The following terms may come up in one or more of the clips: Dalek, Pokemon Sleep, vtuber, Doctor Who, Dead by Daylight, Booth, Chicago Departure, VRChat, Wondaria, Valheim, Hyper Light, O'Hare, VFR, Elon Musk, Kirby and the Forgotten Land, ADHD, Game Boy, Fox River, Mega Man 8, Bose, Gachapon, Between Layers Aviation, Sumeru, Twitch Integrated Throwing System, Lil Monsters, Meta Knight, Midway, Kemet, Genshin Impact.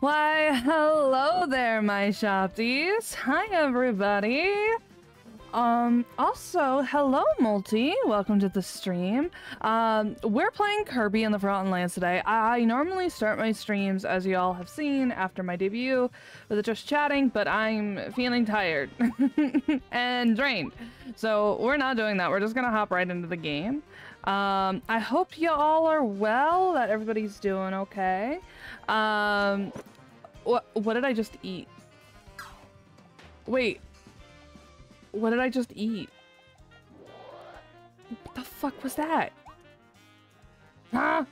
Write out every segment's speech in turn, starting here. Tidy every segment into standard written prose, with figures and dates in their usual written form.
Why, hello there, my shopties. Hi, everybody. Also, hello, Multi. Welcome to the stream. We're playing Kirby and the Forgotten Land today. I normally start my streams, as you all have seen, after my debut with just chatting, but I'm feeling tired and drained. So we're not doing that. We're just gonna hop right into the game. I hope you all are well, that everybody's doing okay. What did I just eat? Wait, what did I just eat? What the fuck was that? Huh?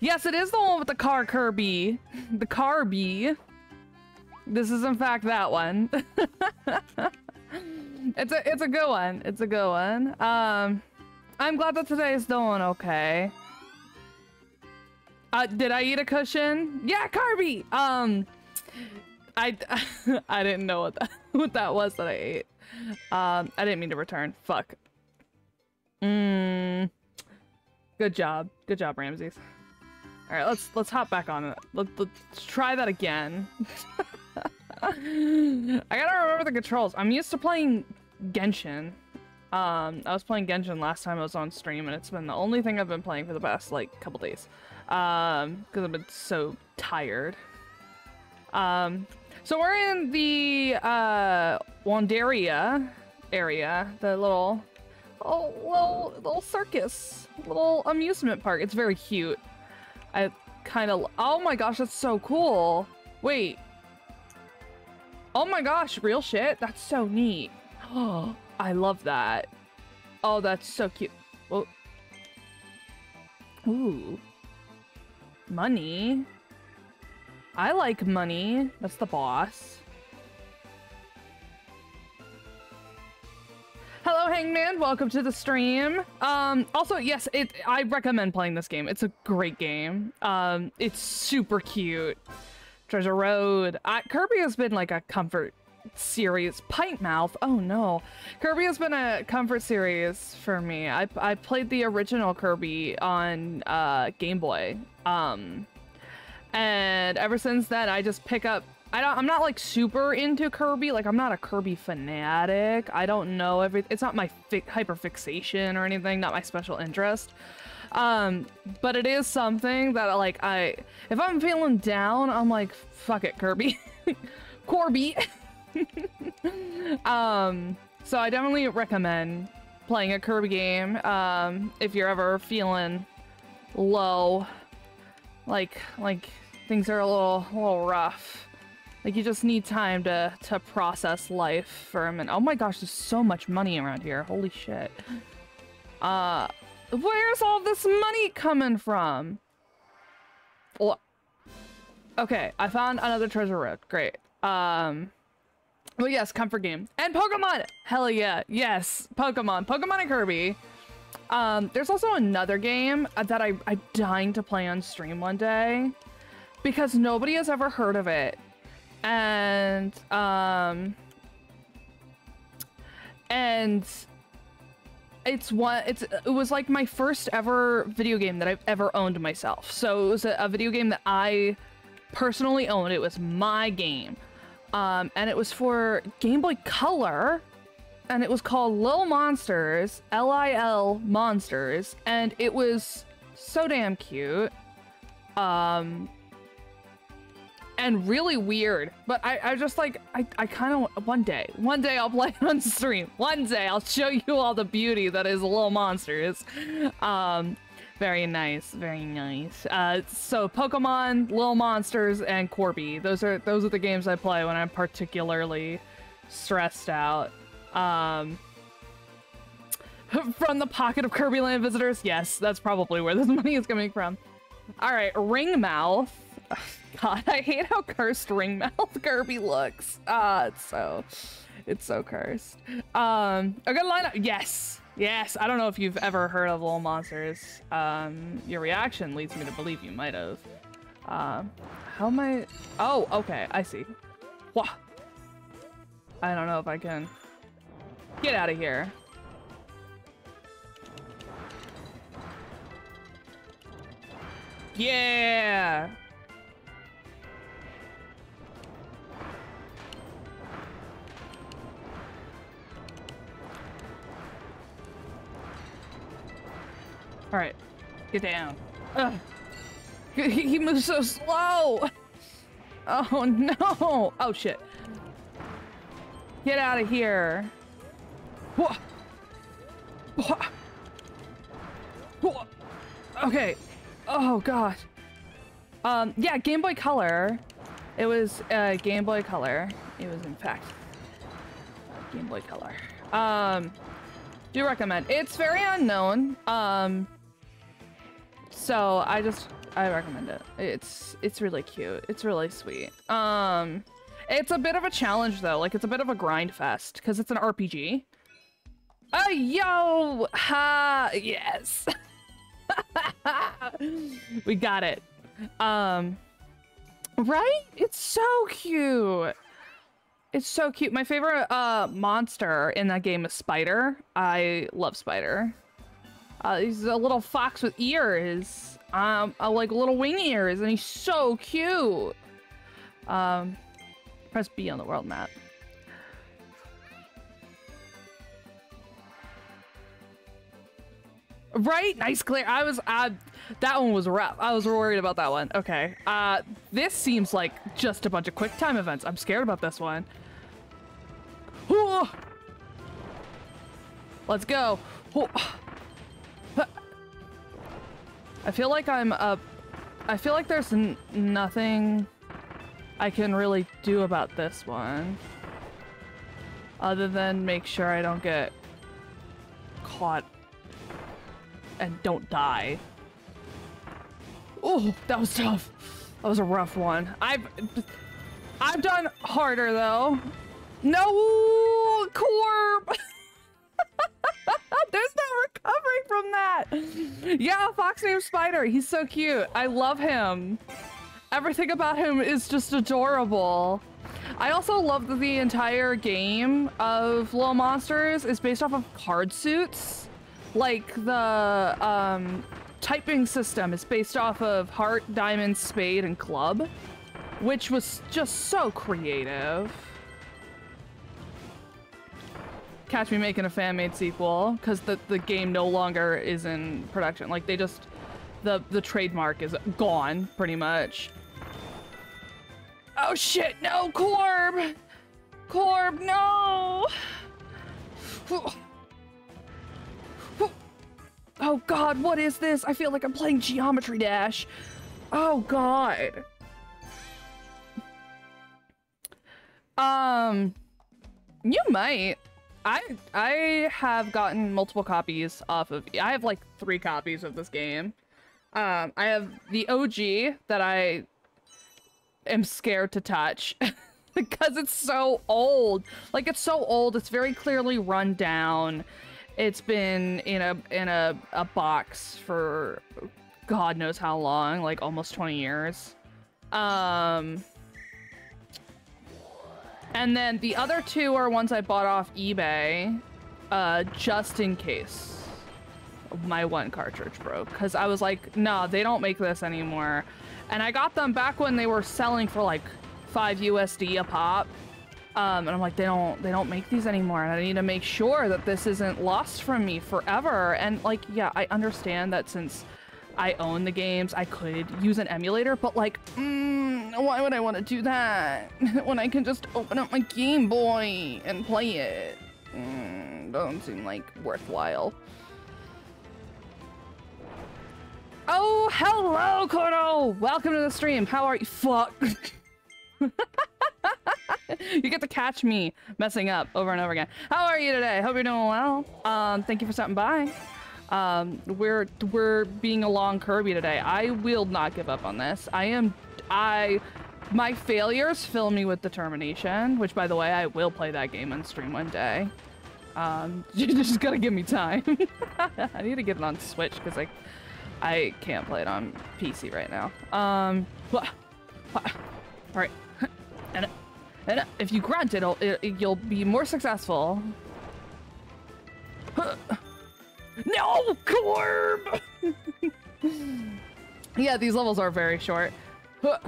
Yes, it is the one with the car Kirby. The Kirby. This is in fact that one. It's a good one. It's a good one. I'm glad that today is doing okay. Did I eat a cushion? Yeah, Kirby. I didn't know what that was that I ate. I didn't mean to return. Fuck. Good job. Good job, Ramses. All right, let's hop back on it. Let's try that again. I gotta remember the controls. I'm used to playing Genshin. I was playing Genshin last time I was on stream, and it's been the only thing I've been playing for the past, like, couple days. Because I've been so tired. So we're in the, Wondaria area. The little circus. Little amusement park. It's very cute. I kind of... Oh my gosh, that's so cool. Wait. Oh my gosh, real shit? That's so neat. Oh, I love that. Oh, that's so cute. Whoa. Ooh. Money. I like money. That's the boss. Hello, Hangman. Welcome to the stream. Also, yes, I recommend playing this game. It's a great game. It's super cute. Treasure Road. Kirby has been like a comfort series. Pint Mouth. Oh no. Kirby has been a comfort series for me. I played the original Kirby on Game Boy. And ever since then, I just pick up. I'm not like super into Kirby. Like I'm not a Kirby fanatic. I don't know everything. It's not my hyperfixation or anything. Not my special interest. But it is something that like if I'm feeling down, I'm like, fuck it, Kirby. Kirby. So I definitely recommend playing a Kirby game. If you're ever feeling low, like things are a little rough. Like you just need time to process life for a minute. Oh my gosh, there's so much money around here. Holy shit. Where's all this money coming from? Okay, I found another treasure road. Great. Well, yes, comfort game. And Pokemon! Hell yeah. Yes, Pokemon. Pokemon and Kirby. There's also another game that I'm dying to play on stream one day. Because nobody has ever heard of it. And... It was like my first ever video game that I've ever owned myself. So it was a video game that I personally owned. It was my game. And it was for Game Boy Color. And it was called Lil Monsters. L-I-L Monsters. And it was so damn cute. And really weird. But I just like, I kind of, one day I'll play it on stream. One day I'll show you all the beauty that is Little Monsters. Very nice, very nice. So Pokemon, Little Monsters, and Kirby. Those are the games I play when I'm particularly stressed out. From the pocket of Kirby Land visitors? Yes, that's probably where this money is coming from. All right, Ringmouth. God, I hate how cursed Ringmouth Kirby looks. It's so cursed. A good lineup. Yes, yes. I don't know if you've ever heard of Little Monsters. Your reaction leads me to believe you might have. How am I? Oh, okay. I see. Wah. I don't know if I can get out of here. Yeah! Alright. Get down. Ugh. He moves so slow! Oh no! Oh shit. Get out of here. Whoa. Whoa. Whoa. Okay. Oh god. Yeah, Game Boy Color. It was Game Boy Color. It was in fact Game Boy Color. Do recommend. It's very unknown. So I recommend it. It's really cute. It's really sweet. It's a bit of a challenge though. Like it's a bit of a grind fest because it's an RPG. Oh yo, ha, yes. We got it. Right? It's so cute. It's so cute. My favorite monster in that game is Spider. I love Spider. He's a little fox with ears. Like little wing ears, and he's so cute. Press B on the world map. Right? Nice clear. That one was a wrap. I was worried about that one. Okay. This seems like just a bunch of quick time events. I'm scared about this one. Oh! Let's go. Oh. I feel like I'm up. I feel like there's nothing I can really do about this one. Other than make sure I don't get caught and don't die. Oh, that was tough. That was a rough one. I've done harder though. No, Corp. There's no recovering from that. Yeah, fox named Spider. He's so cute. I love him. Everything about him is just adorable. I also love that the entire game of Lil Monsters is based off of card suits. Like the typing system is based off of heart, diamond, spade, and club, which was just so creative. Catch me making a fan-made sequel because the game no longer is in production. Like they just, the trademark is gone pretty much. Oh shit, no, Corb! Corb, no! Oh god, what is this? I feel like I'm playing Geometry Dash. Oh god. You might. I have gotten multiple copies off of. I have like 3 copies of this game. I have the OG that I am scared to touch because it's so old. Like it's so old. It's very clearly run down. It's been in a box for God knows how long, like almost 20 years. And then the other 2 are ones I bought off eBay, just in case my 1 cartridge broke. Cause I was like, no, they don't make this anymore. And I got them back when they were selling for like $5 USD a pop. And I'm like, they don't make these anymore, and I need to make sure that this isn't lost from me forever. And like, yeah, I understand that since I own the games, I could use an emulator, but like, why would I want to do that when I can just open up my Game Boy and play it? Don't seem like worthwhile. Oh, hello, Kono! Welcome to the stream. How are you? Fuck. You get to catch me messing up over and over again. How are you today? Hope you're doing well. Thank you for stopping by. We're being a long Kirby today. I will not give up on this. My failures fill me with determination, which by the way, I will play that game on stream one day. You just gotta give me time. I need to get it on Switch because I can't play it on PC right now. All right. And if you grunt, you'll be more successful. No, Corb! Yeah, these levels are very short. Fuck.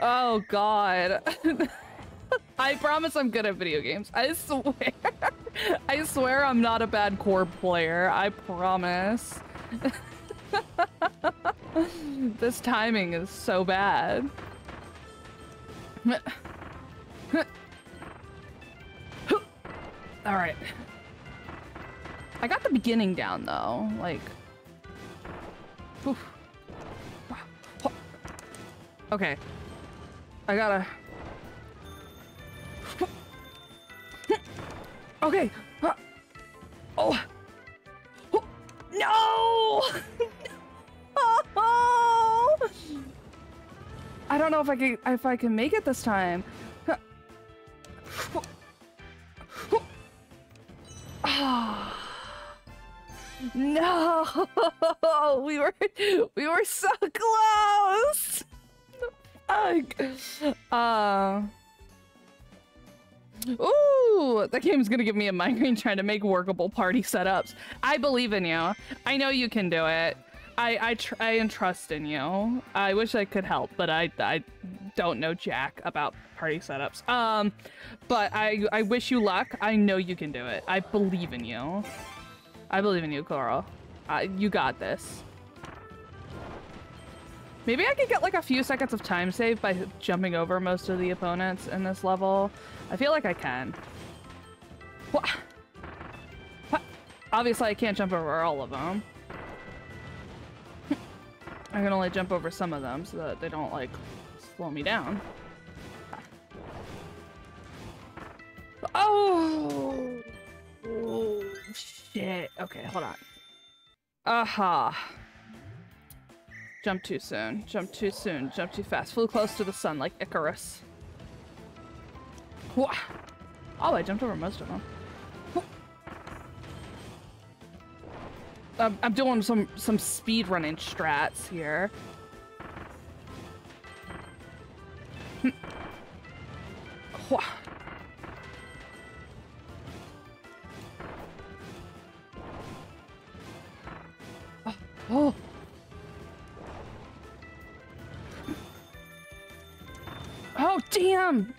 Oh god. I promise I'm good at video games. I swear. I swear I'm not a bad core player. I promise. This timing is so bad. Alright. I got the beginning down though. Like. Oof. Okay. I gotta. Okay. Oh. No! Oh! I don't know if I can make it this time. No! We were so close. Ooh, that game's gonna give me a migraine trying to make workable party setups. I believe in you. I know you can do it. I entrust in you. I wish I could help, but I don't know jack about party setups. But I wish you luck. I know you can do it. I believe in you. I believe in you, Coral. You got this. Maybe I could get like a few seconds of time save by jumping over most of the opponents in this level. I feel like I can. What? What? Obviously I can't jump over all of them. I can only jump over some of them so that they don't like slow me down. Oh! Oh shit. Okay, hold on. Aha. Jump too soon. Jump too soon. Jump too fast. Flew close to the sun like Icarus. Oh, I jumped over most of them. I'm doing some speed running strats here. Oh. Oh, damn!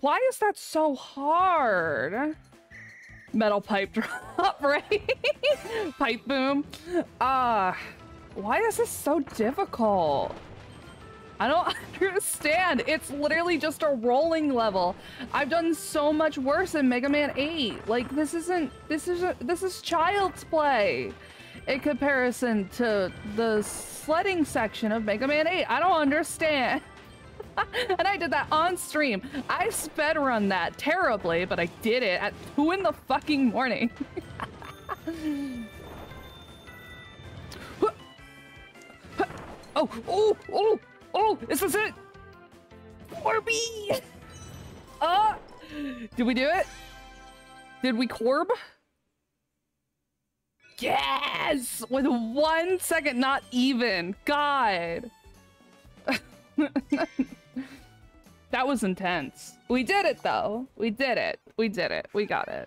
Why is that so hard? Metal pipe drop, right? Pipe boom. Why is this so difficult? I don't understand. It's literally just a rolling level. I've done so much worse in Mega Man 8. Like, this is child's play in comparison to the sledding section of Mega Man 8. I don't understand. And I did that on stream. I sped run that terribly, but I did it at 2 in the fucking morning. Oh, is this it? Corby! Did we do it? Did we corb? Yes! With 1 second, not even. God. That was intense. We did it though. We did it. We did it. We got it.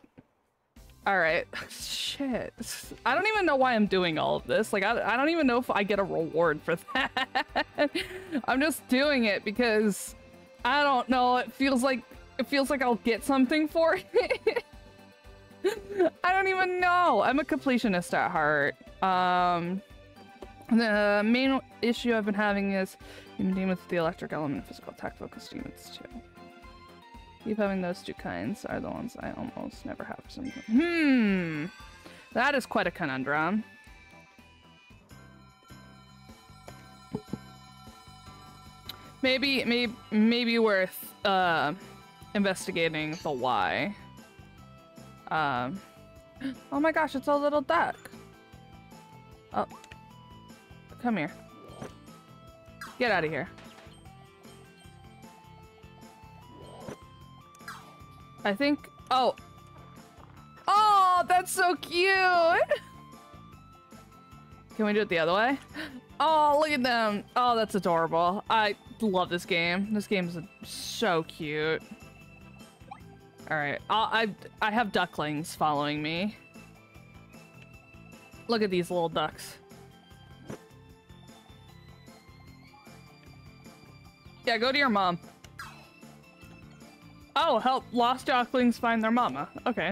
All right. Shit. I don't even know why I'm doing all of this. Like, I don't even know if I get a reward for that. I'm just doing it because I don't know. It feels like I'll get something for it. I don't even know. I'm a completionist at heart. The main issue I've been having is human demons with the electric element and physical attack focused demons too. Keep having those two kinds are the ones I almost never have. That is quite a conundrum. Maybe worth investigating the why. Oh my gosh, it's a little duck. Oh. Come here. Get out of here. I think... Oh! Oh, that's so cute! Can we do it the other way? Oh, look at them. Oh, that's adorable. I love this game. This game is so cute. All right. I have ducklings following me. Look at these little ducks. Yeah, go to your mom. Oh, help lost ducklings find their mama. Okay.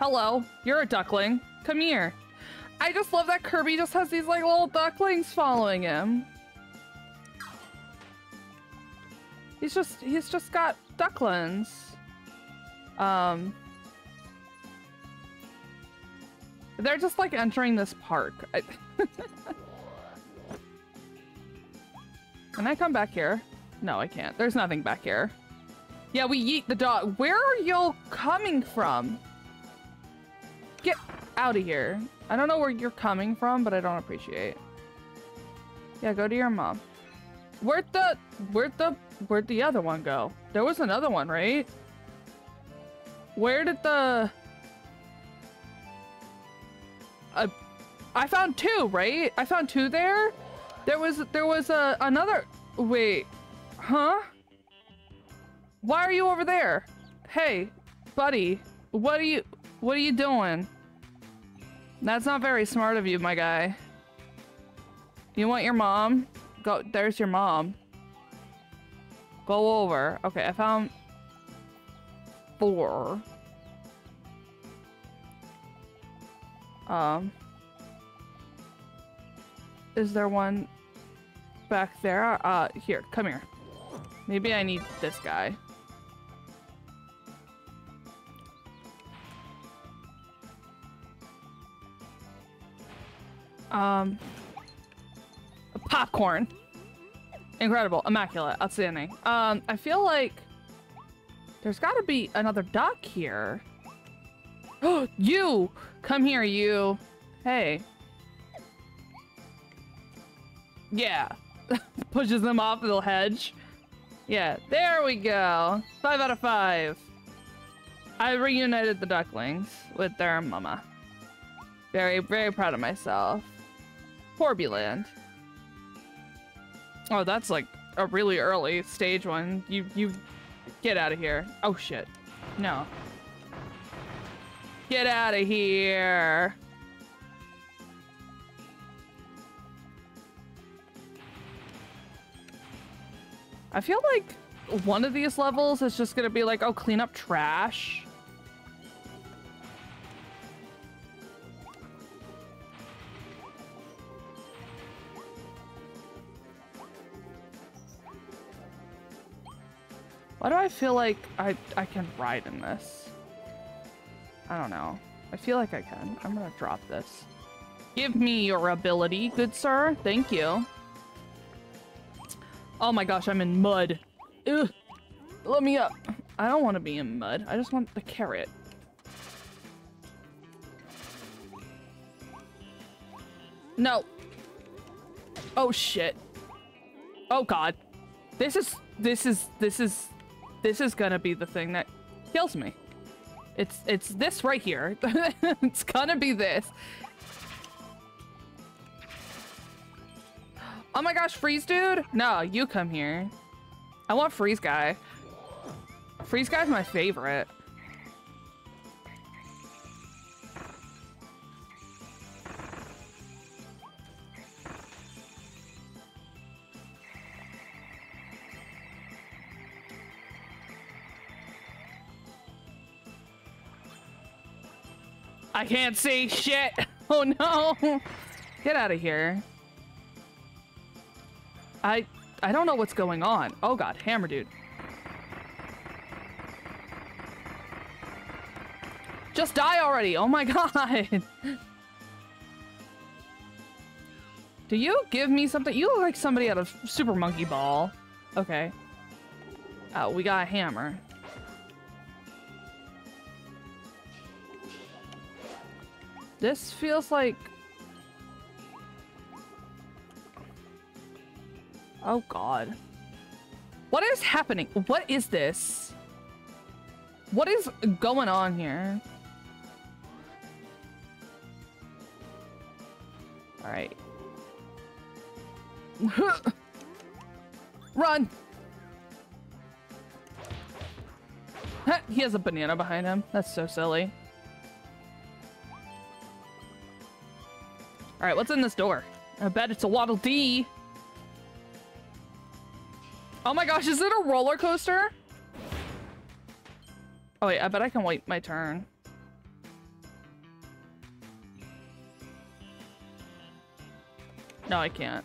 Hello, you're a duckling. Come here. I just love that Kirby just has these like little ducklings following him. He's just got ducklings. They're just like entering this park. Can I come back here? No, I can't. There's nothing back here. Yeah, we yeet the dog. Where are y'all coming from? Get out of here. I don't know where you're coming from, but I don't appreciate. Yeah, go to your mom. Where'd the other one go? There was another one, right? Where did the... I found two, right? I found two there? There was another... Wait. Huh? Why are you over there? Hey, buddy. What are you doing? That's not very smart of you, my guy. You want your mom? Go, there's your mom. Go over. Okay, I found 4. Is there one back there? Here, come here. Maybe I need this guy. Popcorn. Incredible. Immaculate. Outstanding. I feel like there's gotta be another duck here. Oh, you! Come here, you. Hey. Yeah. Pushes them off the hedge. Yeah. There we go. 5 out of 5. I reunited the ducklings with their mama. Very, very proud of myself. Porbyland. Oh, that's like a really early stage one. You get out of here. Oh shit. No. Get out of here. I feel like one of these levels is just gonna be like, oh, clean up trash. Why do I feel like I can ride in this? I don't know. I feel like I can. I'm gonna drop this. Give me your ability, good sir. Thank you. Oh my gosh, I'm in mud. Ugh. Let me up. I don't want to be in mud. I just want the carrot. No. Oh shit. Oh god. This is gonna be the thing that kills me. It's this right here. It's gonna be this. Oh my gosh, freeze dude? No, you come here. I want freeze guy. Freeze guy's my favorite. I can't see shit. Oh no. Get out of here. I don't know what's going on. Oh god, hammer dude. Just die already. Oh my god. Do you give me something? You look like somebody out of Super Monkey Ball. Okay. Oh, we got a hammer. This feels like... Oh god. What is happening? What is this? What is going on here? Alright. Run! He has a banana behind him. That's so silly. Alright, what's in this door? I bet it's a Waddle Dee. Oh my gosh, is it a roller coaster? Oh wait, I bet I can wait my turn. No, I can't.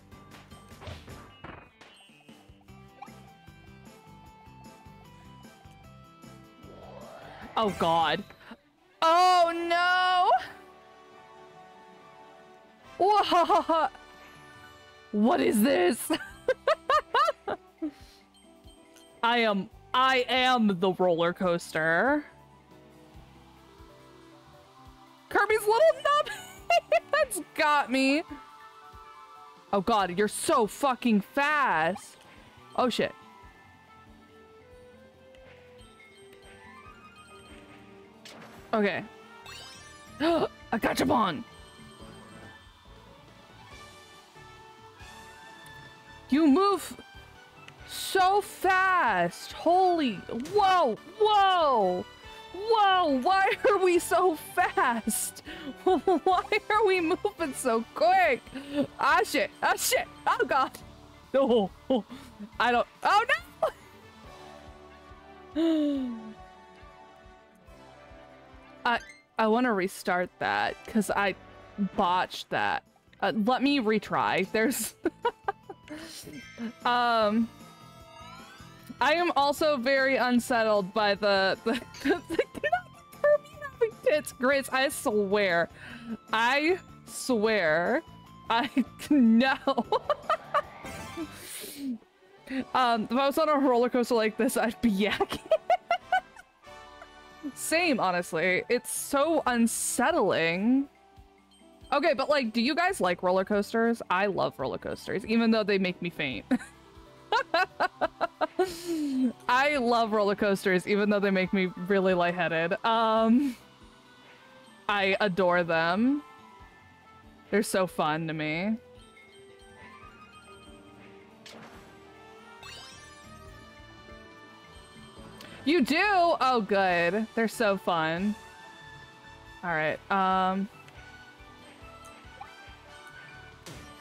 Oh god. Oh no! Whoa! What is this? I am the roller coaster. Kirby's little nub. That's got me. Oh god, you're so fucking fast. Oh shit. Okay. A Gachapon. You move so fast. Holy. Whoa. Whoa. Whoa. Why are we so fast? Why are we moving so quick? Ah, shit. Ah, shit. Oh, God. No. Oh, I don't. Oh, no. I want to restart that because I botched that. Let me retry. There's. I am also very unsettled by the Kirby having tits. Grace, I swear. I know. If I was on a roller coaster like this, I'd be yakking. Same, honestly. It's so unsettling. Okay, but like, do you guys like roller coasters? I love roller coasters, even though they make me faint. I love roller coasters, even though they make me really lightheaded. I adore them. They're so fun to me. You do? Oh, good. They're so fun. All right.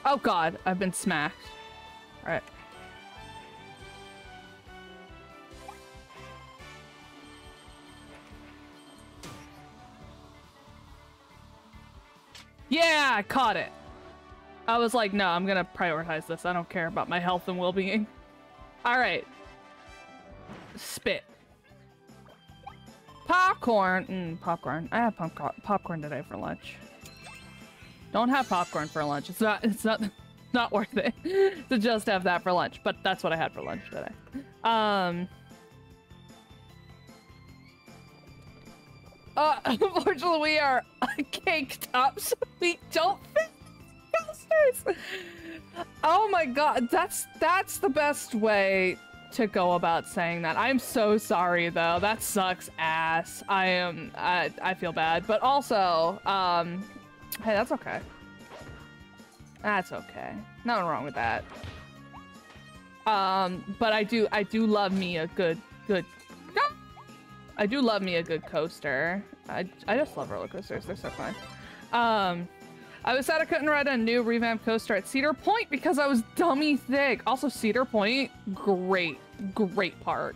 Oh god, I've been smacked. All right. Yeah, I caught it. I was like, no, I'm gonna prioritize this. I don't care about my health and well-being. All right. Spit. Popcorn. Popcorn. I have popcorn today for lunch. Don't have popcorn for lunch. It's not worth it to just have that for lunch, but that's what I had for lunch today. Unfortunately, we are caked up, so we don't fit coasters. Oh my god, that's the best way to go about saying that. I'm so sorry though. That sucks ass. I feel bad, but also, hey, that's okay. That's okay. Nothing wrong with that. But I do love me a good. I do love me a good coaster. I just love roller coasters. They're so fun. I was sad I couldn't ride a new revamped coaster at Cedar Point because I was dummy thick. Also, Cedar Point, great park.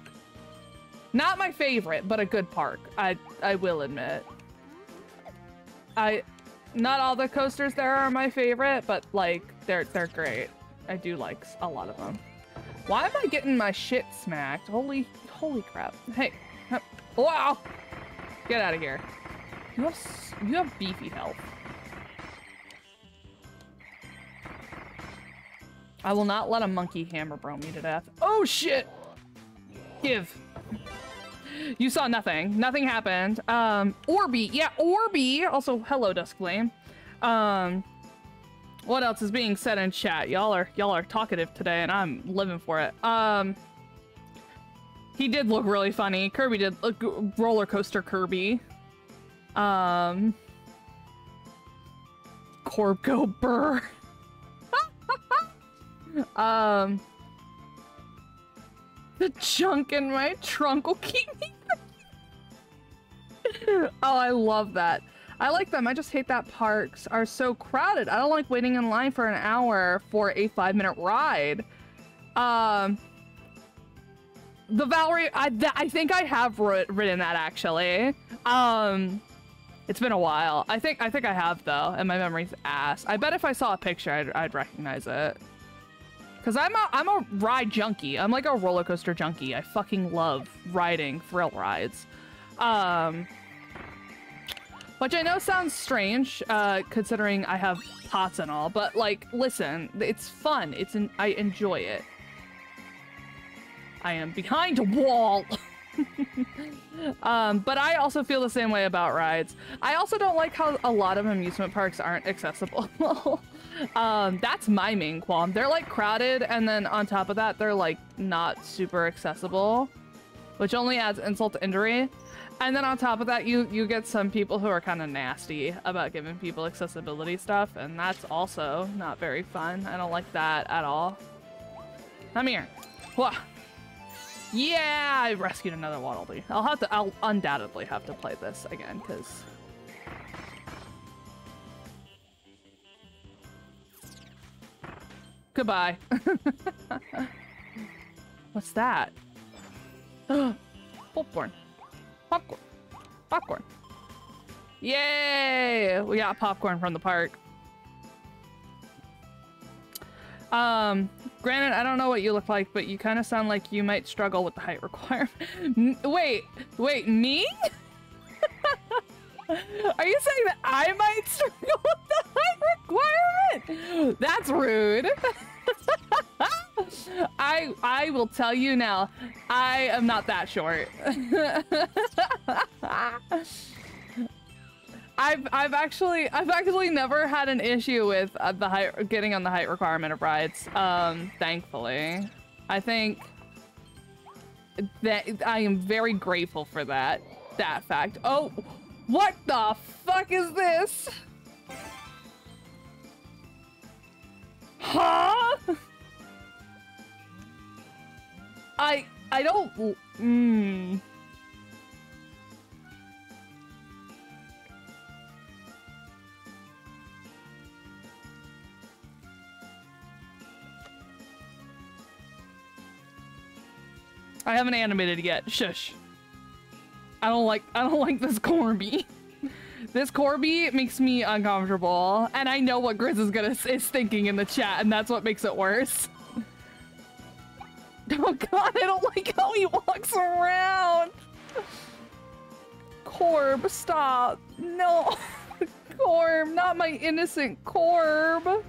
Not my favorite, but a good park. I will admit. Not all the coasters there are my favorite, but like they're great. I do like a lot of them. Why am I getting my shit smacked? Holy crap! Hey, wow! Get out of here. You have beefy health. I will not let a monkey hammer bro me to death. Oh shit! Give. You saw nothing. Nothing happened. Orby. Yeah, Orby. Also, hello, Duskflame. What else is being said in chat? Y'all are talkative today, and I'm living for it. He did look really funny. Kirby did look roller coaster Kirby. Corgo Burr. The junk in my trunk will keep me. Oh, I love that. I like them. I just hate that parks are so crowded. I don't like waiting in line for an hour for a 5-minute ride. The Valerie, I think I have written that actually. It's been a while. I think I have though, and my memory's ass. I bet if I saw a picture, I'd recognize it. Cause I'm a ride junkie. I'm like a roller coaster junkie. I fucking love riding thrill rides. Which I know sounds strange, considering I have pots and all, but like, listen, it's fun. I enjoy it. I am behind a wall. But I also feel the same way about rides. I also don't like how a lot of amusement parks aren't accessible. That's my main qualm. They're like crowded, and then on top of that, they're like not super accessible, which only adds insult to injury. And then on top of that, you get some people who are kind of nasty about giving people accessibility stuff, and that's also not very fun. I don't like that at all. Come here. Whoa. Yeah, I rescued another Waddle Dee. I'll undoubtedly have to play this again, because... Goodbye. What's that? Popcorn. Popcorn. Popcorn. Yay! We got popcorn from the park. Granted, I don't know what you look like, but you kind of sound like you might struggle with the height requirement. Wait, me? Are you saying that I might struggle with the height requirement? That's rude. I will tell you now, I am not that short. I've actually never had an issue with the height, getting on the height requirement of rides. Thankfully, I think that I am very grateful for that fact. Oh, what the fuck is this? Huh? I don't... I haven't animated it yet. Shush. I don't like this Corby. This Corby makes me uncomfortable, and I know what Grizz is thinking in the chat, and that's what makes it worse. Oh god, I don't like how he walks around! Corb, stop. No. Corb, not my innocent Corb.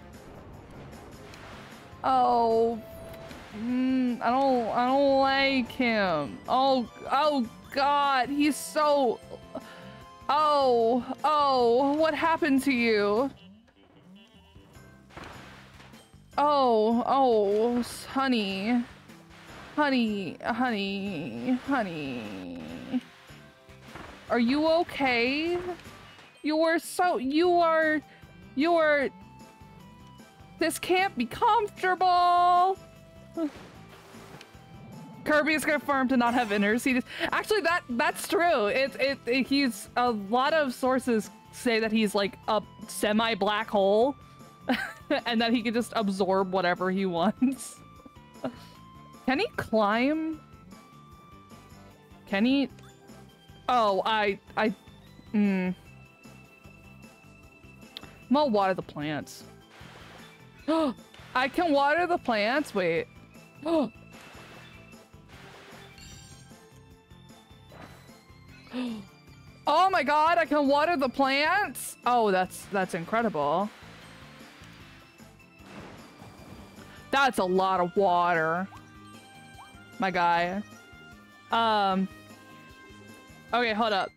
Oh. I don't like him. Oh god, he's so... Oh, what happened to you? Oh, honey. Honey. Are you okay? You are... This can't be comfortable! Kirby is confirmed to not have inners. He just... Actually, that's true. He's... A lot of sources say that he's like a semi-black hole. And that he can just absorb whatever he wants. Can he climb? Can he? Oh, I'll water the plants. I can water the plants? Wait. Oh my god, I can water the plants? Oh, that's incredible. That's a lot of water. My guy. Okay, hold up.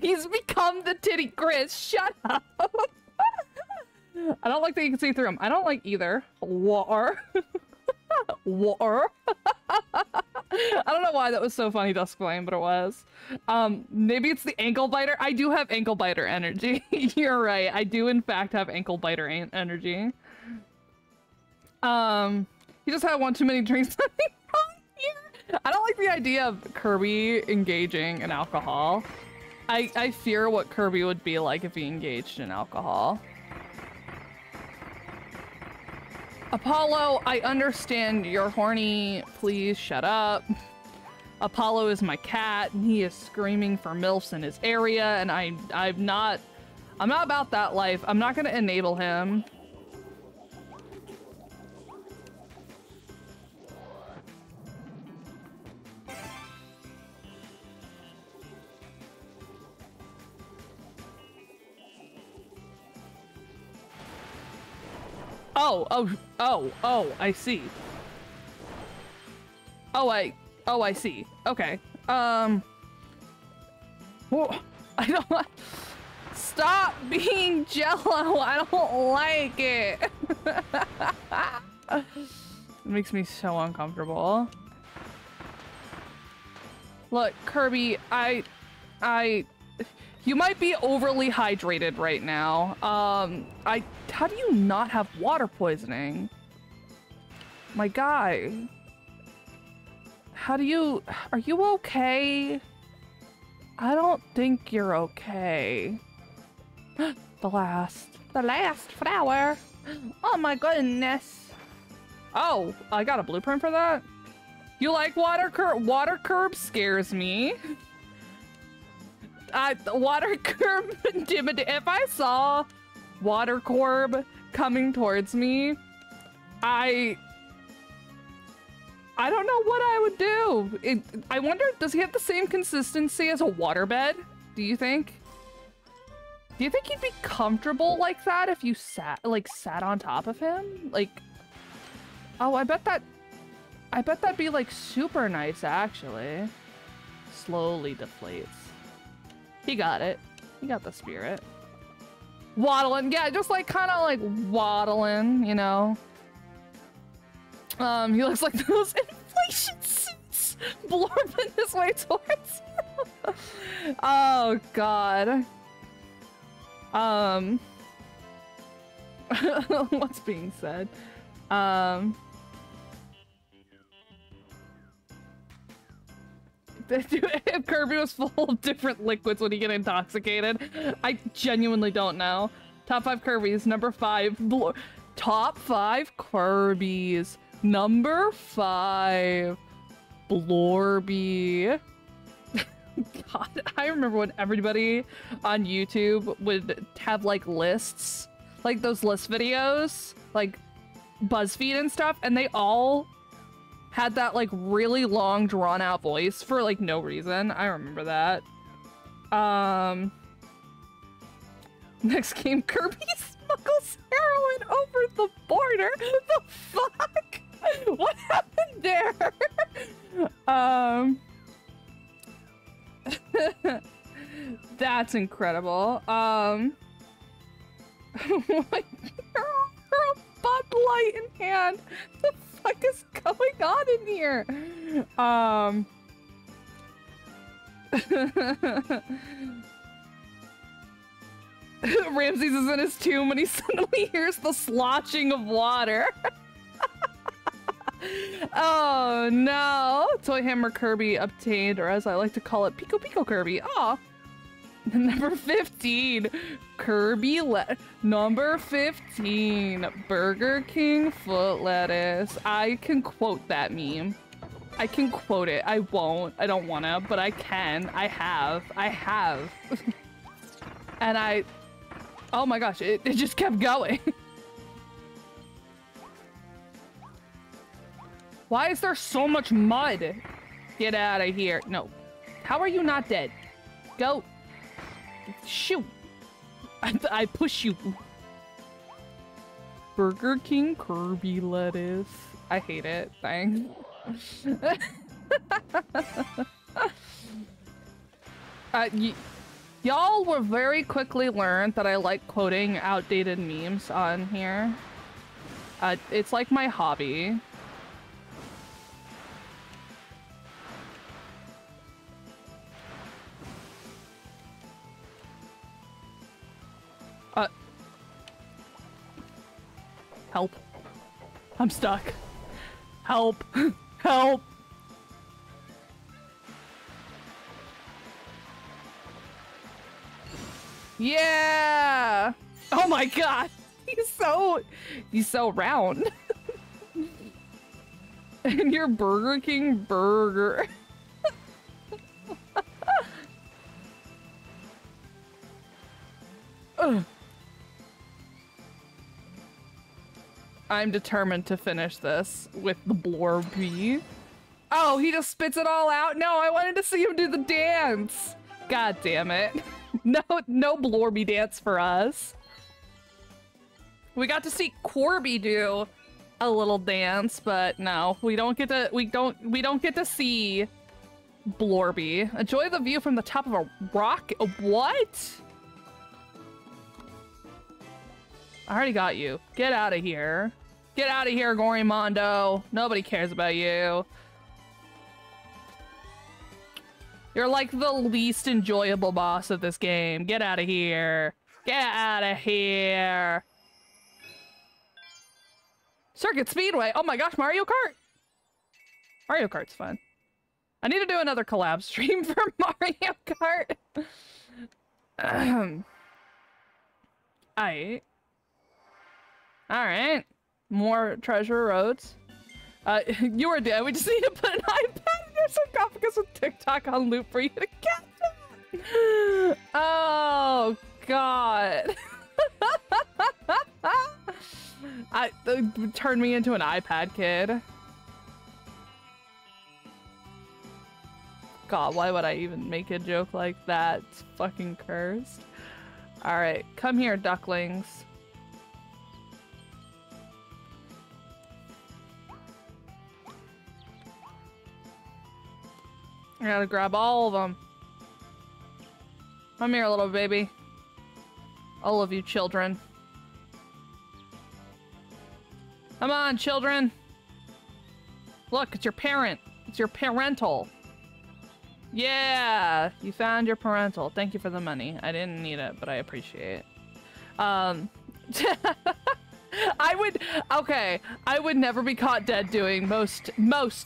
He's become the titty Chris. Shut up. I don't like that you can see through him. I don't like either. War. I don't know why that was so funny, Duskflame, but it was. Maybe it's the ankle biter. I do have ankle biter energy. You're right. I do in fact have ankle biter energy. He just had one too many drinks. I don't like the idea of Kirby engaging in alcohol. I fear what Kirby would be like if he engaged in alcohol. Apollo, I understand you're horny. Please shut up. Apollo is my cat, and he is screaming for MILFs in his area, and I'm not about that life. I'm not gonna enable him. Oh, I see. Oh, I see. Okay. Whoa, I don't want... Stop being jello! I don't like it! It makes me so uncomfortable. Look, Kirby, you might be overly hydrated right now. How do you not have water poisoning? My guy. Are you okay? I don't think you're okay. The last flower. Oh my goodness. Oh, I got a blueprint for that. You like water curb? Water curb scares me. Water curb intimidate. If I saw water curb coming towards me, I don't know what I would do. I wonder, does he have the same consistency as a waterbed? Do you think? Do you think he'd be comfortable like that if you sat on top of him? Like, oh, I bet that'd be like super nice actually. Slowly deflates. He got it. He got the spirit. Waddling. Yeah, just like kind of like waddling, you know. He looks like those inflation suits blorping his way towards you. Oh, God. What's being said? If Kirby was full of different liquids, would he get intoxicated? I genuinely don't know. Top 5 Kirby's. Number 5. Top 5 Kirby's. Number 5. Blorby. God, I remember when everybody on YouTube would have like lists. Like those list videos. Like BuzzFeed and stuff. And they all had that like really long drawn out voice for like no reason. I remember that. Next game, Kirby smuggles heroin over the border. The fuck? What happened there? That's incredible. Like, you're Bud Light in hand. The fuck is going on in here? Ramses is in his tomb and he suddenly hears the sloshing of water. Oh no! Toy Hammer Kirby obtained, or as I like to call it, Pico Pico Kirby. Aw! Number 15, Kirby lettuce. Number 15, Burger King foot lettuce. I can quote that meme. I can quote it. I won't. I don't wanna, but I can. I have. And oh my gosh, it just kept going. Why is there so much mud? Get out of here. No. How are you not dead? Go. Shoot. I push you. Burger King Kirby lettuce. I hate it. Thanks. Y'all were very quickly learned that I like quoting outdated memes on here. It's like my hobby. Help. I'm stuck. Help! Help! Yeah! Oh my god! He's so round. And your Burger King burger. I'm determined to finish this with the Blorby. Oh, he just spits it all out? No, I wanted to see him do the dance. God damn it. No Blorby dance for us. We got to see Corby do a little dance, but no, we don't get to see Blorby. Enjoy the view from the top of a rock. What? I already got you. Get out of here. Get out of here, Gorimondo. Nobody cares about you. You're like the least enjoyable boss of this game. Get out of here. Get out of here. Circuit Speedway. Oh my gosh, Mario Kart. Mario Kart's fun. I need to do another collab stream for Mario Kart. All right. More treasure roads. You are dead. We just need to put an iPad in your sarcophagus with TikTok on loop for you to catch it. Oh, God. Turn me into an iPad kid. God, why would I even make a joke like that? It's fucking cursed. All right. Come here, ducklings. I gotta grab all of them. Come here, little baby. All of you children. Come on, children. Look, it's your parent. It's your parental. Yeah, you found your parental. Thank you for the money. I didn't need it, but I appreciate it. I would never be caught dead doing most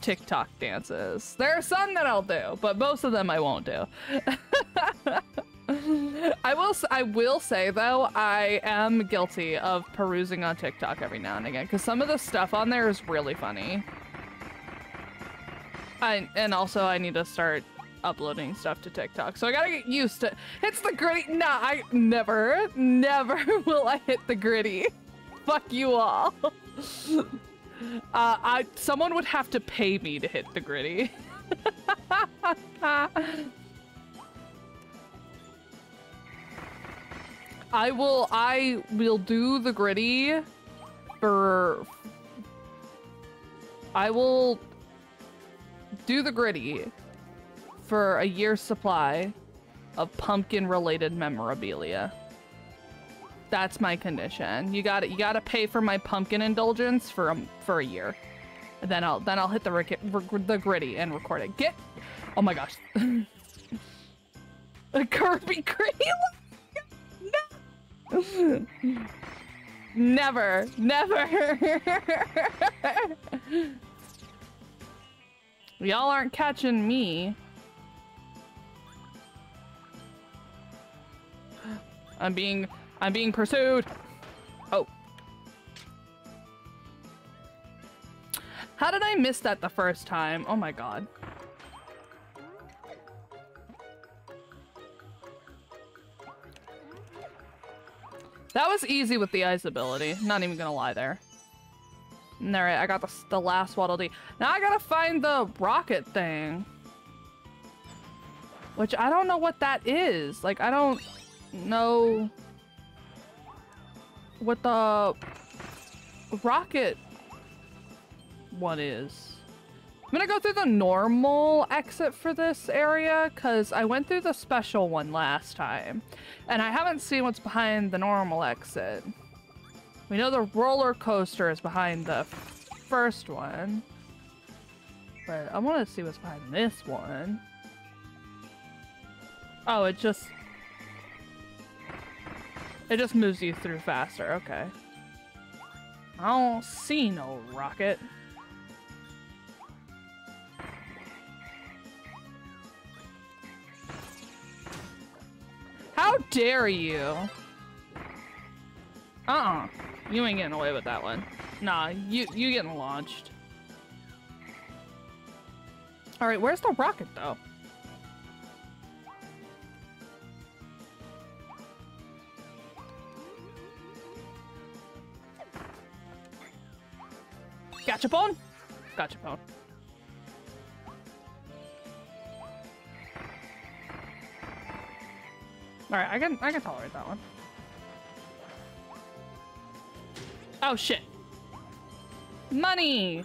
TikTok dances. There are some that I'll do, but most of them I won't do. I will say though, I am guilty of perusing on TikTok every now and again, because some of the stuff on there is really funny. And also I need to start uploading stuff to TikTok, so I gotta get used to. It's the gritty. Nah, I never will I hit the gritty. Fuck you all. Someone would have to pay me to hit the gritty. I will do the gritty for... I will do the gritty for a year's supply of pumpkin-related memorabilia. That's my condition. You gotta pay for my pumpkin indulgence for a year, and then I'll hit the gritty and record it. Get, oh my gosh, a Kirby cream. No. never. Y'all aren't catching me. I'm being pursued. Oh. How did I miss that the first time? Oh my god. That was easy with the ice ability. Not even gonna lie there. Alright, I got the last Waddle Dee. Now I gotta find the rocket thing. Which I don't know what that is. Like, I don't know what the rocket one is. I'm gonna go through the normal exit for this area, because I went through the special one last time and I haven't seen what's behind the normal exit. We know the roller coaster is behind the first one, but I want to see what's behind this one. Oh, it just moves you through faster. Okay. I don't see no rocket. How dare you? Uh-uh. You ain't getting away with that one. Nah, you getting launched. Alright, where's the rocket, though? Gotcha bone? Gotcha bone. Alright, I can tolerate that one. Oh shit. Money!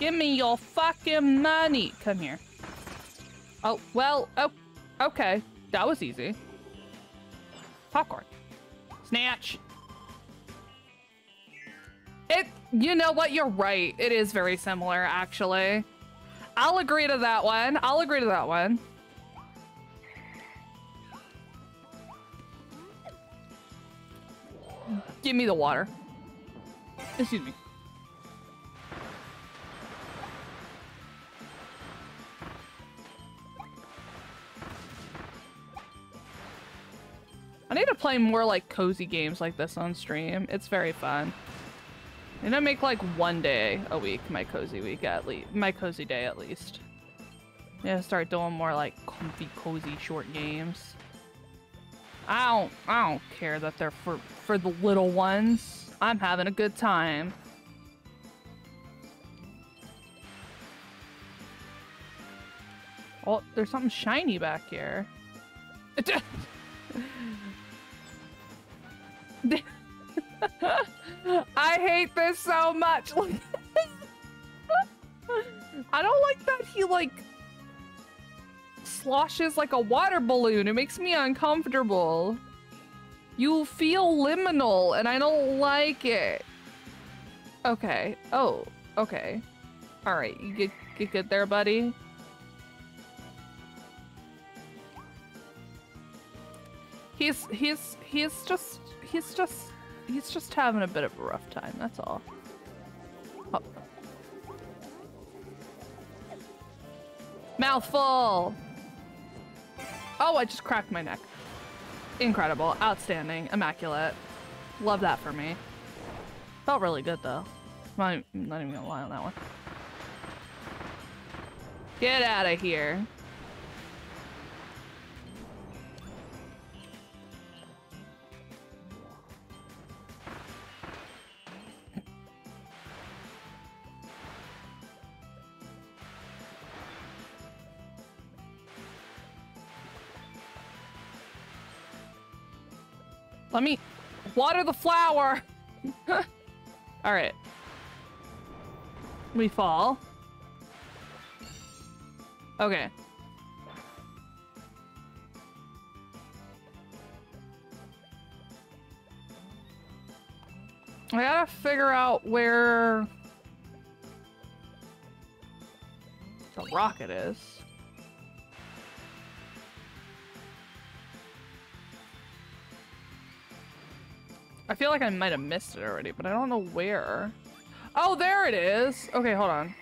Give me your fucking money! Come here. Oh, well, oh, okay. That was easy. Popcorn. Snatch! It, you know what, you're right. It is very similar, actually. I'll agree to that one. I'll agree to that one. Give me the water. Excuse me. I need to play more like cozy games like this on stream. It's very fun. And I make like one day a week my cozy week at least, my cozy day at least. Yeah, start doing more like comfy, cozy short games. I don't care that they're for the little ones. I'm having a good time. Oh, there's something shiny back here. I hate this so much. I don't like that he like sloshes like a water balloon. It makes me uncomfortable. You feel liminal and I don't like it. Okay. Oh, okay. All right. You get good there, buddy. He's just having a bit of a rough time, that's all. Oh. Mouthful! Oh, I just cracked my neck. Incredible, outstanding, immaculate. Love that for me. Felt really good though. I'm not even gonna lie on that one. Get out of here. Let me water the flower. All right. We fall. Okay. I gotta figure out where the rocket is. I feel like I might have missed it already, but I don't know where. Oh, there it is! Okay, hold on.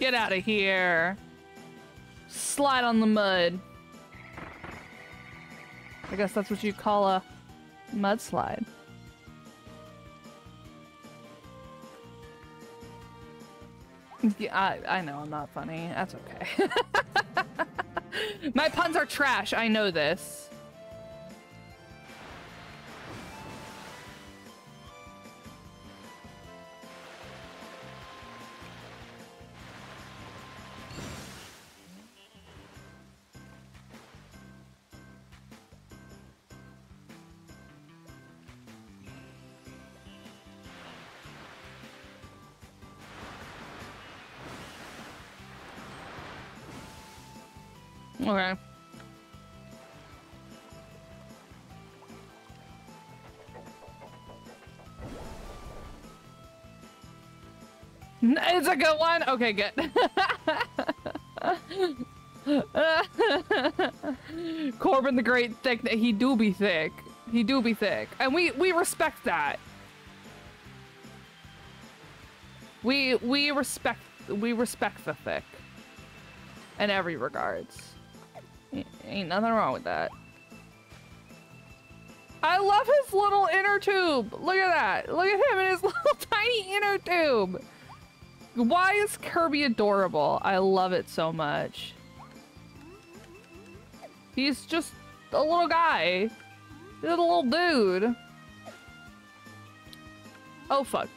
Get out of here. Slide on the mud. I guess that's what you call a mudslide. Yeah, I know I'm not funny. That's okay. My puns are trash. I know this. Okay. It's a good one. Okay, good. Corbin the Great, thick. He do be thick. He do be thick, and we respect that. We respect the thick. In every regards. Ain't nothing wrong with that. I love his little inner tube. Look at that. Look at him and his little tiny inner tube. Why is Kirby adorable? I love it so much. He's just a little guy. He's a little dude. Oh, fuck.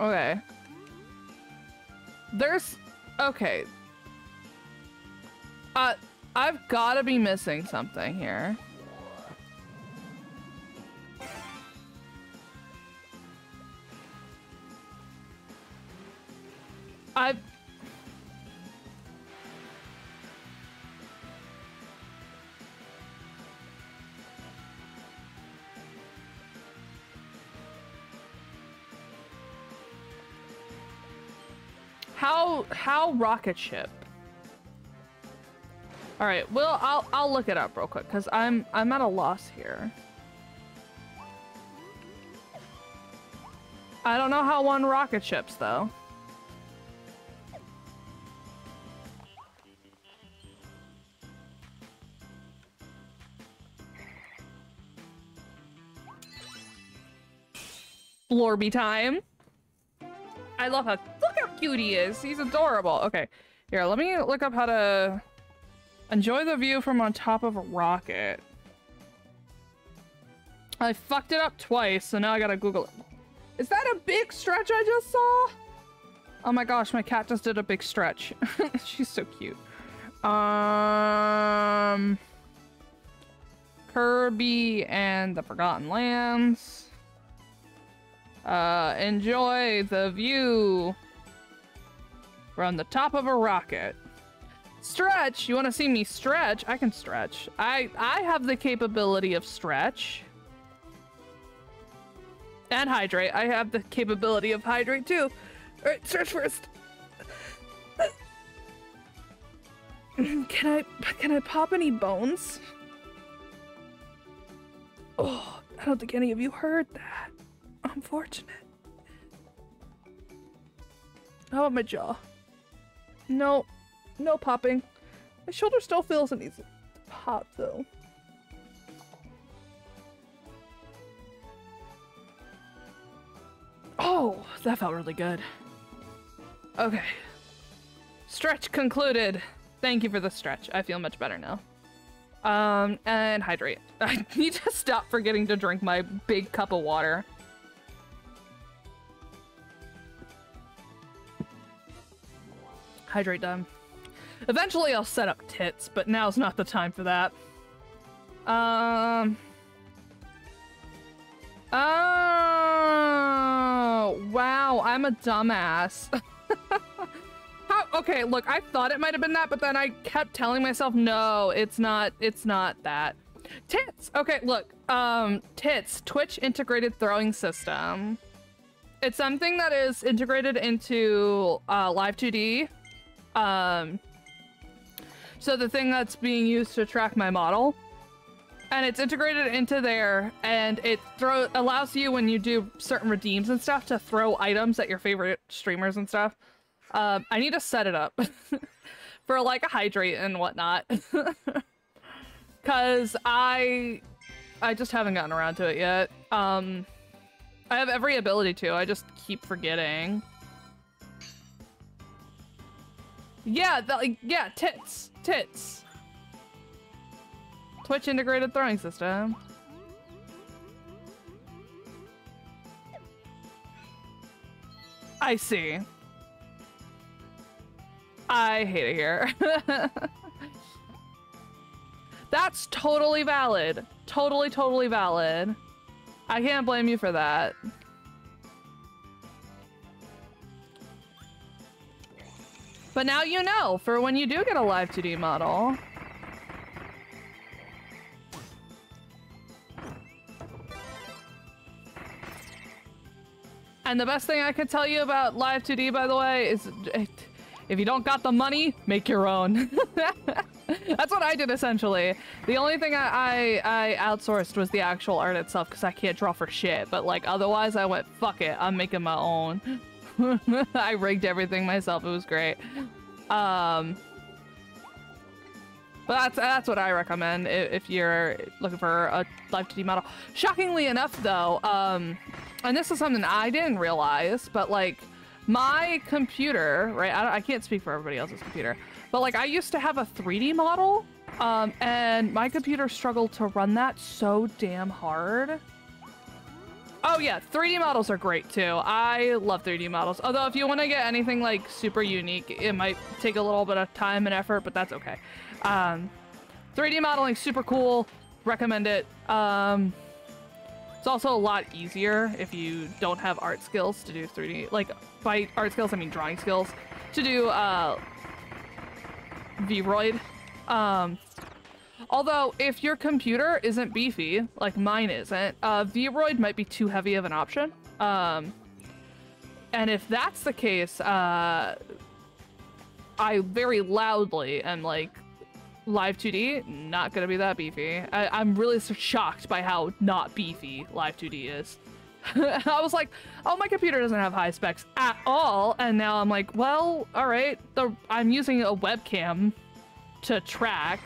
Okay. There's... okay. I've gotta be missing something here. How rocket ship? All right, well, I'll look it up real quick because I'm at a loss here. I don't know how one rocket ships though. Blorby time. I love how, look how cute he is. He's adorable. Okay, here, let me look up how to enjoy the view from on top of a rocket. I fucked it up twice, so now I gotta Google it. Is that a big stretch I just saw? Oh my gosh, my cat just did a big stretch. She's so cute. Kirby and the Forgotten Lands. Enjoy the view from the top of a rocket. Stretch, you want to see me stretch? I can stretch. I have the capability of stretch. And hydrate. I have the capability of hydrate too. Alright, stretch first. Can I pop any bones? Oh, I don't think any of you heard that. Unfortunate. How about my jaw? No. No popping. My shoulder still feels it needs to pop though. Oh, that felt really good. Okay. Stretch concluded. Thank you for the stretch. I feel much better now. And hydrate. I need to stop forgetting to drink my big cup of water. Hydrate done. Eventually I'll set up tits, but now's not the time for that. Oh, wow, I'm a dumbass. Okay, look, I thought it might have been that, but then I kept telling myself, no, it's not that. Tits! Okay, look, tits, Twitch Integrated Throwing System. It's something that is integrated into Live2D. So the thing that's being used to track my model, and it's integrated into there, and it allows you, when you do certain redeems and stuff, to throw items at your favorite streamers and stuff. I need to set it up for like a hydrate and whatnot, because I just haven't gotten around to it yet. I have every ability to, I just keep forgetting. Yeah, yeah, tits. Twitch Integrated Throwing System. I see. I hate it here. That's totally valid. Totally valid. I can't blame you for that. But now you know for when you do get a Live2D model. And the best thing I could tell you about Live2D, by the way, is if you don't got the money, make your own. That's what I did, essentially. The only thing I outsourced was the actual art itself, because I can't draw for shit. But, like, otherwise, I went, fuck it, I'm making my own. I rigged everything myself. It was great. But that's what I recommend if you're looking for a Live2D model. Shockingly enough, though, and this is something I didn't realize, but, like, my computer, right? I can't speak for everybody else's computer, but, like, I used to have a 3D model, and my computer struggled to run that so damn hard. Oh yeah, 3D models are great too. I love 3D models. Although if you want to get anything like super unique, it might take a little bit of time and effort, but that's okay. 3D modeling, super cool. Recommend it. It's also a lot easier if you don't have art skills to do 3D. Like, by art skills, I mean drawing skills. To do V-roid. Although, if your computer isn't beefy, like mine isn't, V-roid might be too heavy of an option. And if that's the case, I very loudly am like, Live2D, not gonna be that beefy. I'm really shocked by how not beefy Live2D is. I was like, oh, my computer doesn't have high specs at all. And now I'm like, well, all right, I'm using a webcam to track,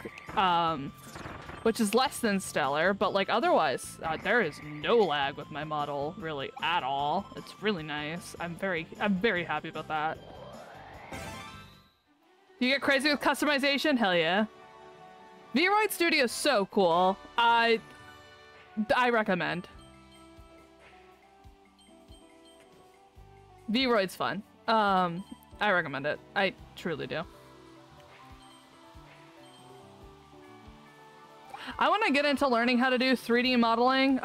which is less than stellar, but like otherwise, there is no lag with my model really at all. It's really nice. I'm very happy about that. You get crazy with customization? Hell yeah. V-roid Studio is so cool. I recommend. V-roid's fun. I recommend it. I truly do. I want to get into learning how to do 3D modeling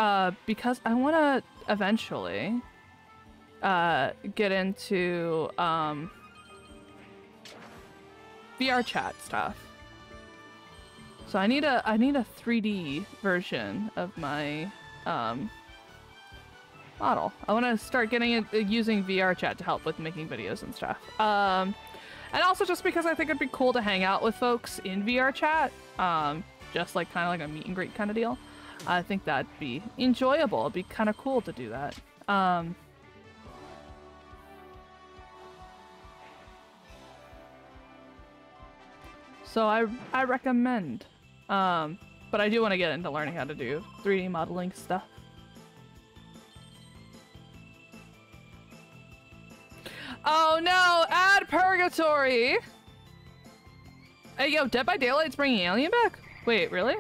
because I want to eventually get into VRChat stuff. So I need a 3D version of my model. I want to start getting it using VRChat to help with making videos and stuff. And also just because I think it'd be cool to hang out with folks in VRChat. Just like kind of like a meet and greet kind of deal. I think that'd be enjoyable. It'd be kind of cool to do that. So I recommend, but I do want to get into learning how to do 3D modeling stuff. Oh no, ad purgatory! Hey yo, Dead by Daylight's bringing Alien back? Wait, really?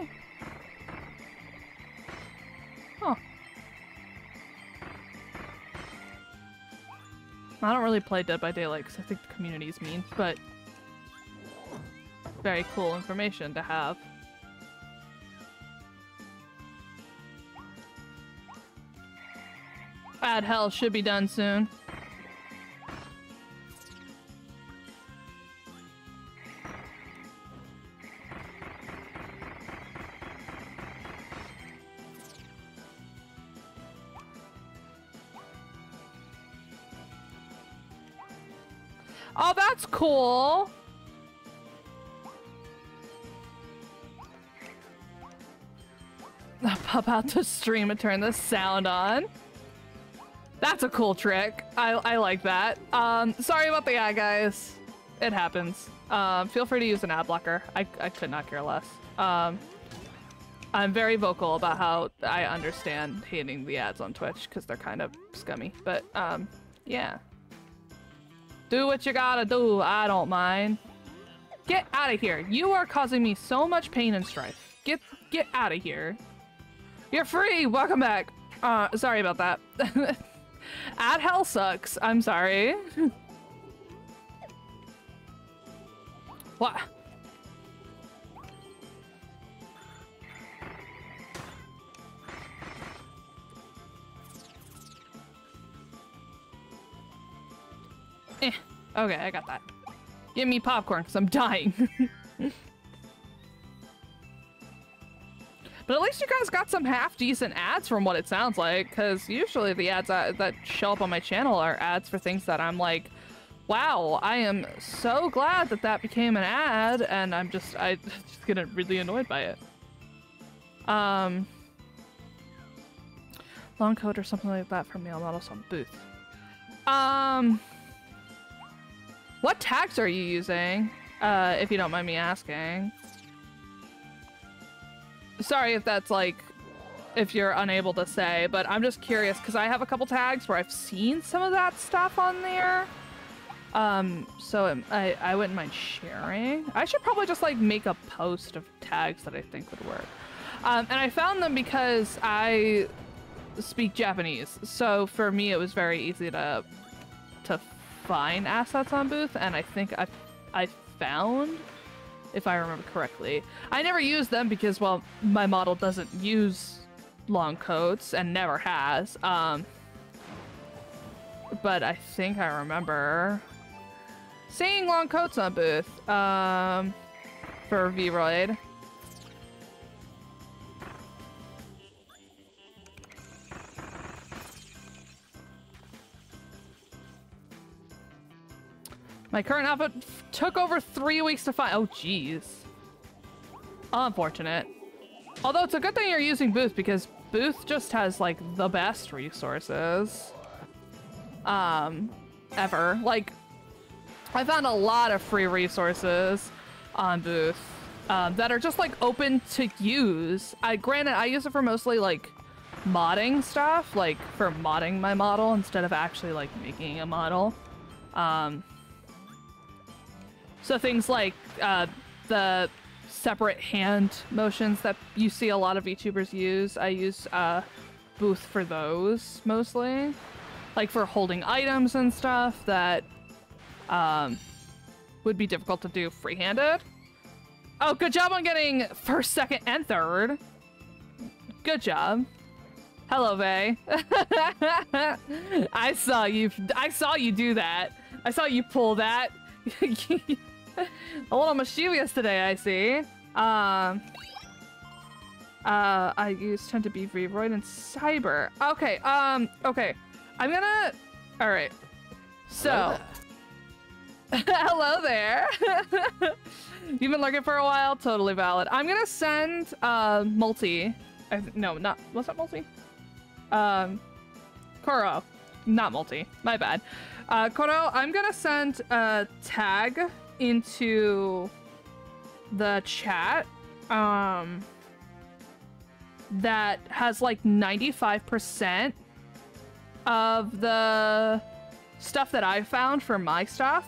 Huh. I don't really play Dead by Daylight because I think the community is mean, but very cool information to have. Ad hell should be done soon. Oh, that's cool. Pop out the stream and turn the sound on. That's a cool trick. I like that. Sorry about the ad, guys. It happens. Feel free to use an ad blocker. I could not care less. I'm very vocal about how I understand hating the ads on Twitch because they're kind of scummy. But yeah. Do what you gotta do. I don't mind. Get out of here. You are causing me so much pain and strife. Get out of here. You're free. Welcome back. Sorry about that. Ad hell sucks. I'm sorry. What? Eh. Okay, I got that. Give me popcorn, because I'm dying. But at least you guys got some half-decent ads from what it sounds like, because usually the ads that show up on my channel are ads for things that I'm like, wow, I am so glad that that became an ad, and I'm just getting really annoyed by it. Long code or something like that for male models on Booth. What tags are you using? If you don't mind me asking. Sorry if that's like, if you're unable to say, but I'm just curious because I have a couple tags where I've seen some of that stuff on there. So I wouldn't mind sharing. I should probably just like make a post of tags that I think would work. And I found them because I speak Japanese. So for me, it was very easy to find assets on Booth. And I think I found, if I remember correctly. I never use them because, well, my model doesn't use long coats and never has. But I think I remember seeing long coats on Booth for V-roid. My current outfit took over 3 weeks to find. Oh, jeez. Unfortunate. Although it's a good thing you're using Booth because Booth just has like the best resources ever. Like, I found a lot of free resources on Booth that are just like open to use. Granted, I use it for mostly like modding stuff, like for modding my model instead of actually like making a model. So things like the separate hand motions that you see a lot of VTubers use, I use Booth for those mostly. Like for holding items and stuff that would be difficult to do free-handed. Oh, good job on getting first, second, and third. Good job. Hello, Vay. I saw you do that. I saw you pull that. A little mischievous today, I see. I tend to be V-roid and cyber. Okay, okay. I'm gonna... Alright. So... Hello there! You've been lurking for a while? Totally valid. I'm gonna send, Multi... no, not... What's that Multi? Koro. Not Multi. My bad. Koro, I'm gonna send a tag into the chat that has like 95% of the stuff that I found for my stuff,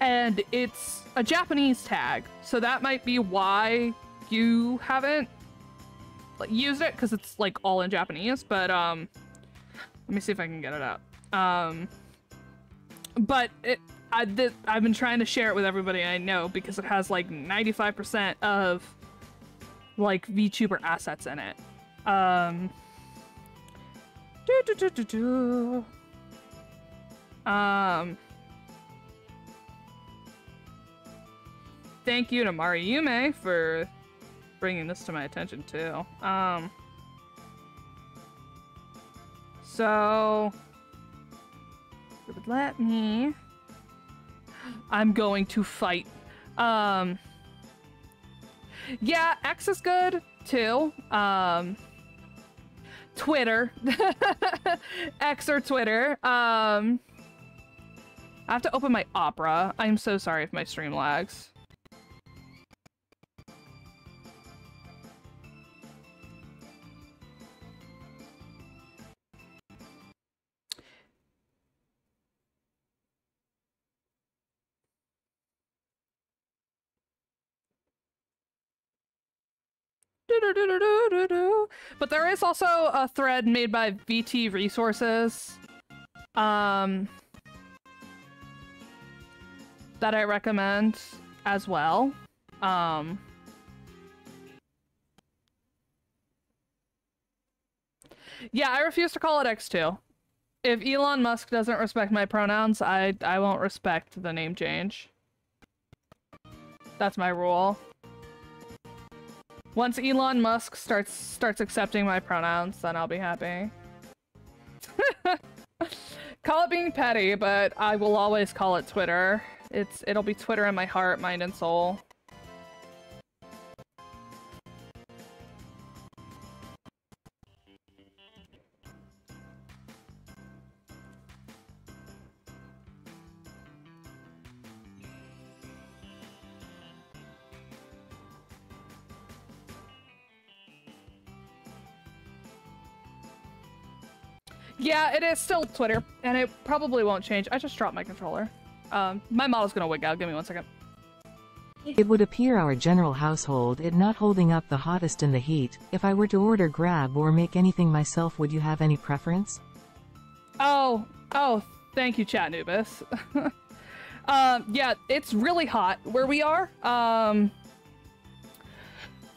and it's a Japanese tag, so that might be why you haven't used it, because it's like all in Japanese, but let me see if I can get it up. But I've been trying to share it with everybody I know because it has like 95% of like VTuber assets in it. Thank you to Mariyume for bringing this to my attention too. So... Let me... I'm going to fight. Yeah, X is good, too. Twitter. X or Twitter. I have to open my Opera. I'm so sorry if my stream lags. But there is also a thread made by VT Resources that I recommend as well. Yeah, I refuse to call it X2. If Elon Musk doesn't respect my pronouns, I won't respect the name change. That's my rule. Once Elon Musk starts accepting my pronouns, then I'll be happy. Call it being petty, but I will always call it Twitter. It'll be Twitter in my heart, mind, and soul. Yeah, it is still Twitter, and it probably won't change. I just dropped my controller. My model's gonna wig out. Give me 1 second. It would appear our general household is not holding up the hottest in the heat. If I were to order, grab, or make anything myself, would you have any preference? Oh, thank you, Chat Anubis. Yeah, it's really hot where we are. If I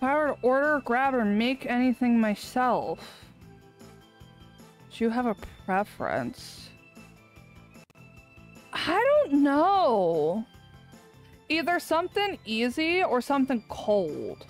were to order, grab, or make anything myself. Do you have a preference? I don't know. Either something easy or something cold.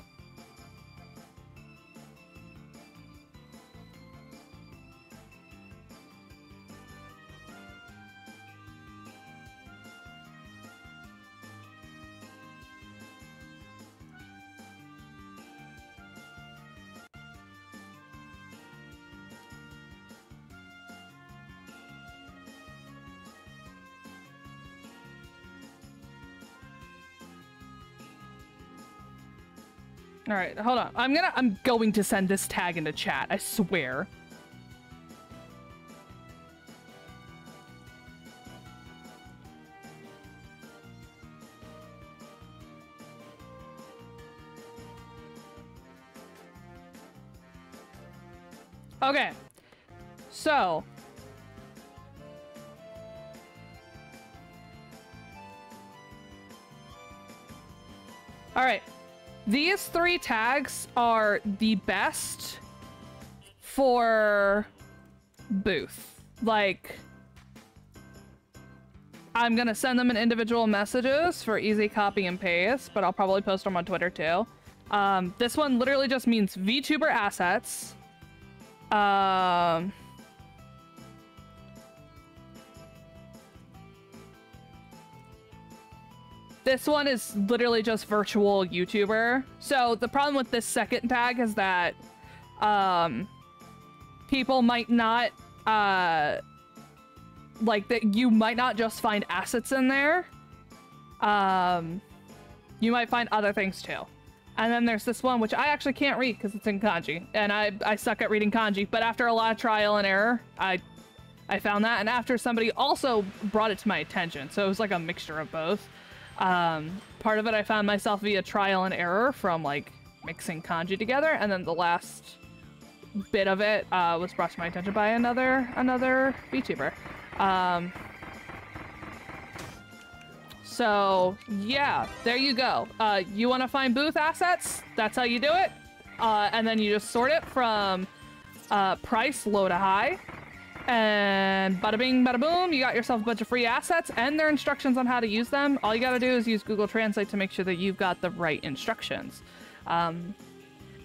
All right, hold on. I'm going to send this tag into chat. I swear. Okay. So. All right. These three tags are the best for Booth. Like, I'm gonna send them in individual messages for easy copy and paste, but I'll probably post them on Twitter too. This one literally just means VTuber assets. This one is literally just virtual YouTuber. So the problem with this second tag is that people might not, you might not just find assets in there. You might find other things too. And then there's this one, which I actually can't read because it's in kanji. And I suck at reading kanji, but after a lot of trial and error, I found that. And after somebody also brought it to my attention. So it was like a mixture of both. Part of it I found myself via trial and error from like mixing kanji together, and then the last bit of it was brought to my attention by another VTuber. So yeah, there you go. You want to find Booth assets? That's how you do it. And then you just sort it from price low to high. And bada bing, bada boom, you got yourself a bunch of free assets and their instructions on how to use them. All you gotta do is use Google Translate to make sure that you've got the right instructions. And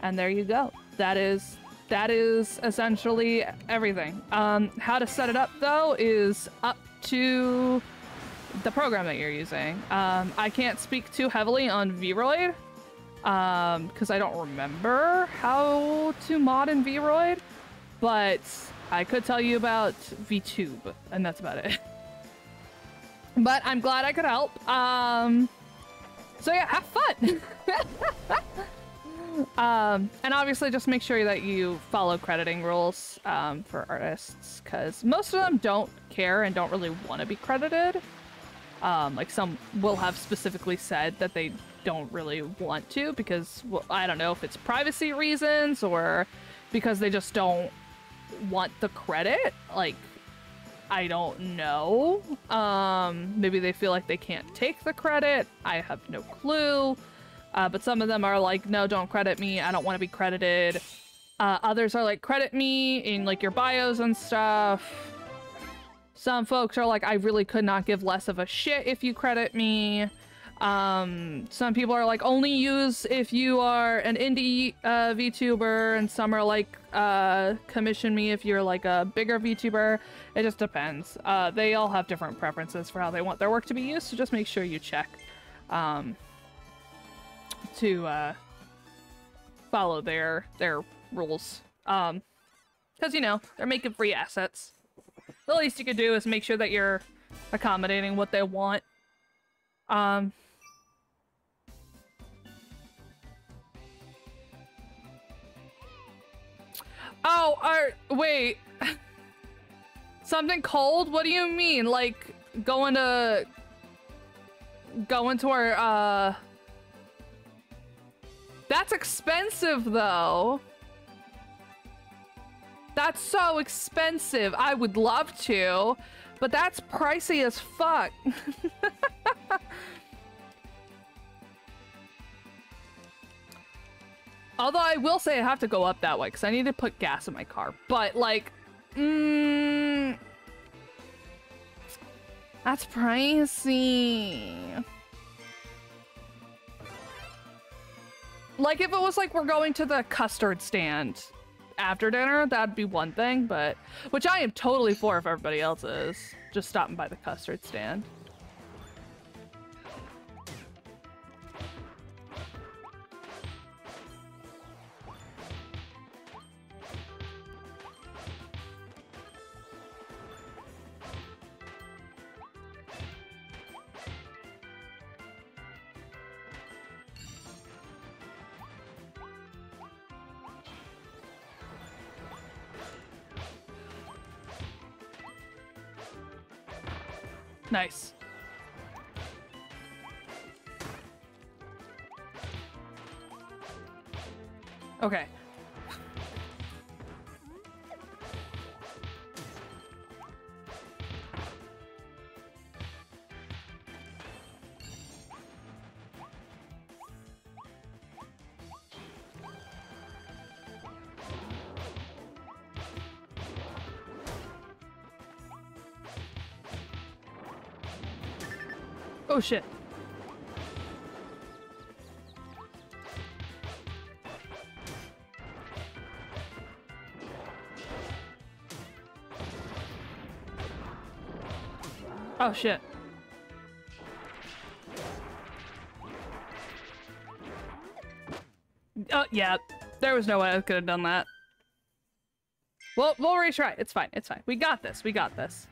there you go. That is essentially everything. How to set it up though is up to the program that you're using. I can't speak too heavily on V-roid because I don't remember how to mod in V-roid, but I could tell you about VTube, and that's about it. But I'm glad I could help. So yeah, have fun! And obviously just make sure that you follow crediting rules for artists, because most of them don't care and don't really want to be credited. Like some will have specifically said that they don't really want to because, well, I don't know if it's privacy reasons or because they just don't want the credit. Like, I don't know. Maybe they feel like they can't take the credit. I have no clue. But some of them are like, no, don't credit me, I don't want to be credited. Others are like, credit me in like your bios and stuff. Some folks are like, I really could not give less of a shit if you credit me. Some people are like, only use if you are an indie VTuber, and some are like, commission me if you're like a bigger VTuber. It just depends. They all have different preferences for how they want their work to be used, so just make sure you check to follow their rules. Because, you know, they're making free assets. The least you could do is make sure that you're accommodating what they want. Oh, wait. Something cold? What do you mean? Like, going to our, That's expensive, though. That's so expensive. I would love to, but that's pricey as fuck. Although I will say I have to go up that way because I need to put gas in my car. But like, that's pricey. Like if it was like we're going to the custard stand after dinner, that'd be one thing, but which I am totally for if everybody else is just stopping by the custard stand. Nice. Okay. Oh shit. Oh shit. Oh yeah, there was no way I could have done that. Well, we'll retry. It's fine. It's fine. We got this. We got this.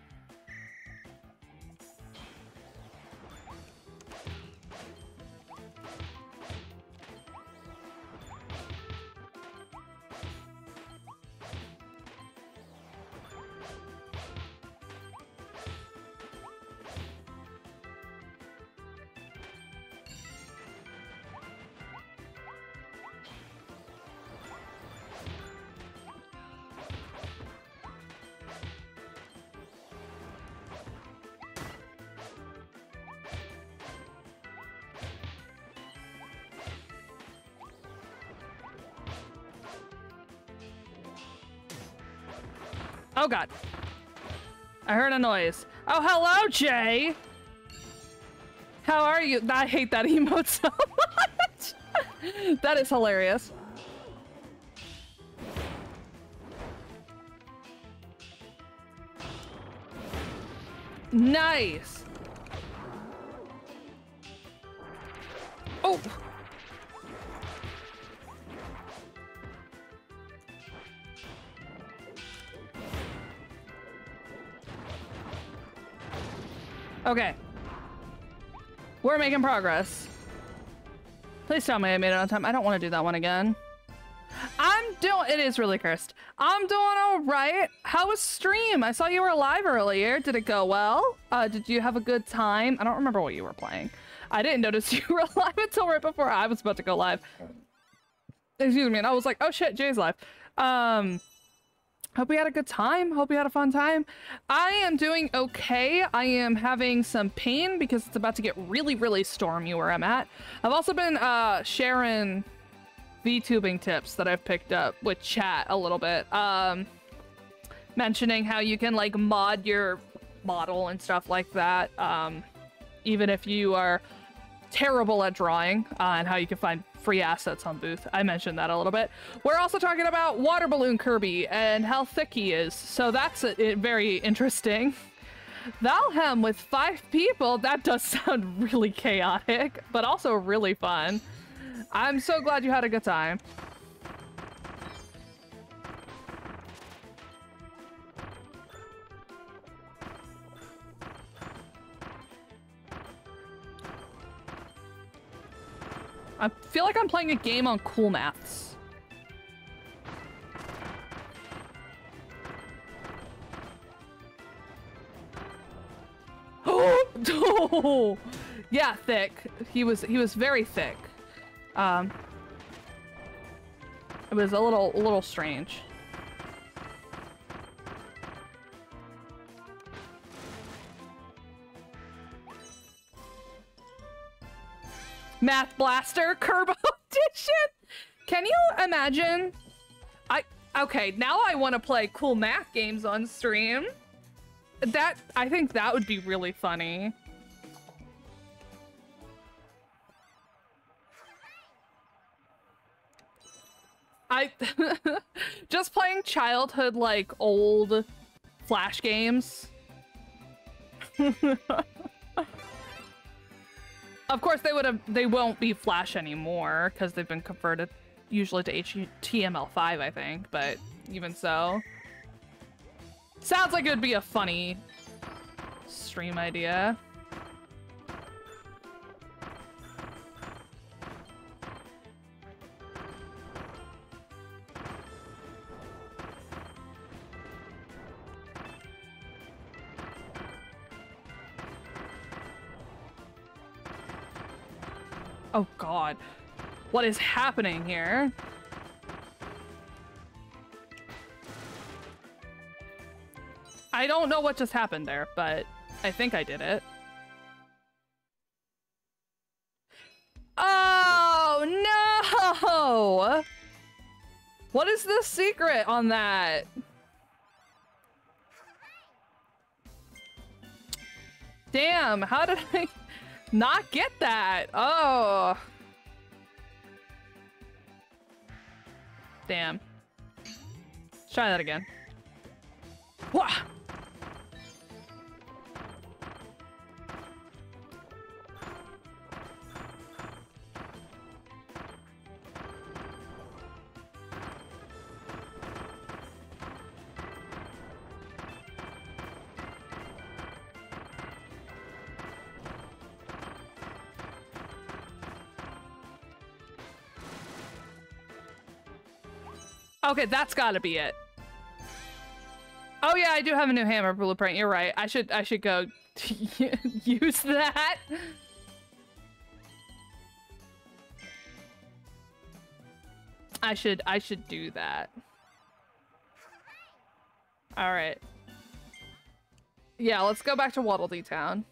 Oh god. I heard a noise. Oh, hello, Jay! How are you? I hate that emote so much! That is hilarious. Nice! Oh! Okay. We're making progress. Please tell me I made it on time. I don't want to do that one again. It is really cursed. I'm doing all right. How was stream? I saw you were live earlier. Did it go well? Did you have a good time? I don't remember what you were playing. I didn't notice you were live until right before I was about to go live. Excuse me. And I was like, oh shit, Jay's live. Hope we had a good time. Hope we had a fun time. I am doing okay. I am having some pain because it's about to get really, really stormy where I'm at. I've also been sharing VTubing tips that I've picked up with chat a little bit. Mentioning how you can like mod your model and stuff like that. Even if you are terrible at drawing and how you can find free assets on Booth. I mentioned that a little bit. We're also talking about Water Balloon Kirby and how thick he is. So that's very interesting. Valheim with 5 people. That does sound really chaotic, but also really fun. I'm so glad you had a good time. I feel like I'm playing a game on Cool Maths. Oh, yeah, thick. He was very thick. It was a little strange. Math Blaster Curbo Edition. Can you imagine? Okay, now I want to play cool math games on stream. I think that would be really funny. Just playing childhood, like, old Flash games. Of course, they won't be Flash anymore because they've been converted usually to HTML5, I think. But even so, sounds like it would be a funny stream idea. Oh God, what is happening here? I don't know what just happened there, but I think I did it. Oh no! What is the secret on that? Damn, how did I not get that? Oh. Damn. Let's try that again. Wah! Okay, that's gotta be it. Oh yeah, I do have a new hammer blueprint. You're right. I should go use that. I should do that. All right. Yeah, let's go back to Waddledee Town.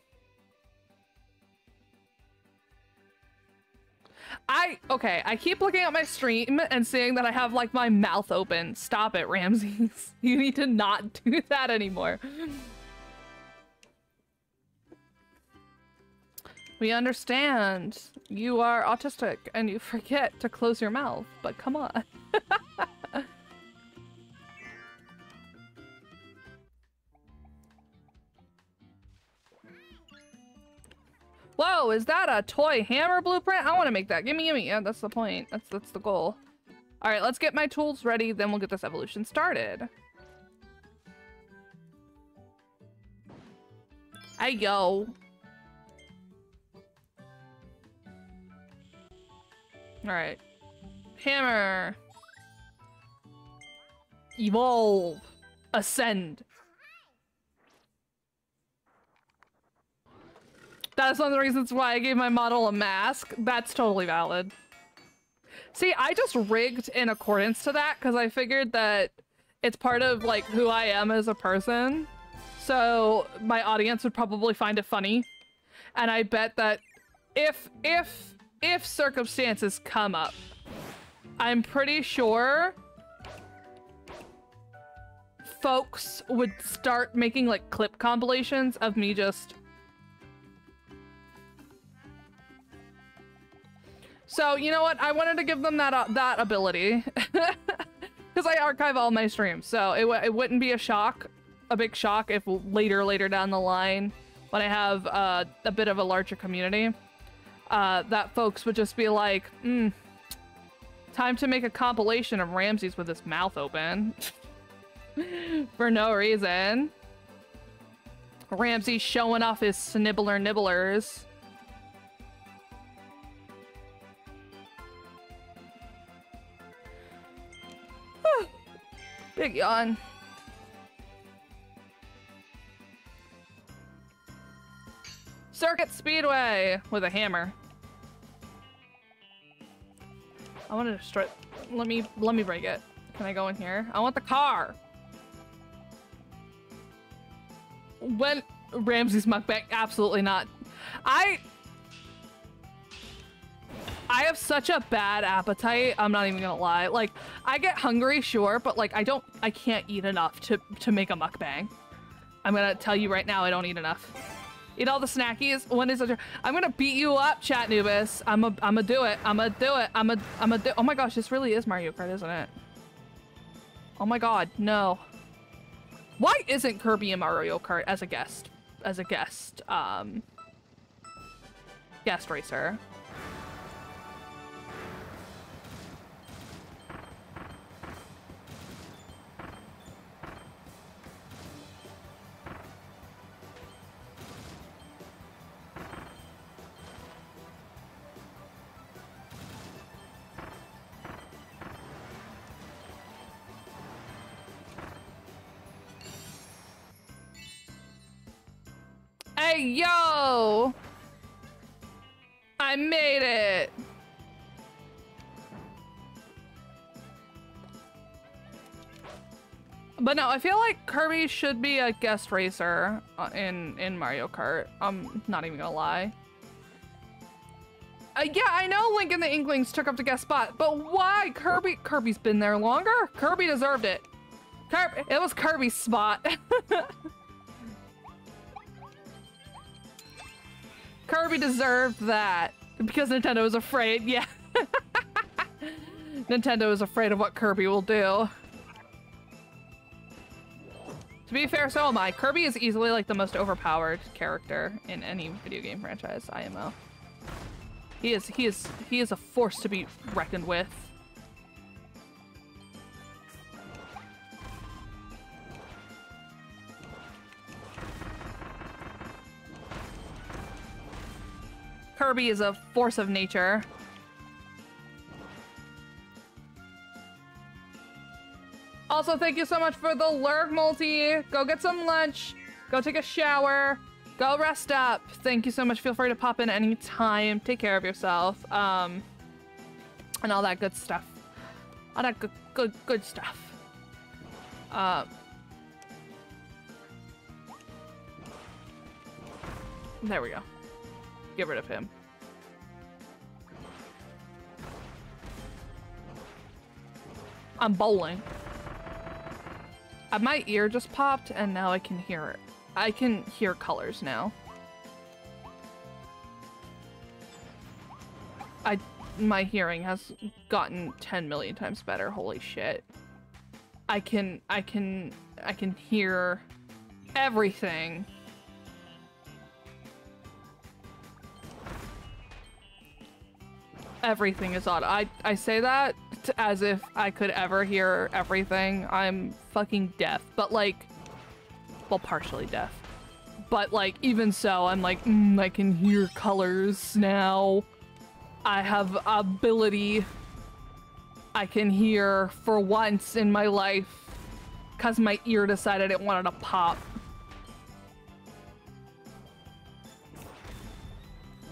Okay, I keep looking at my stream and seeing that I have, like, my mouth open. Stop it, Ramses. You need to not do that anymore. We understand. You are autistic and you forget to close your mouth, but come on. Whoa, is that a toy hammer blueprint? I want to make that. Gimme. Yeah, that's the point. That's the goal. All right, let's get my tools ready. Then we'll get this evolution started. Hey, yo. All right. Hammer. Evolve. Ascend. That's one of the reasons why I gave my model a mask. That's totally valid. See, I just rigged in accordance to that because I figured that it's part of, like, who I am as a person. So my audience would probably find it funny. And I bet that if circumstances come up, I'm pretty sure folks would start making, like, clip compilations of me just So you know what? I wanted to give them that ability because I archive all my streams. So it wouldn't be a big shock if later down the line, when I have a bit of a larger community, that folks would just be like, time to make a compilation of Ramses with his mouth open for no reason. Ramses showing off his snibbler nibblers. Big yawn. Circuit Speedway with a hammer. I want to destroy. Let me break it. Can I go in here? I want the car. When Ramsey's mukbang, absolutely not. I have such a bad appetite. I'm not even gonna lie. Like, I get hungry, sure, but like I can't eat enough to make a mukbang. I'm gonna tell you right now, I don't eat enough. Eat all the snackies. When is it? I'm gonna beat you up, Chat Nubis. I'ma do it. I'ma do it. I'ma do. Oh my gosh, this really is Mario Kart, isn't it? Oh my god, no. Why isn't Kirby in Mario Kart as a guest? As a guest, guest racer. Hey, yo! I made it! But no, I feel like Kirby should be a guest racer in Mario Kart. I'm not even gonna lie. Yeah, I know Link and the Inklings took up the guest spot, but why? Kirby's been there longer? Kirby deserved it. It was Kirby's spot. Kirby deserved that because Nintendo was afraid. Yeah. Nintendo is afraid of what Kirby will do. To be fair, so am I. Kirby is easily like the most overpowered character in any video game franchise, IMO. He is a force to be reckoned with. Kirby is a force of nature. Also, thank you so much for the Lurg multi. Go get some lunch. Go take a shower. Go rest up. Thank you so much. Feel free to pop in anytime. Take care of yourself. And all that good stuff. All that good stuff. There we go. Get rid of him. I'm bowling. My ear just popped and now I can hear it. I can hear colors now. My hearing has gotten 10 million times better. Holy shit. I can hear everything. Everything is odd. I say that as if I could ever hear everything. I'm fucking deaf, but like, well, partially deaf, but like, even so, I'm like, I can hear colors now. I have ability. I can hear for once in my life because my ear decided it wanted to pop.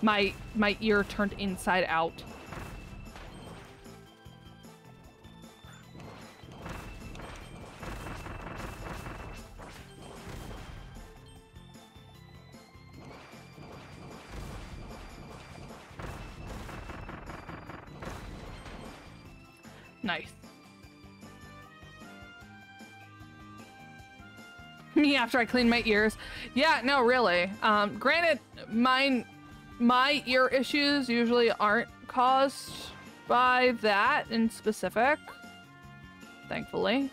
My ear turned inside out. Nice. Me after I clean my ears. Yeah, no, really. Granted, my ear issues usually aren't caused by that in specific, thankfully.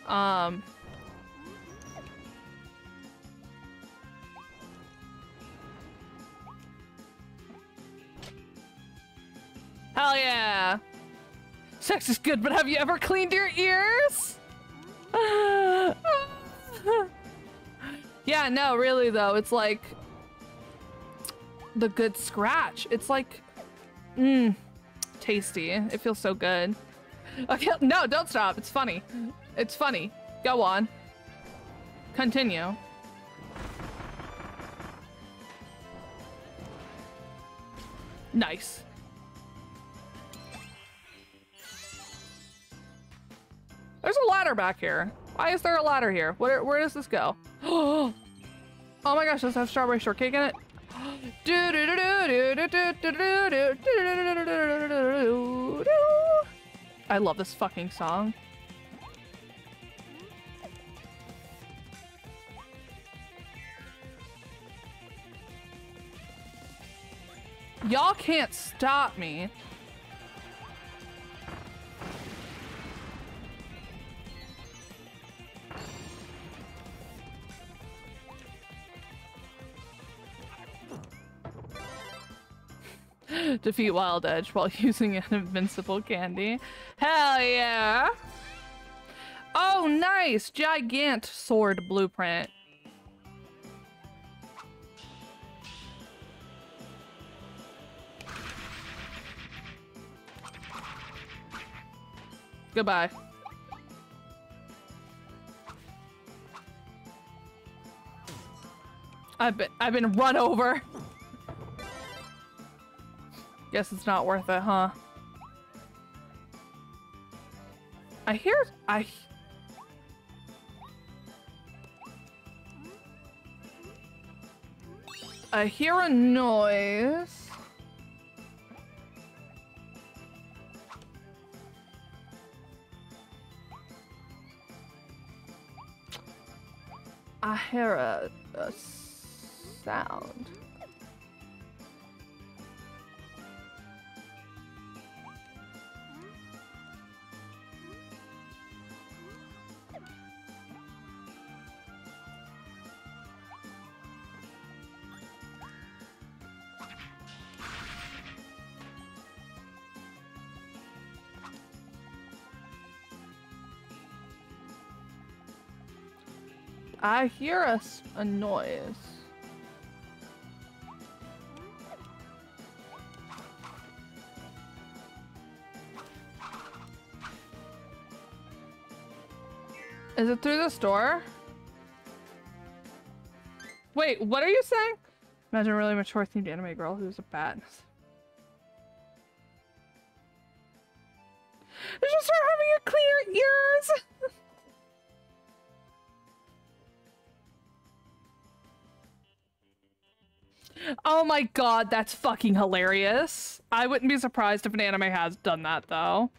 Hell yeah! Sex is good, but have you ever cleaned your ears? Yeah, no, really though, it's like the good scratch. It's like, tasty. It feels so good. Okay, no, don't stop. It's funny. It's funny. Go on. Continue. Nice. There's a ladder back here. Why is there a ladder here? Where does this go? Oh my gosh, does it have strawberry shortcake in it? I love this fucking song. Y'all can't stop me. Defeat Wild Edge while using an invincible candy. Hell yeah! Oh, nice! Gigant sword blueprint. Goodbye. I've been run over. Guess it's not worth it, huh? I hear a noise. I hear a sound. I hear a noise. Is it through this door? Wait, what are you saying? Imagine a really mature themed anime girl who's a bat. It's just her having a cleaner ears! Oh my god, that's fucking hilarious. I wouldn't be surprised if an anime has done that, though.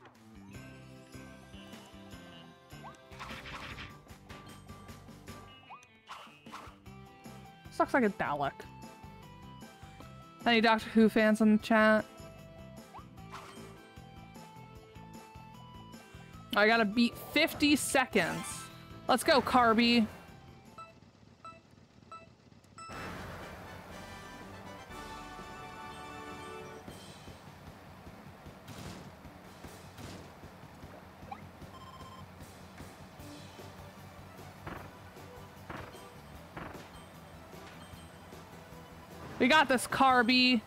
This looks like a Dalek. Any Doctor Who fans in the chat? I gotta beat 50 seconds. Let's go, Kirby. We got this, Kirby.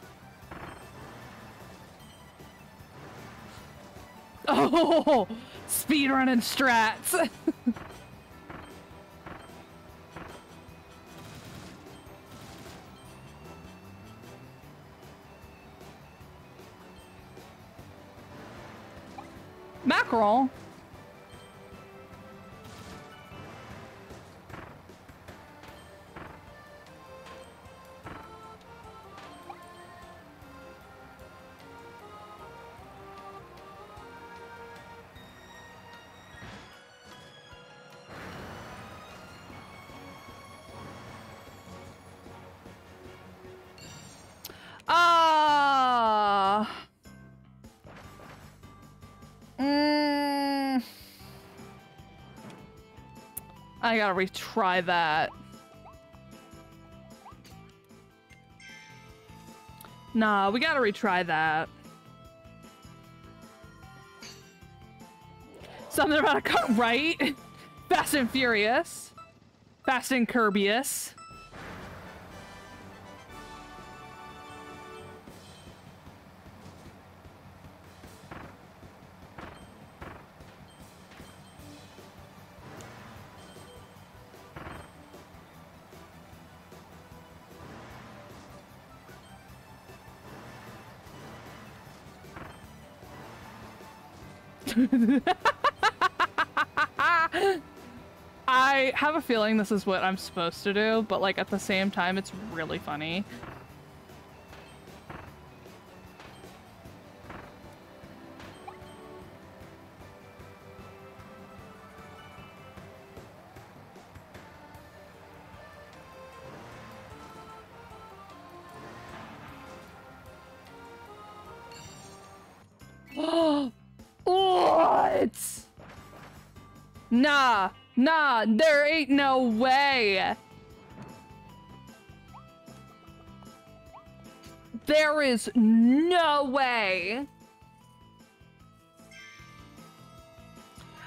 Oh, speed running strats. Mackerel. I gotta retry that. Nah, we gotta retry that. Something about a cut, right? Fast and Furious. Fast and Kirbyous. I have a feeling this is what I'm supposed to do, but like at the same time it's really funny. Nah, nah, there ain't no way. There is no way.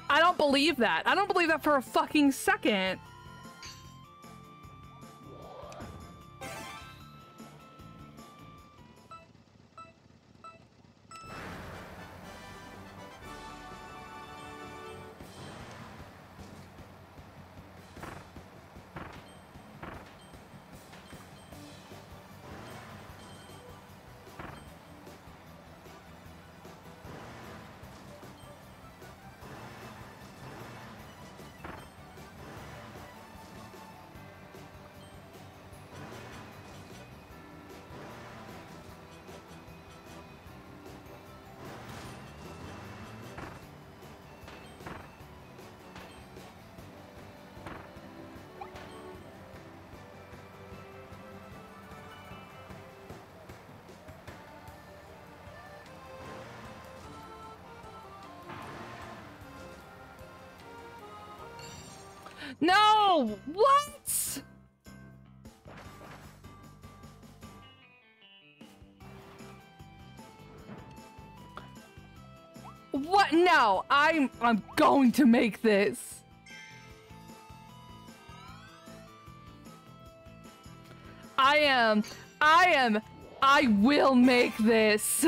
I don't believe that. I don't believe that for a fucking second. No! What? What? No! I'm going to make this. I will make this.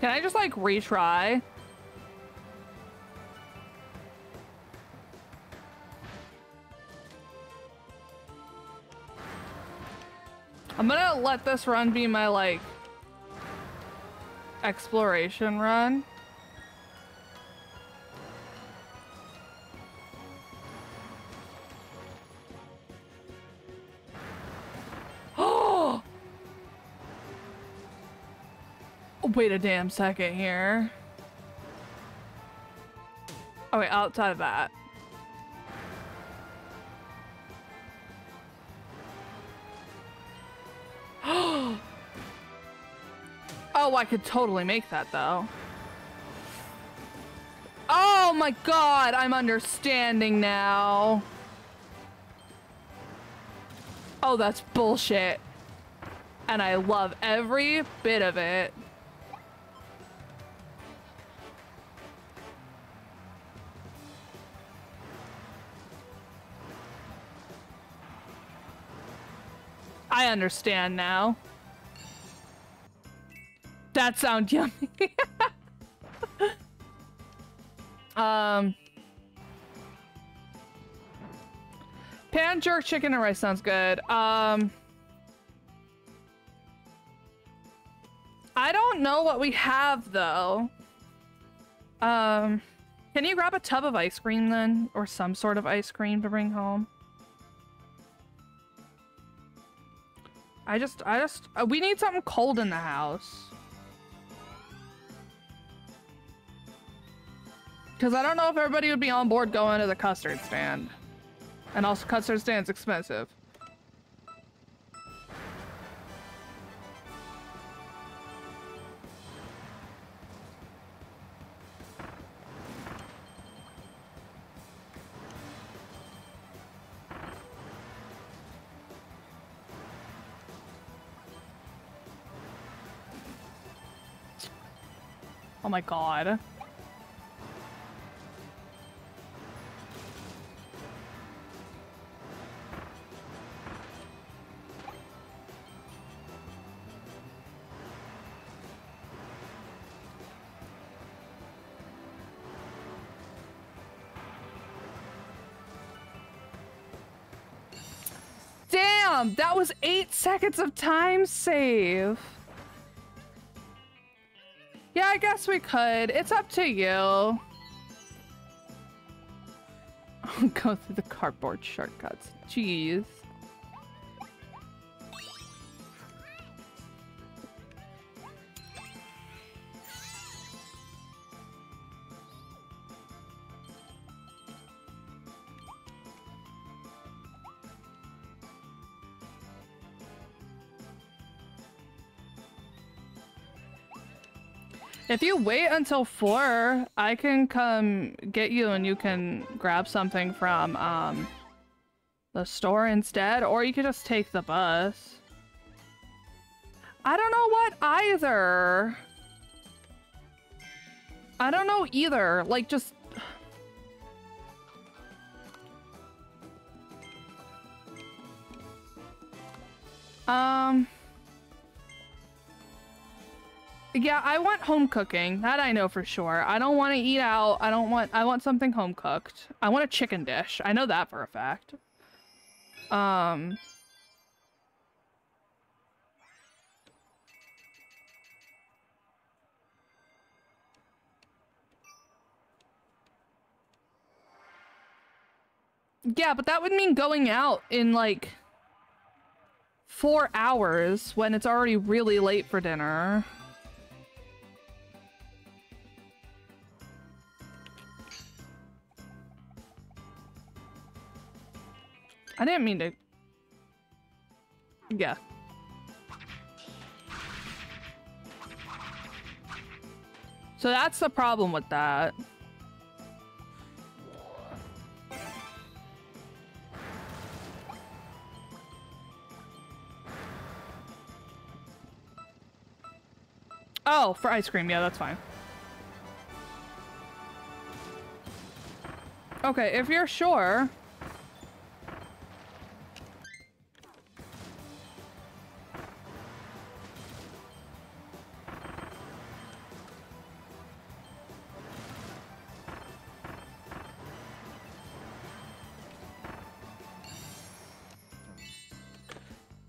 Can I just like retry? I'm gonna let this run be my like exploration run. Wait a damn second here. Oh wait, outside of that. Oh, I could totally make that though. Oh my god, I'm understanding now. Oh, that's bullshit. And I love every bit of it. I understand now. That sounds yummy. Pan, jerk, chicken, and rice sounds good. I don't know what we have, though. Can you grab a tub of ice cream, then? Or some sort of ice cream to bring home? We need something cold in the house. Because I don't know if everybody would be on board going to the custard stand. And also, custard stand's expensive. Oh my god. Damn, that was 8 seconds of time save. Yeah, I guess we could. It's up to you. Go through the cardboard shortcuts. Jeez. If you wait until 4, I can come get you and you can grab something from the store instead, or you could just take the bus. I don't know what either. I don't know either. Like, just... Yeah, I want home cooking. That I know for sure. I don't want to eat out. I want something home cooked. I want a chicken dish. I know that for a fact. Yeah, but that would mean going out in like 4 hours when it's already really late for dinner. I didn't mean to. Yeah. So that's the problem with that. Oh, for ice cream. Yeah, that's fine. Okay, if you're sure.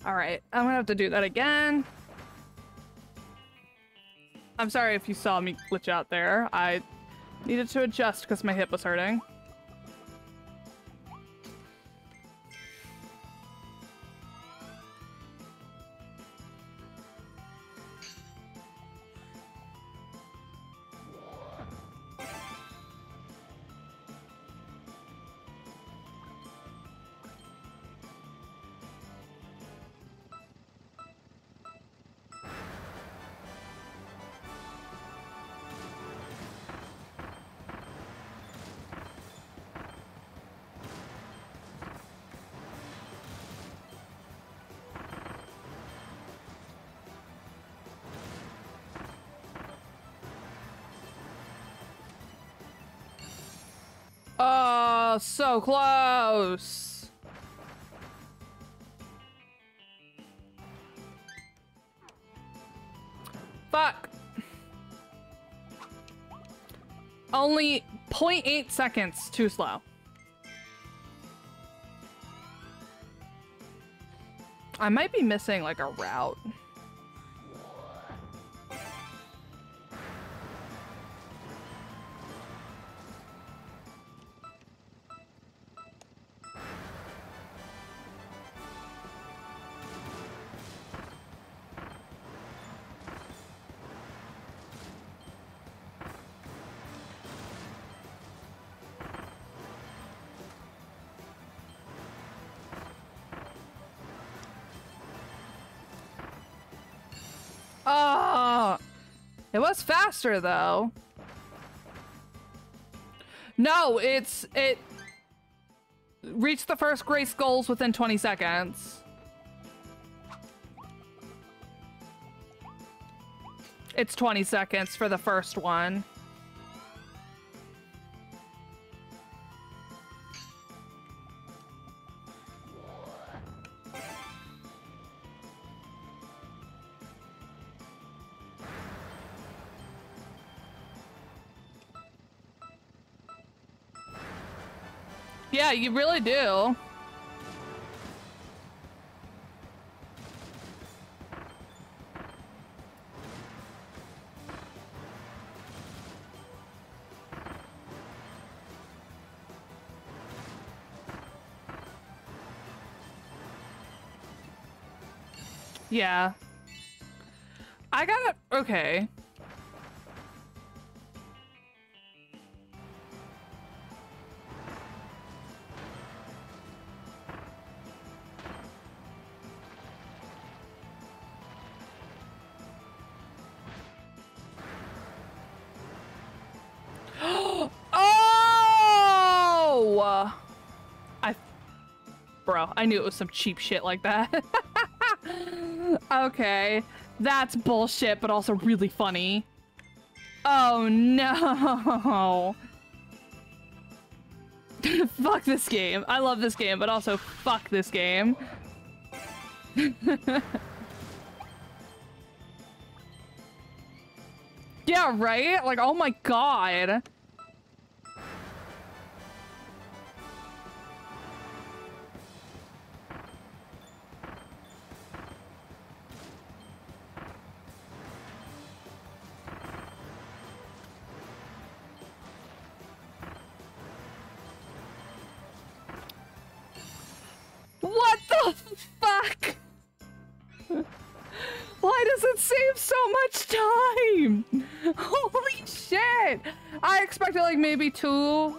Alright, I'm gonna have to do that again. I'm sorry if you saw me glitch out there. I needed to adjust because my hip was hurting. So close. Fuck. Only 0.8 seconds too slow. I might be missing like a route. It was faster though. No, it reached the first grace goals within 20 seconds. It's 20 seconds for the first one. Yeah, you really do. Yeah. I got it. Okay. I knew it was some cheap shit like that. Okay, that's bullshit, but also really funny. Oh no. Fuck this game. I love this game, but also fuck this game. Yeah, right? Like, oh my god. Like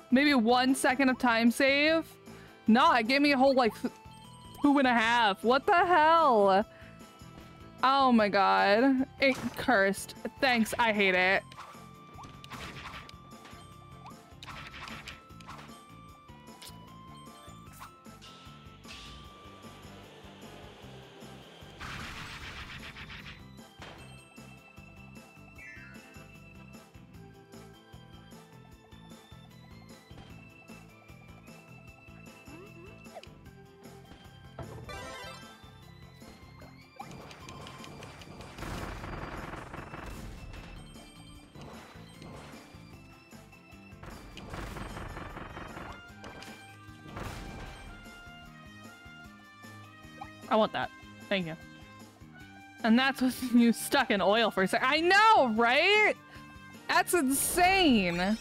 maybe 1 second of time save. No, it gave me a whole like 2.5. What the hell? Oh my god, it cursed. Thanks, I hate it. I want that. Thank you. And that's with you stuck in oil for a sec. I know, right? That's insane.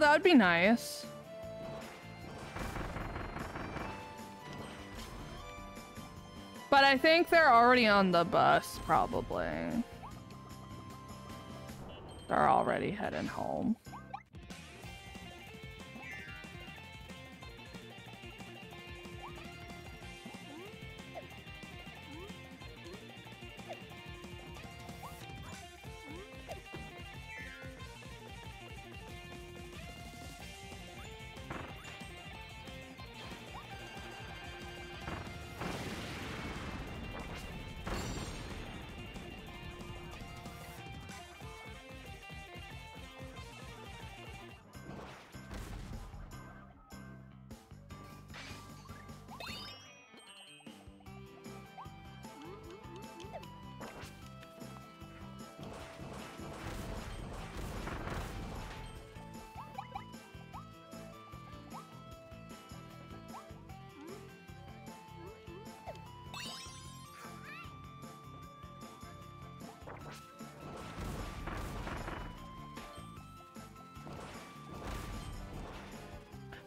That would be nice. But I think they're already on the bus, probably. They're already heading home.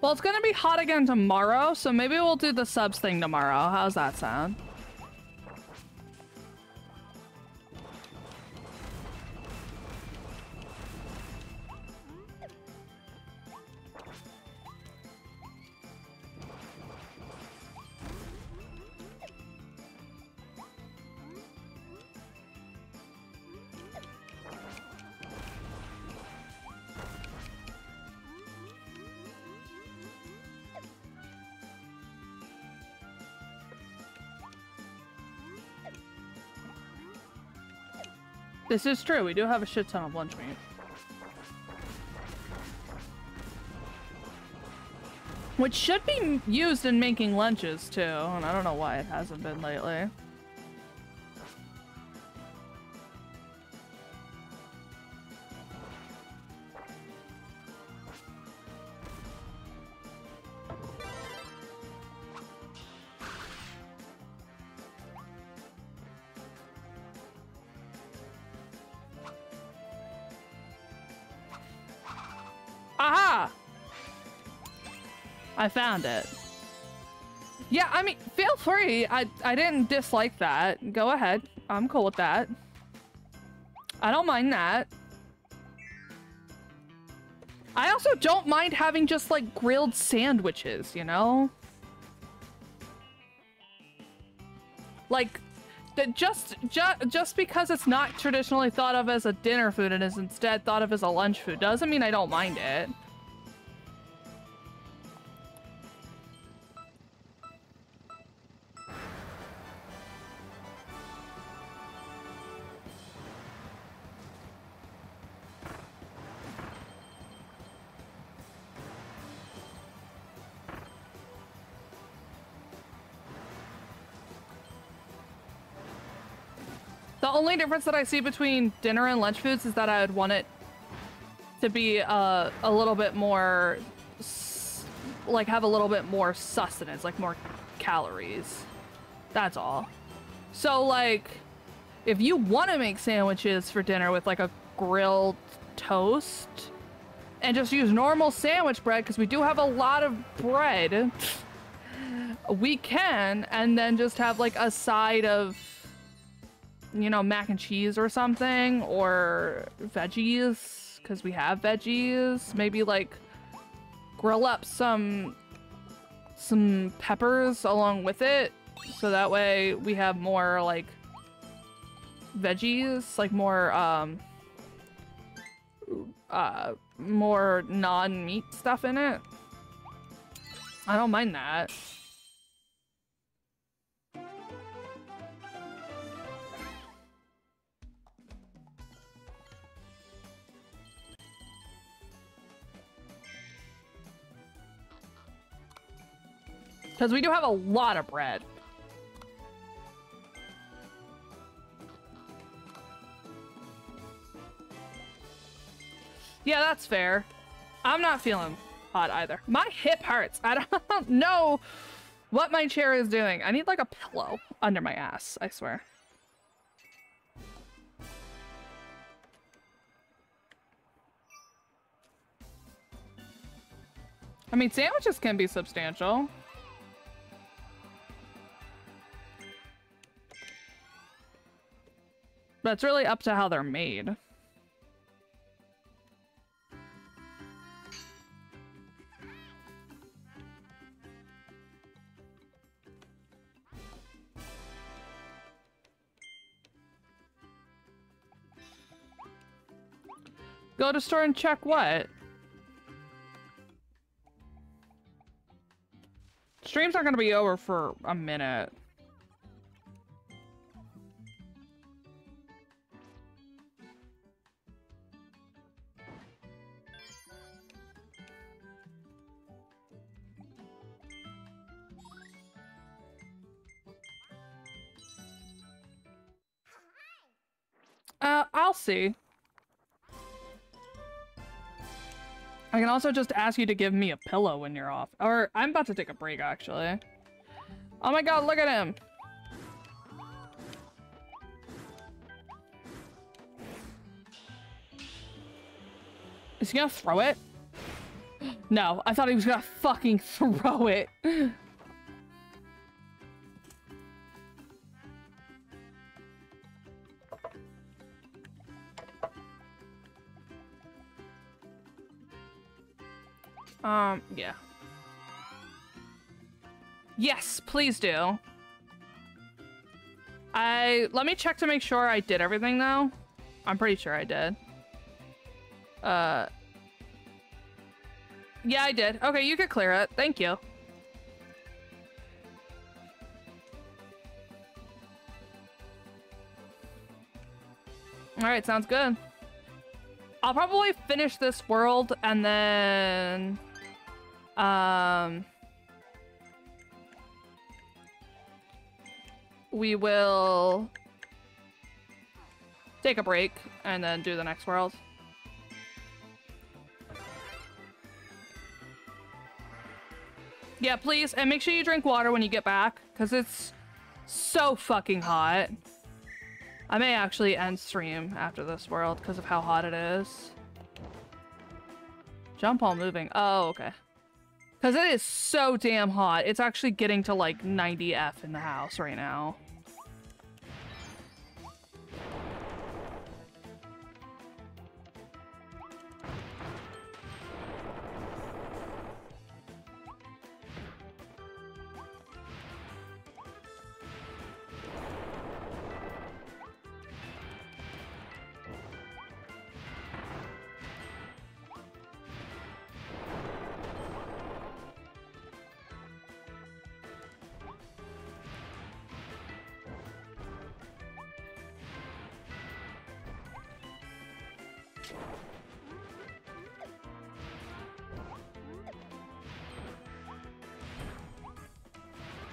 Well, it's gonna be hot again tomorrow, so maybe we'll do the subs thing tomorrow. How's that sound? This is true, we do have a shit ton of lunch meat. Which should be used in making lunches too, and I don't know why it hasn't been lately. I found it. Yeah, I mean, feel free. I didn't dislike that. Go ahead. I'm cool with that. I don't mind that. I also don't mind having just like grilled sandwiches, you know? Like, just because it's not traditionally thought of as a dinner food and is instead thought of as a lunch food doesn't mean I don't mind it. The only difference that I see between dinner and lunch foods is that I would want it to be a little bit more, like have a little bit more sustenance, like more calories. That's all. So like, if you want to make sandwiches for dinner with like a grilled toast and just use normal sandwich bread, because we do have a lot of bread, we can, and then just have like a side of, you know, mac and cheese or something, or veggies, because we have veggies. Maybe like grill up some peppers along with it, so that way we have more like veggies, like more non-meat stuff in it. I don't mind that. Because we do have a lot of bread. Yeah, that's fair. I'm not feeling hot either. My hip hurts. I don't know what my chair is doing. I need like a pillow under my ass, I swear. I mean, sandwiches can be substantial. But it's really up to how they're made. Go to store and check what? Streams aren't gonna be over for a minute. I'll see. I can also just ask you to give me a pillow when you're off. Or, I'm about to take a break, actually. Oh my god, look at him! Is he gonna throw it? No, I thought he was gonna fucking throw it. Yeah. Yes, please do. Let me check to make sure I did everything, though. I'm pretty sure I did. Yeah, I did. Okay, you could clear it. Thank you. Alright, sounds good. I'll probably finish this world and then... we will... take a break and then do the next world. Yeah, please, and make sure you drink water when you get back, because it's so fucking hot. I may actually end stream after this world because of how hot it is. Jump while moving. Oh, okay. Because it is so damn hot. It's actually getting to like 90F in the house right now.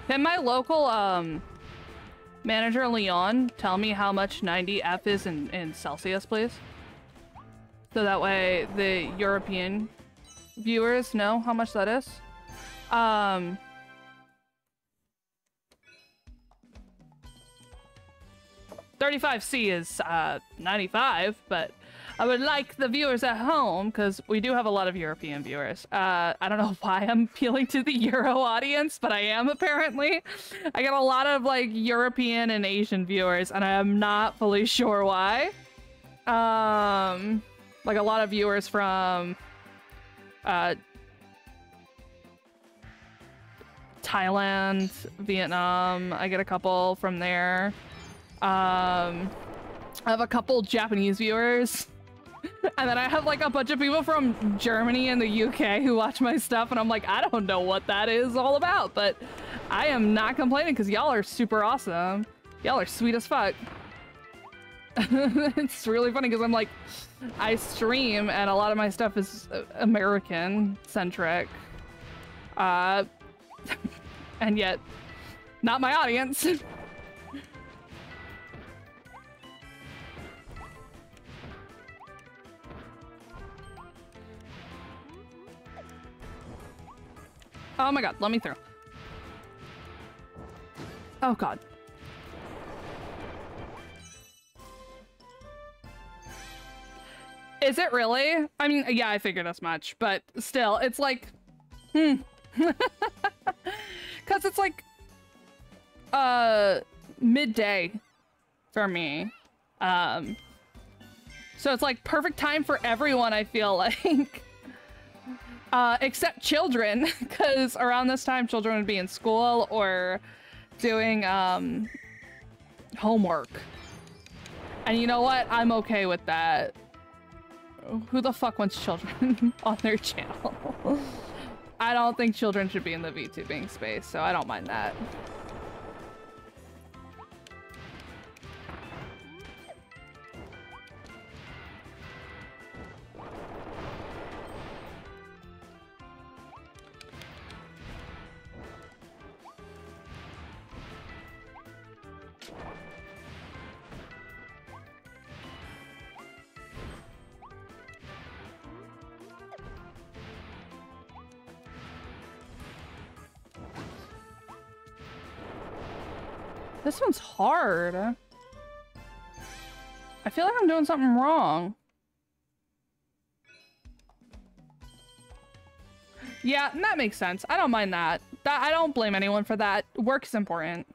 Can my local manager Leon tell me how much 90F is in Celsius, please? So that way the European viewers know how much that is. C is 95, but I would like the viewers at home, because we do have a lot of European viewers. I don't know why I'm appealing to the Euro audience, but I am apparently. I got a lot of like European and Asian viewers, and I am not fully sure why. Like a lot of viewers from Thailand, Vietnam. I get a couple from there. I have a couple Japanese viewers. And then I have like a bunch of people from Germany and the UK who watch my stuff, and I'm like, I don't know what that is all about, but I am not complaining because y'all are super awesome. Y'all are sweet as fuck. It's really funny because I'm like, I stream and a lot of my stuff is American centric. And yet, not my audience. Oh my god, let me through. Oh god. Is it really? I mean, yeah, I figured as much, but still, it's like, Cause it's like, midday for me. So it's like perfect time for everyone, I feel like. Except children, because around this time children would be in school or doing homework. And you know what? I'm okay with that. Who the fuck wants children on their channel? I don't think children should be in the VTubing space, so I don't mind that. This one's hard. I feel like I'm doing something wrong. Yeah, that makes sense. I don't mind that. I don't blame anyone for that. Work's important.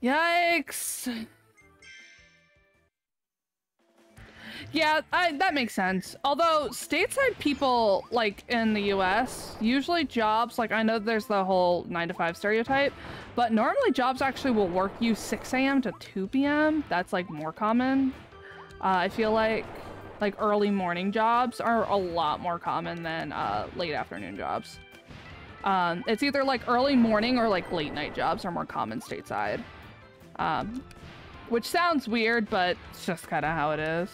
Yikes. Yeah, that makes sense. Although stateside people, like in the US, usually jobs, like I know there's the whole 9-to-5 stereotype, but normally jobs actually will work you 6 AM to 2 PM. That's like more common. I feel like early morning jobs are a lot more common than late afternoon jobs. It's either like early morning or like late night jobs are more common stateside. Which sounds weird, but it's just kind of how it is.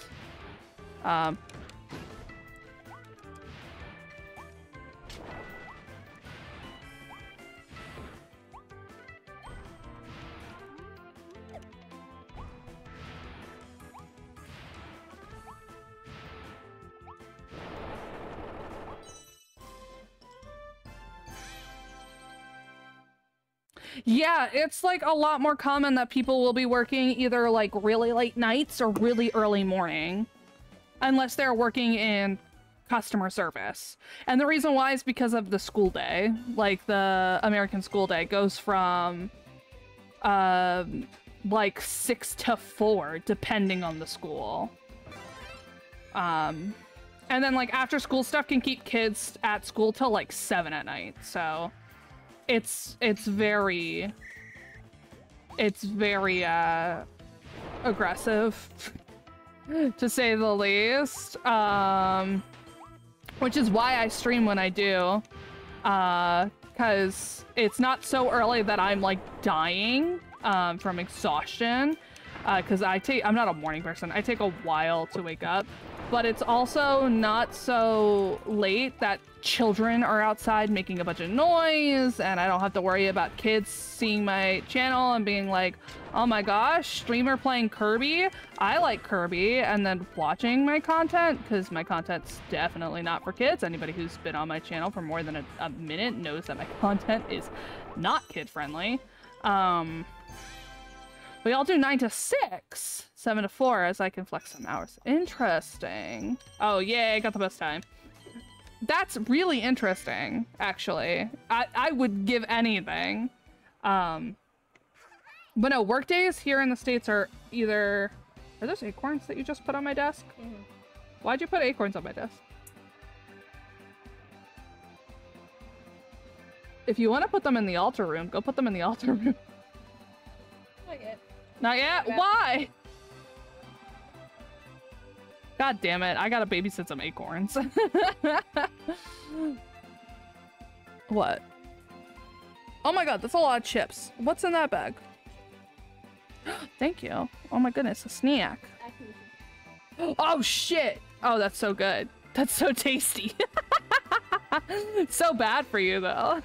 Yeah, it's like a lot more common that people will be working either like really late nights or really early morning, unless they're working in customer service. And the reason why is because of the school day. Like the American school day goes from like 6 to 4, depending on the school. And then like after school stuff can keep kids at school till like 7 at night. So it's very aggressive to say the least, which is why I stream when I do, because it's not so early that I'm like dying from exhaustion, because I'm not a morning person. I take a while to wake up, but it's also not so late that children are outside making a bunch of noise, and I don't have to worry about kids seeing my channel and being like, oh my gosh, streamer playing Kirby, I like Kirby, and then watching my content, because my content's definitely not for kids. Anybody who's been on my channel for more than a minute knows that my content is not kid friendly. We all do 9 to 6, 7 to 4, as I can flex some hours. Interesting. Oh yay, I got the best time. That's really interesting, actually. I would give anything. But no, work days here in the States are either... Are those acorns that you just put on my desk? Mm-hmm. Why'd you put acorns on my desk? If you want to put them in the altar room, go put them in the altar room. Not yet. Not yet? Why? God damn it, I gotta babysit some acorns. What? Oh my god, that's a lot of chips. What's in that bag? Thank you. Oh my goodness, a snack. Oh shit! Oh, that's so good. That's so tasty. So bad for you though.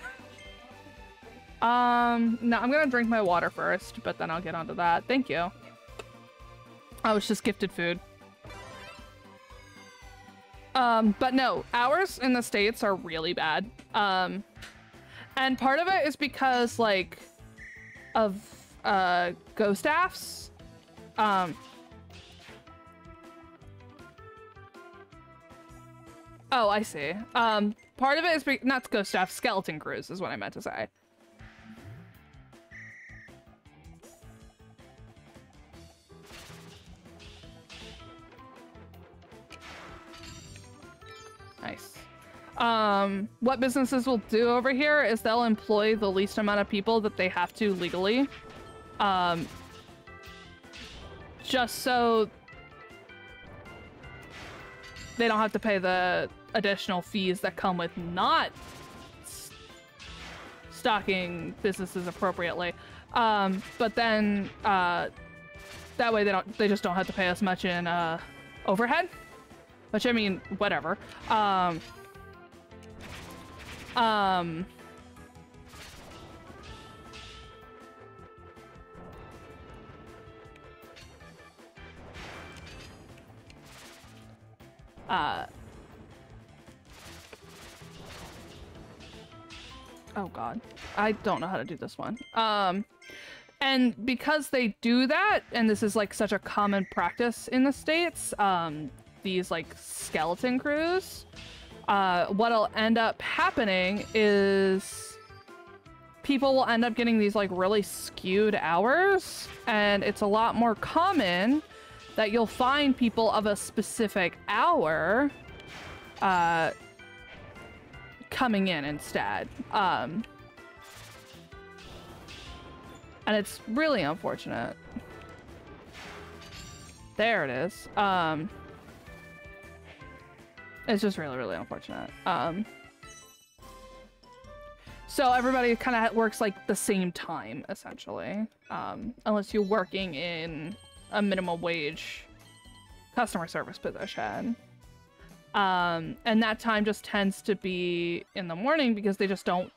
No, I'm gonna drink my water first, but then I'll get onto that. Thank you. I was just gifted food. But no, hours in the States are really bad. And part of it is because, like, of, ghost staffs. Oh, I see. Part of it is, not ghost staff, skeleton crews is what I meant to say. Nice. What businesses will do over here is they'll employ the least amount of people that they have to legally, just so they don't have to pay the additional fees that come with not stocking businesses appropriately. But then that way they just don't have to pay us much in overhead, which, I mean, whatever. Oh God, I don't know how to do this one. And because they do that, and this is like such a common practice in the States, these like skeleton crews, what'll end up happening is people will end up getting these like really skewed hours, and it's a lot more common that you'll find people of a specific hour coming in instead. And it's really unfortunate. There it is. It's just really, really unfortunate. So everybody kind of works like the same time, essentially. Unless you're working in a minimum wage customer service position. And that time just tends to be in the morning because they just don't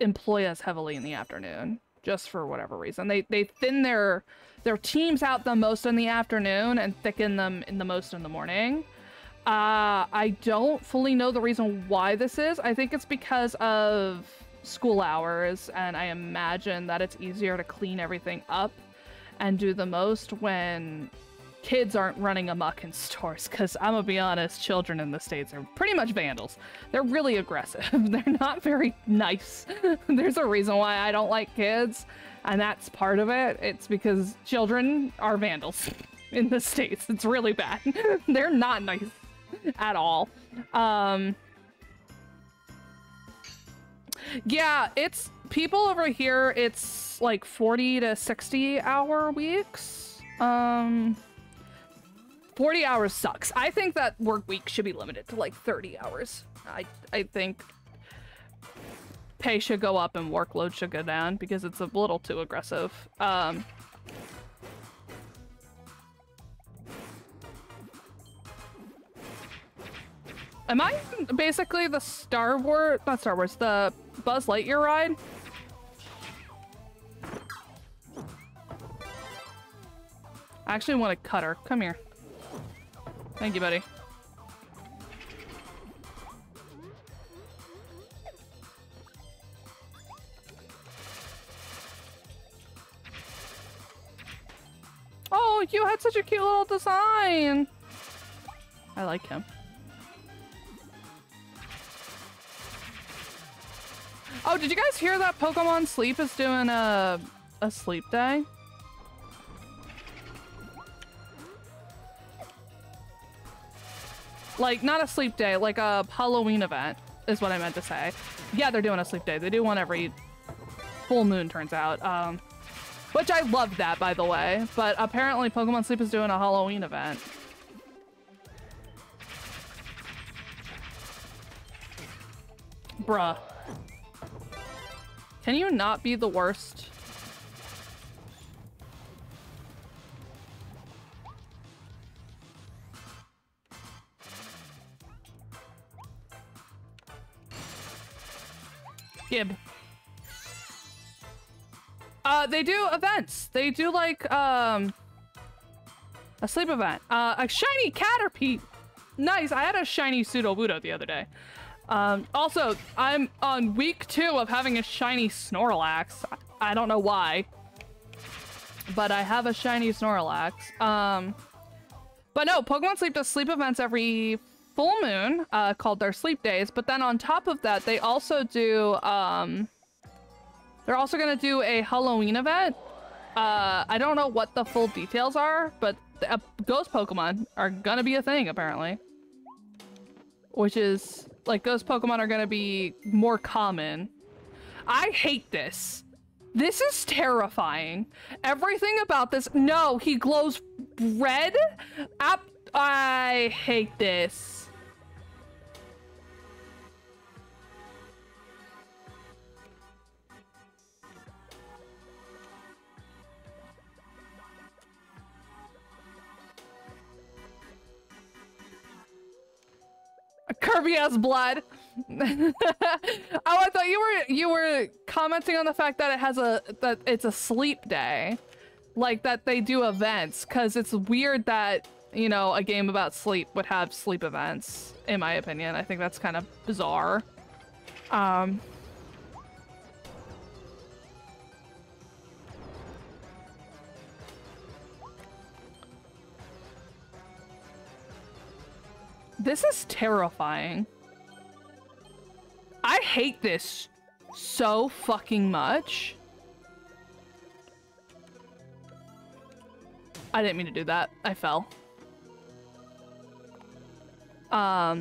employ us heavily in the afternoon, just for whatever reason. They thin their teams out the most in the afternoon and thicken them in the most in the morning. I don't fully know the reason why this is. I think it's because of school hours, and I imagine that it's easier to clean everything up and do the most when kids aren't running amok in stores, because I'm gonna be honest, children in the States are pretty much vandals. They're really aggressive. They're not very nice. There's a reason why I don't like kids, and that's part of it. It's because children are vandals in the States. It's really bad. They're not nice at all. Yeah, it's people over here. It's like 40 to 60 hour weeks. 40 hours sucks. I think that work week should be limited to like 30 hours. I think pay should go up and workload should go down because it's a little too aggressive. Am I basically the not Star Wars, the Buzz Lightyear ride? I actually want to cut her. Come here. Thank you, buddy. Oh, you had such a cute little design. I like him. Oh, did you guys hear that Pokemon Sleep is doing a sleep day? Like, not a sleep day, like a Halloween event is what I meant to say. Yeah, they're doing a sleep day. They do one every full moon, turns out. Which I love that, by the way. But apparently Pokemon Sleep is doing a Halloween event. Bruh. Can you not be the worst? Gib. They do events. They do like a sleep event. A shiny Caterpie. Nice. I had a shiny Sudowoodo the other day. Also, I'm on week 2 of having a shiny Snorlax. I don't know why, but I have a shiny Snorlax. But no, Pokemon Sleep does sleep events every full moon, called their sleep days. But then on top of that, they also do, they're also going to do a Halloween event. I don't know what the full details are, but the, ghost Pokemon are going to be a thing, apparently. Which is, like, ghost Pokemon are going to be more common. I hate this. This is terrifying. Everything about this. No, he glows red. I hate this. Kirby has blood. Oh, I thought you were commenting on the fact that it has that it's a sleep day, like that they do events, because it's weird that, you know, a game about sleep would have sleep events. In my opinion, I think that's kind of bizarre. This is terrifying. I hate this so fucking much. I didn't mean to do that. I fell. I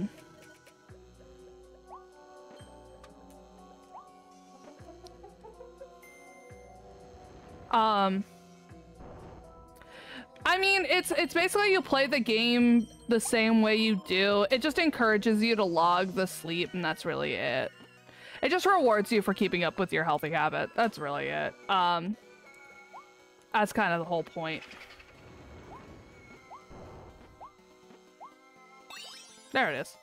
mean, it's basically you play the game the same way you do. It just encourages you to log the sleep, and that's really it. It just rewards you for keeping up with your healthy habit. That's really it. That's kind of the whole point. There it is.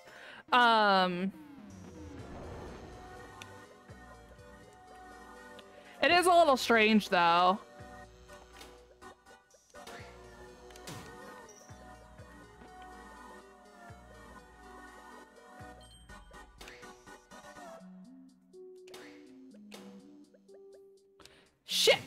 It is a little strange, though. Shit!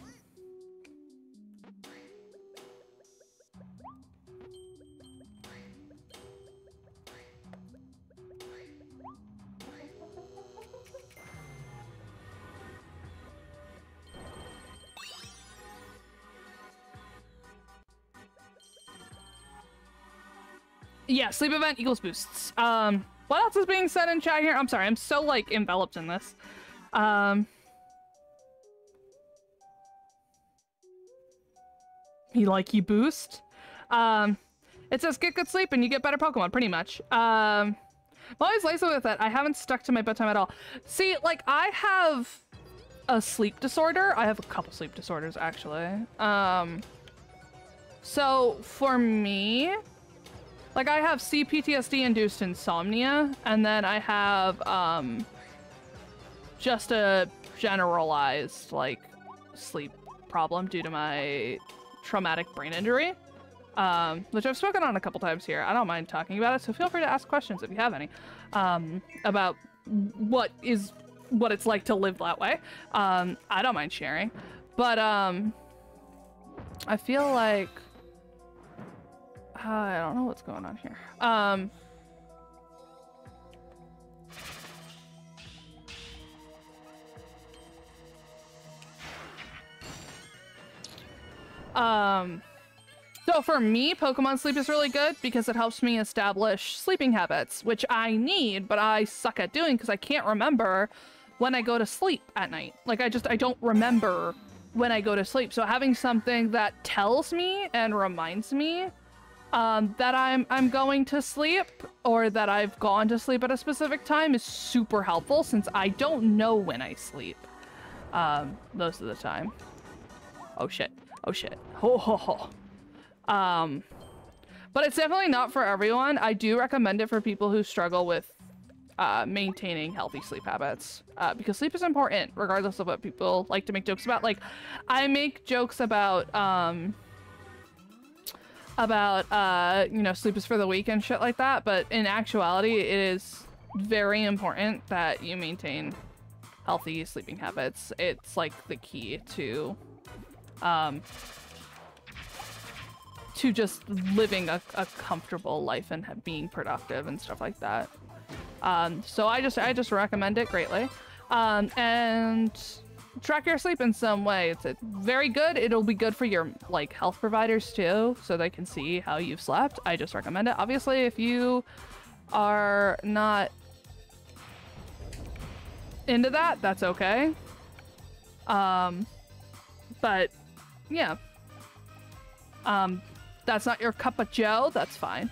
Yeah, sleep event equals boosts. What else is being said in chat here? I'm sorry, I'm so, like, enveloped in this. You boost. It says get good sleep and you get better Pokemon, pretty much. I'm always lazy with it. I haven't stuck to my bedtime at all. See, like, I have a sleep disorder. I have a couple sleep disorders, actually. So, for me... Like, I have CPTSD-induced insomnia, and then I have, just a generalized, like, sleep problem due to my traumatic brain injury, which I've spoken on a couple times here. I don't mind talking about it, so feel free to ask questions if you have any, about what it's like to live that way. I don't mind sharing, but, I feel like... I don't know what's going on here. So for me, Pokemon Sleep is really good because it helps me establish sleeping habits, which I need, but I suck at doing because I can't remember when I go to sleep at night. Like, I don't remember when I go to sleep. So having something that tells me and reminds me that I'm going to sleep, or that I've gone to sleep at a specific time, is super helpful since I don't know when I sleep most of the time. Oh shit! Oh shit! Ho ho ho! But it's definitely not for everyone. I do recommend it for people who struggle with maintaining healthy sleep habits, because sleep is important, regardless of what people like to make jokes about. Like, I make jokes about you know, sleep is for the weak and shit like that, but in actuality it is very important that you maintain healthy sleeping habits. It's like the key to just living a comfortable life and being productive and stuff like that. So I just recommend it greatly. And track your sleep in some way. It's very good. It'll be good for your, like, health providers too, so they can see how you've slept. I just recommend it. Obviously, if you are not into that, that's okay. But yeah, that's not your cup of joe, that's fine.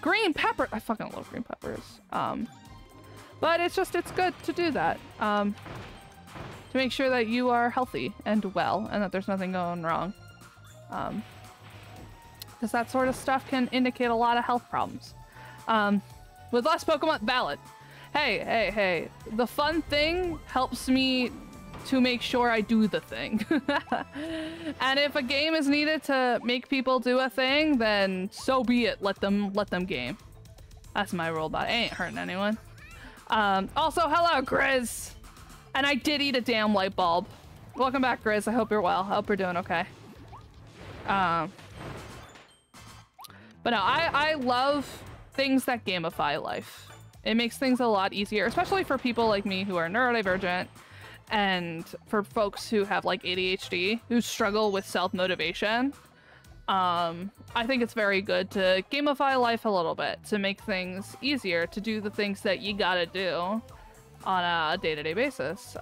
Green pepper, I fucking love green peppers. But it's good to do that. To make sure that you are healthy and well, and that there's nothing going wrong. Because that sort of stuff can indicate a lot of health problems. With last Pokemon ballot. Hey. The fun thing helps me to make sure I do the thing. And if a game is needed to make people do a thing, then so be it. Let them game. That's my rule, but it ain't hurting anyone. Also, hello, Grizz. And I did eat a damn light bulb. Welcome back, Grizz. I hope you're well. I hope you're doing okay. But no, I love things that gamify life. It makes things a lot easier, especially for people like me who are neurodivergent, and for folks who have like ADHD, who struggle with self-motivation. I think it's very good to gamify life a little bit, to make things easier, to do the things that you gotta do on a day-to-day basis.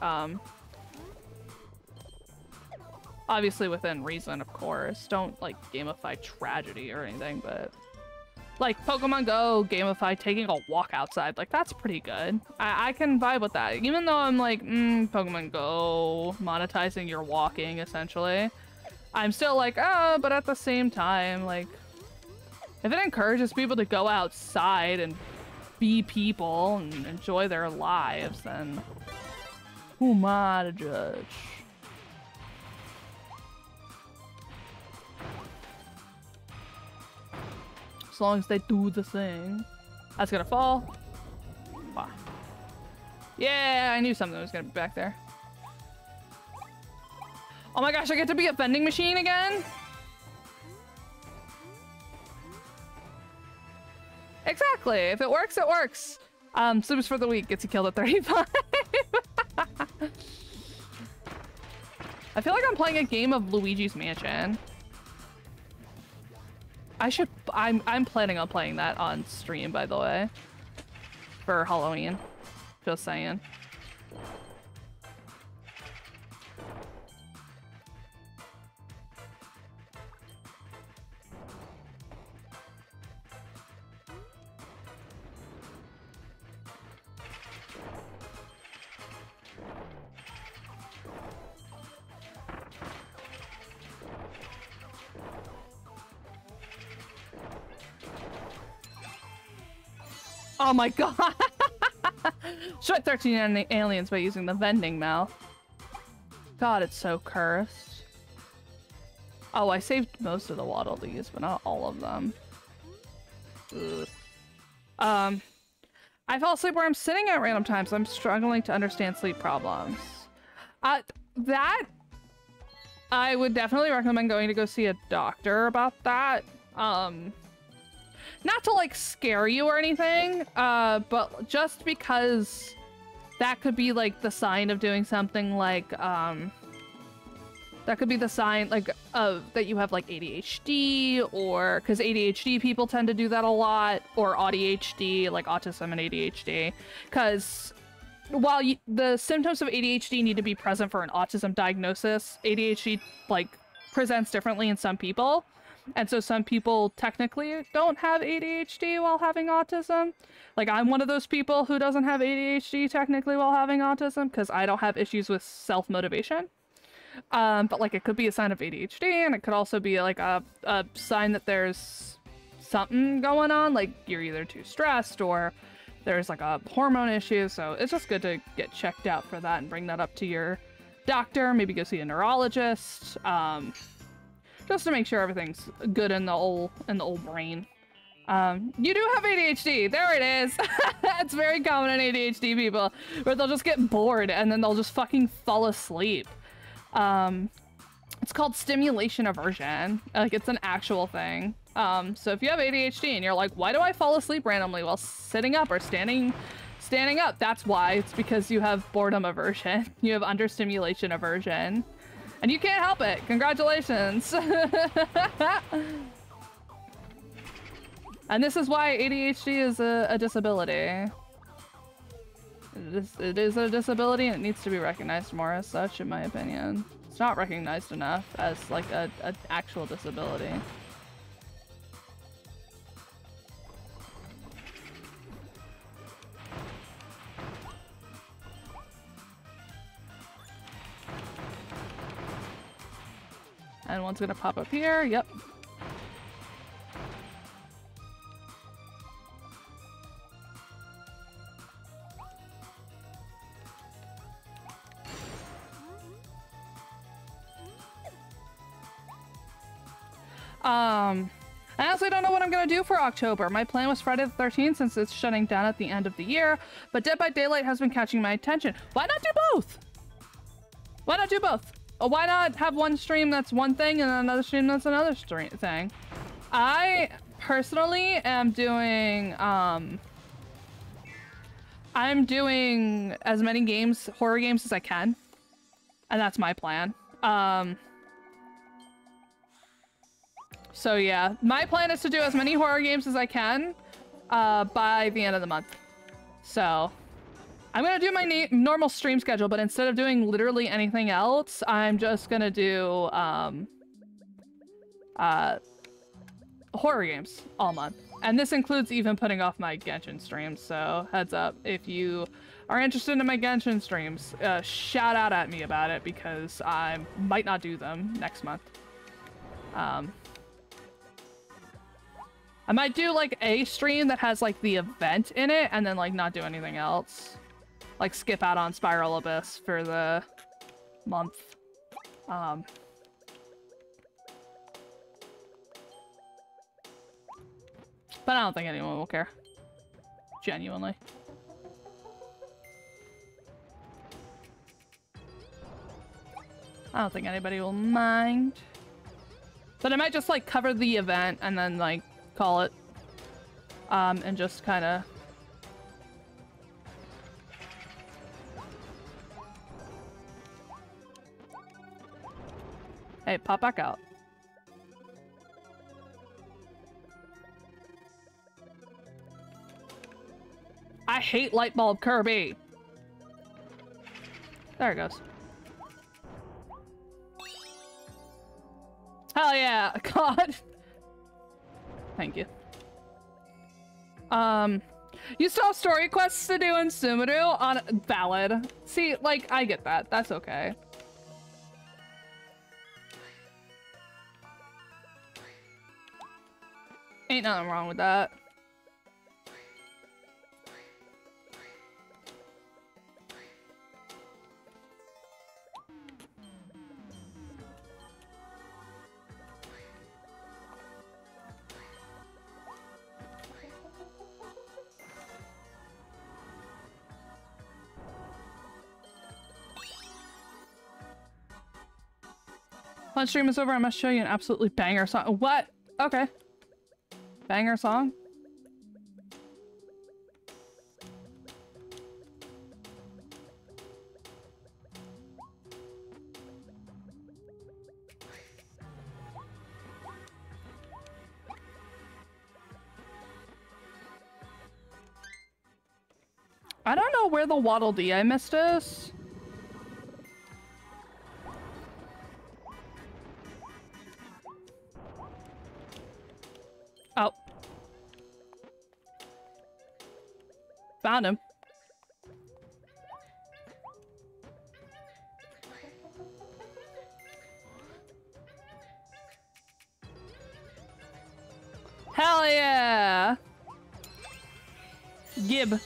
Obviously within reason, of course. Don't like gamify tragedy or anything, but like Pokemon Go gamify taking a walk outside. Like that's pretty good. I can vibe with that. Even though I'm like, Pokemon Go monetizing your walking essentially. I'm still like, oh, but at the same time, like if it encourages people to go outside and be people and enjoy their lives, then who am I to judge? As long as they do the thing. That's gonna fall. Wow. Yeah, I knew something was gonna be back there. Oh my gosh, I get to be a vending machine again? Exactly. If it works, it works. Sleeps for the week gets you killed at 35. I feel like I'm playing a game of Luigi's Mansion. I'm planning on playing that on stream, by the way, for Halloween. Just saying. Oh my god! Shot 13 aliens by using the vending mouth. God, it's so cursed. Oh, I saved most of the Waddle Dees, but not all of them. Ugh. I fall asleep where I'm sitting at random times. I'm struggling to understand sleep problems. That I would definitely recommend going to go see a doctor about that. Not to like scare you or anything, but just because that could be like the sign of doing something like, that could be the sign like of that you have like ADHD, or because ADHD people tend to do that a lot, or ADHD, like autism and ADHD, because while the symptoms of ADHD need to be present for an autism diagnosis, ADHD like presents differently in some people. And so some people technically don't have ADHD while having autism. Like I'm one of those people who doesn't have ADHD technically while having autism because I don't have issues with self-motivation. But like it could be a sign of ADHD, and it could also be like a sign that there's something going on. Like you're either too stressed or there's like a hormone issue. So it's just good to get checked out for that and bring that up to your doctor. Maybe go see a neurologist. Just to make sure everything's good in the old brain. You do have ADHD. There it is. It's very common in ADHD people where they'll just get bored and then they'll just fucking fall asleep. It's called stimulation aversion. Like it's an actual thing. So if you have ADHD and you're like, why do I fall asleep randomly while sitting up or standing up? That's why. It's because you have boredom aversion. You have understimulation aversion. And you can't help it. Congratulations. And this is why ADHD is a disability. It is a disability, and it needs to be recognized more as such, in my opinion. It's not recognized enough as like an actual disability. And one's gonna pop up here, yep. I honestly don't know what I'm going to do for October. My plan was Friday the 13th since it's shutting down at the end of the year, but Dead by Daylight has been catching my attention. Why not do both? Why not do both? Why not have one stream that's one thing and another stream that's another thing? I personally am doing, I'm doing as many games, horror games as I can. And that's my plan. So yeah, my plan is to do as many horror games as I can by the end of the month. So I'm gonna do my normal stream schedule, but instead of doing literally anything else, I'm just gonna do horror games all month. And this includes even putting off my Genshin streams, so heads up, if you are interested in my Genshin streams, shout out at me about it, because I might not do them next month. I might do like a stream that has like the event in it and then like not do anything else. Like skip out on Spiral Abyss for the month. But I don't think anyone will care. Genuinely. I don't think anybody will mind. But I might just like cover the event and then like call it, and just kind of hey, pop back out. I hate light bulb Kirby. There it goes. Hell yeah, God. Thank you. You still have story quests to do in Sumeru on valid. See, like, I get that. That's okay. Ain't nothing wrong with that. Once stream is over, I must show you an absolutely banger song. What? Okay. Banger song? I don't know where the Waddle Dee I missed is. Oh. Found him. Hell yeah! Gib.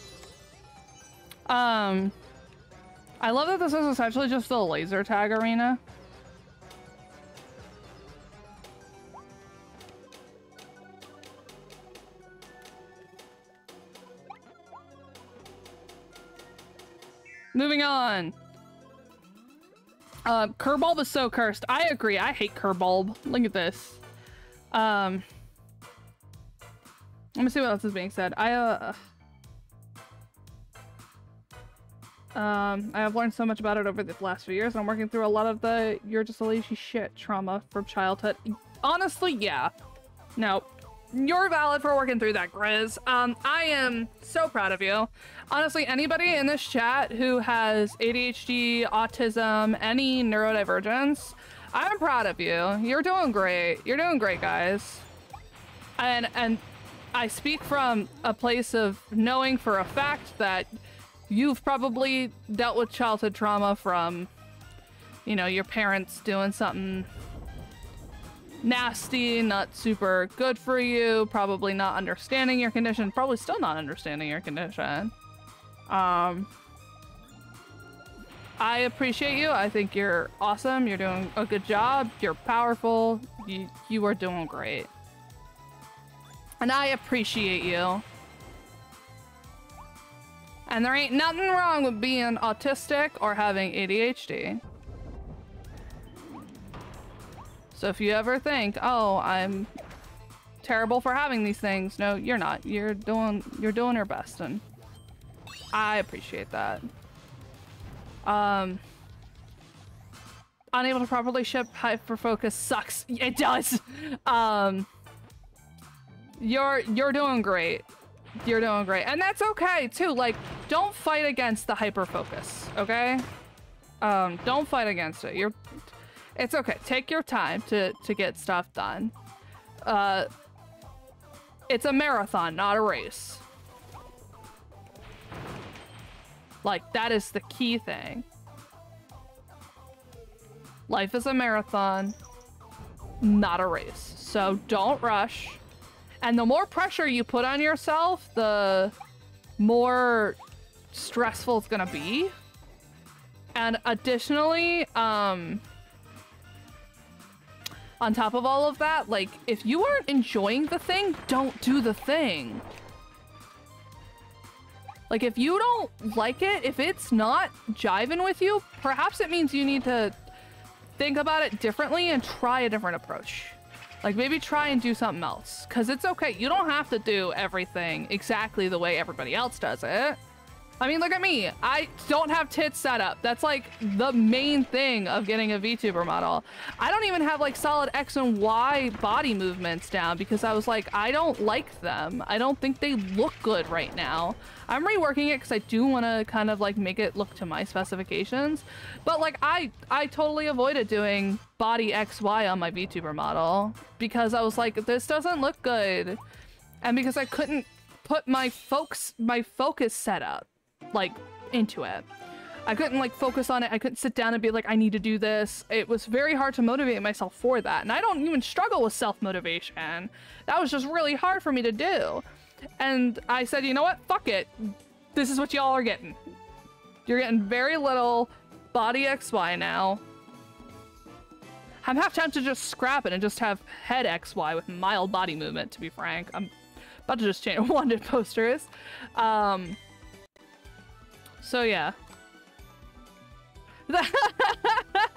I love that this is essentially just the laser tag arena. Moving on. Kerbulb is so cursed. I agree. I hate Kerbulb. Look at this. Let me see what else is being said. I have learned so much about it over the last few years, and I'm working through a lot of the "you're just a lazy shit" trauma from childhood. Honestly, yeah. No. You're valid for working through that, Grizz. I am so proud of you. Honestly, anybody in this chat who has ADHD, autism, any neurodivergence, I'm proud of you. You're doing great. You're doing great, guys. And I speak from a place of knowing for a fact that you've probably dealt with childhood trauma from, you know, your parents doing something nasty, not super good for you, probably not understanding your condition, probably still not understanding your condition. I appreciate you. I think you're awesome. You're doing a good job. You're powerful. You are doing great. And I appreciate you. And there ain't nothing wrong with being autistic or having ADHD. So if you ever think, oh, I'm terrible for having these things, no, you're not. You're doing your best, and I appreciate that. Unable to properly ship hyper focus sucks. It does. You're doing great. You're doing great. And that's okay too. Like, don't fight against the hyper focus, okay? Don't fight against it. It's okay. Take your time to get stuff done. It's a marathon, not a race. Like, that is the key thing. Life is a marathon, not a race. So don't rush. And the more pressure you put on yourself, the more stressful it's gonna be. And additionally, on top of all of that, like, if you aren't enjoying the thing, don't do the thing. Like, if you don't like it, if it's not jiving with you, perhaps it means you need to think about it differently and try a different approach. Like, maybe try and do something else. Because it's okay. You don't have to do everything exactly the way everybody else does it. I mean, look at me. I don't have tits set up. That's, like, the main thing of getting a VTuber model. I don't even have, like, solid X and Y body movements down because I was like, I don't like them. I don't think they look good right now. I'm reworking it because I do want to kind of, like, make it look to my specifications. But, like, I totally avoided doing body XY on my VTuber model because I was like, this doesn't look good. And because I couldn't put my focus set up, like, into it. I couldn't, like, focus on it. I couldn't sit down and be like, I need to do this. It was very hard to motivate myself for that. And I don't even struggle with self-motivation. That was just really hard for me to do. And I said, you know what? Fuck it. This is what y'all are getting. You're getting very little body XY now. I'm half tempted to just scrap it and just have head XY with mild body movement, to be frank. I'm about to just change wanted posters. So yeah.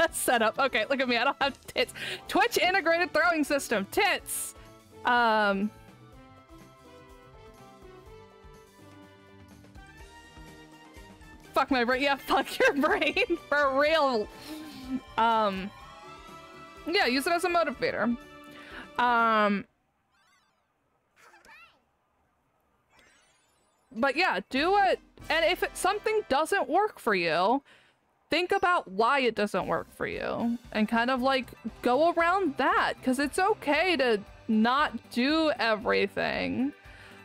Setup. Okay, look at me. I don't have tits. Twitch Integrated Throwing System. Tits! Fuck my brain. Yeah, fuck your brain. For real. Yeah, use it as a motivator. But yeah, do it. And if something doesn't work for you, think about why it doesn't work for you and kind of, like, go around that, because it's okay to not do everything.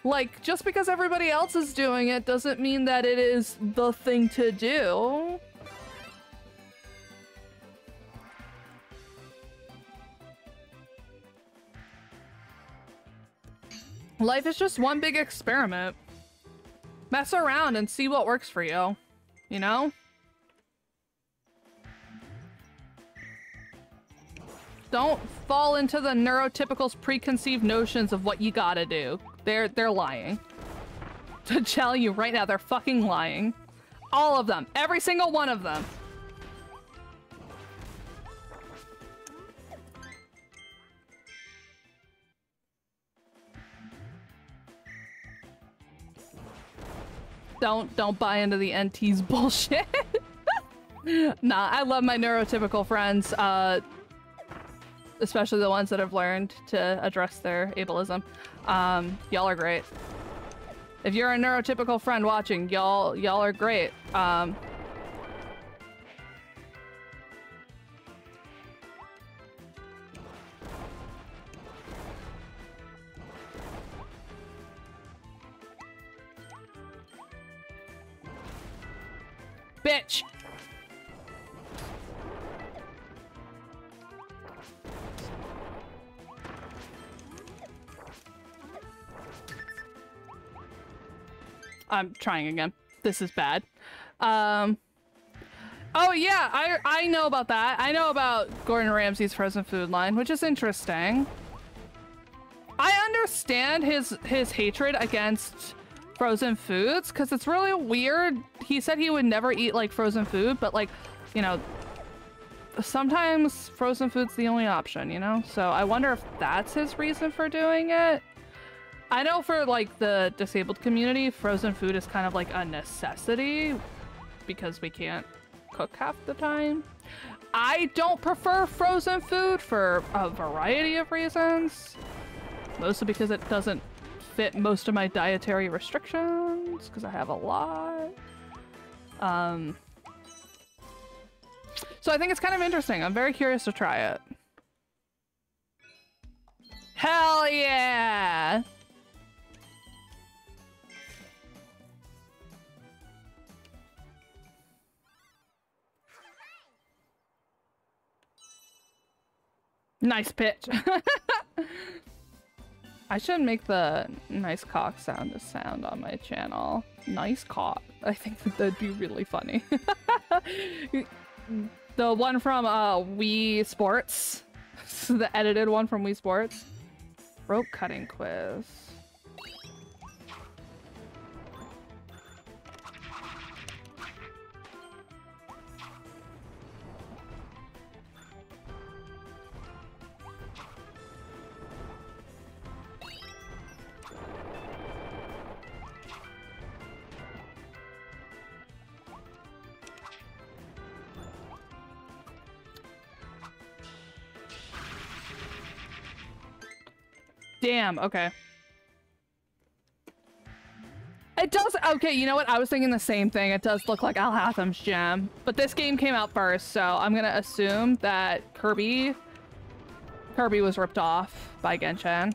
Like, just because everybody else is doing it doesn't mean that it is the thing to do. Life is just one big experiment. Mess around and see what works for you, you know? Don't fall into the neurotypical's preconceived notions of what you gotta do. They're lying. To tell you right now, they're fucking lying. All of them. Every single one of them. Don't buy into the NT's bullshit. Nah, I love my neurotypical friends, especially the ones that have learned to address their ableism. Y'all are great. If you're a neurotypical friend watching, y'all are great. Bitch! I'm trying again. This is bad. Oh yeah, I know about that. I know about Gordon Ramsay's frozen food line, which is interesting. I understand his hatred against frozen foods, because it's really weird. He said he would never eat like frozen food, but like, you know, sometimes frozen food's the only option, you know? So I wonder if that's his reason for doing it. I know for like the disabled community, frozen food is kind of like a necessity because we can't cook half the time. I don't prefer frozen food for a variety of reasons. Mostly because it doesn't fit most of my dietary restrictions, because I have a lot. So I think it's kind of interesting. I'm very curious to try it. Hell yeah! Nice pitch. I should make the nice cock sound a sound on my channel. Nice cock. I think that'd be really funny. The one from Wii Sports. The edited one from Wii Sports. Rope cutting quiz. Damn, okay. It does, okay, you know what? I was thinking the same thing. It does look like Alhatham's gem, but this game came out first, so I'm gonna assume that Kirby was ripped off by Genshin.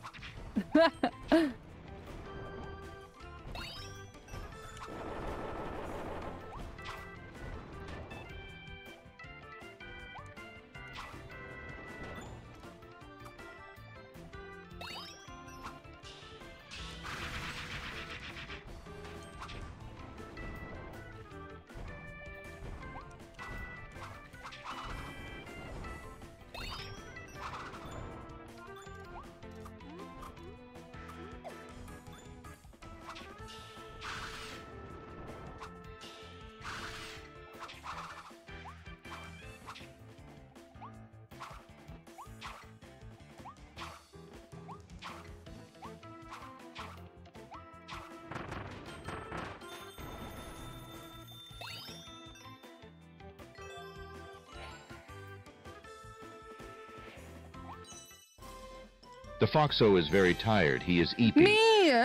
The Foxo is very tired. He is eepy. Me!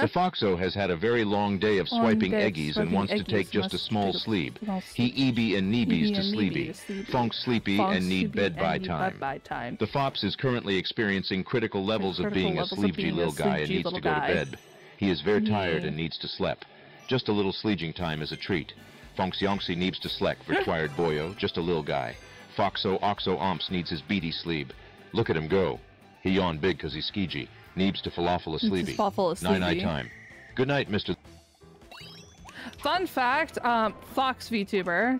The Foxo has had a very long day of swiping eggies and wants to take just a small sleep. He eeby and neebies to sleepy. Funk's sleepy and need bed by time. The Fops is currently experiencing critical levels of being a sleepy little guy and needs to go to bed. He is very tired and needs to slep. Just a little sleeging time is a treat. Funk's Yonksy needs to sleck, required boyo, just a little guy. Foxo Oxo Omps needs his beady sleep. Look at him go. He yawned big because he's skeegee. Neebs to falafel a sleepy. Night-night time. Good night, Mr. Fun fact, Fox VTuber.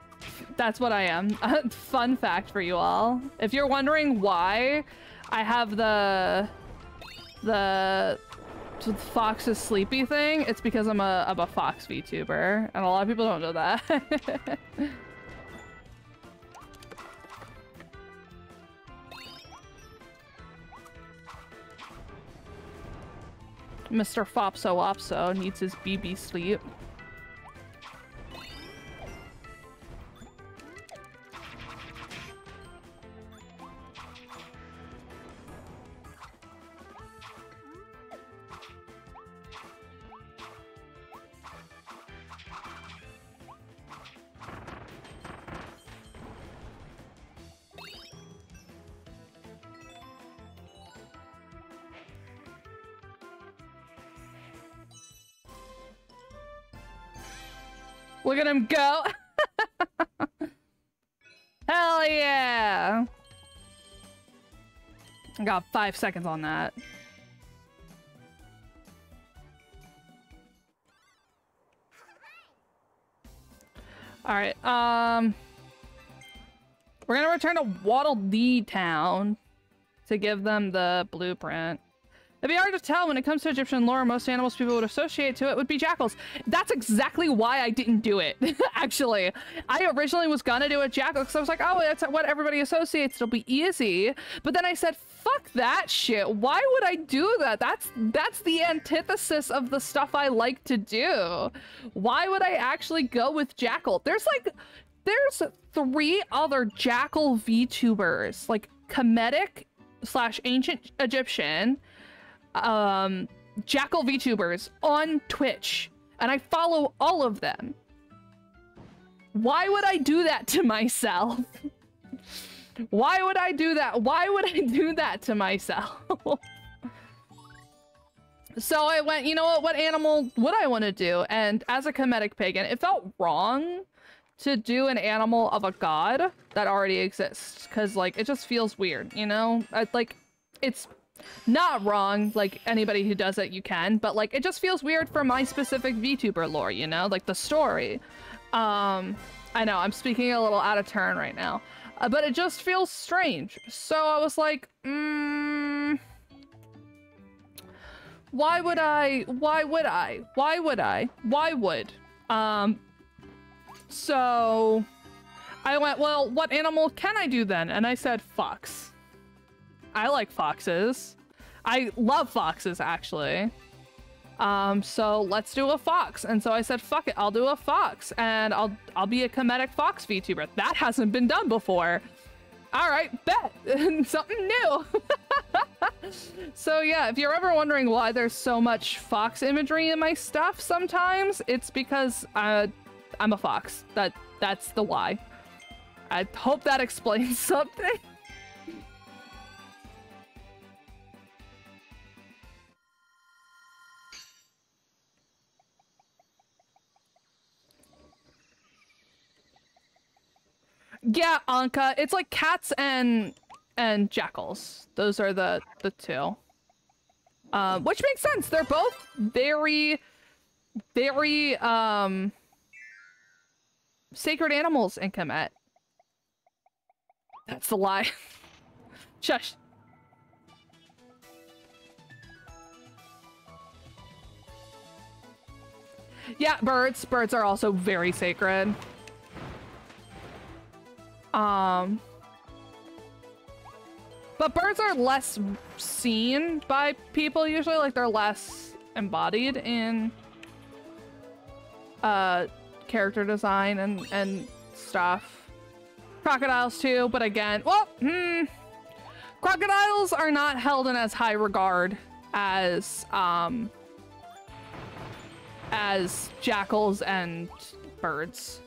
That's what I am. Fun fact for you all. If you're wondering why I have the Fox is sleepy thing, it's because I'm a Fox VTuber. And a lot of people don't know that. Mr. Fopso Opso needs his BB sleep. Look at him go! Hell yeah! I got 5 seconds on that. Alright, We're gonna return to Waddle Dee Town to give them the blueprint. It'd be hard to tell when it comes to Egyptian lore. Most animals people would associate to it would be jackals. That's exactly why I didn't do it. Actually, I originally was gonna do a jackal because I was like, oh, that's what everybody associates. It'll be easy. But then I said, fuck that shit. Why would I do that? That's the antithesis of the stuff I like to do. Why would I actually go with jackal? There's three other jackal VTubers, like Kemetic / Ancient Egyptian jackal VTubers on Twitch, and I follow all of them. Why would I do that to myself? Why would I do that? Why would I do that to myself? So I went, you know what animal would I want to do? And as a Kemetic pagan, it felt wrong to do an animal of a god that already exists, because like it just feels weird, you know? Like it's not wrong, like anybody who does it, you can, but like it just feels weird for my specific VTuber lore, you know, like the story. I know I'm speaking a little out of turn right now, but it just feels strange. So I was like, why would I? So I went, well, what animal can I do then? And I said, fox. I like foxes. I love foxes, actually. So let's do a fox. And so I said, fuck it, I'll do a fox, and I'll be a Kemetic fox VTuber. That hasn't been done before. All right, bet. Something new. So yeah, if you're ever wondering why there's so much fox imagery in my stuff sometimes, it's because I'm a fox. That's the why. I hope that explains something. Yeah, Anka. It's like cats and jackals. Those are the two. Which makes sense. They're both very sacred animals in Kemet. That's the lie. Shush. Yeah, birds. Birds are also very sacred. But birds are less seen by people usually, like they're less embodied in character design and stuff. Crocodiles too, but again, well, crocodiles are not held in as high regard as jackals and birds,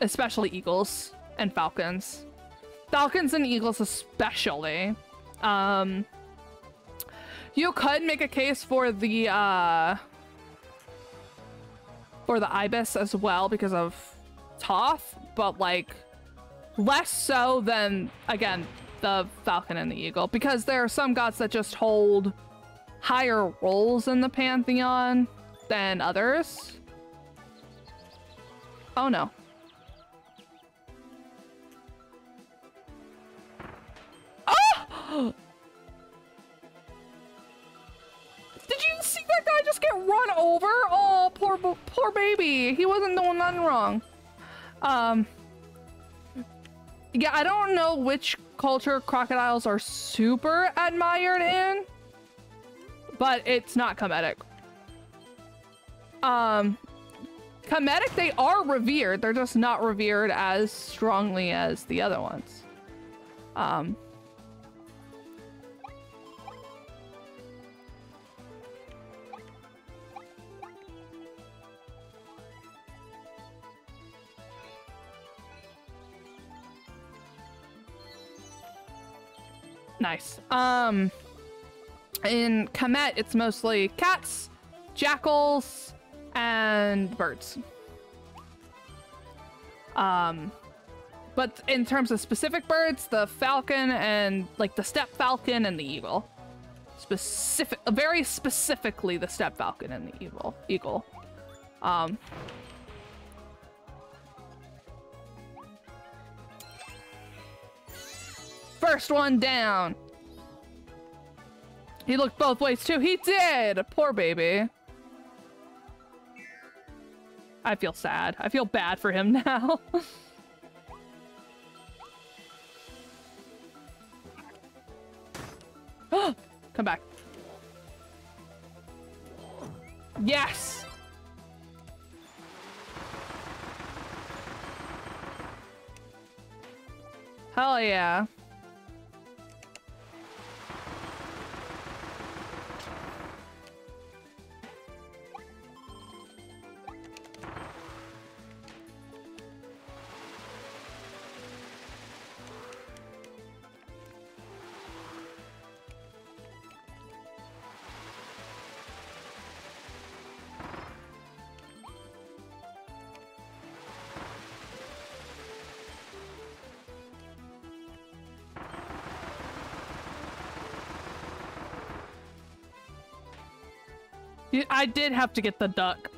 especially eagles and falcons. Falcons and eagles especially. You could make a case for the ibis as well because of Toph, but like less so than, again, the falcon and the eagle, because there are some gods that just hold higher roles in the pantheon than others. Oh no. Oh! Did you see that guy just get run over? Oh, poor baby. He wasn't doing nothing wrong. Yeah, I don't know which culture crocodiles are super admired in, but it's not Kemetic. Kemetic, they are revered. They're just not revered as strongly as the other ones. Nice. In Kemet, it's mostly cats, jackals, and birds. But in terms of specific birds, the falcon and like the step falcon and the eagle. Very specifically the step falcon and the eagle. First one down. He looked both ways too. He did! Poor baby. I feel sad. I feel bad for him now. Come back. Yes! Hell yeah. I did have to get the duck.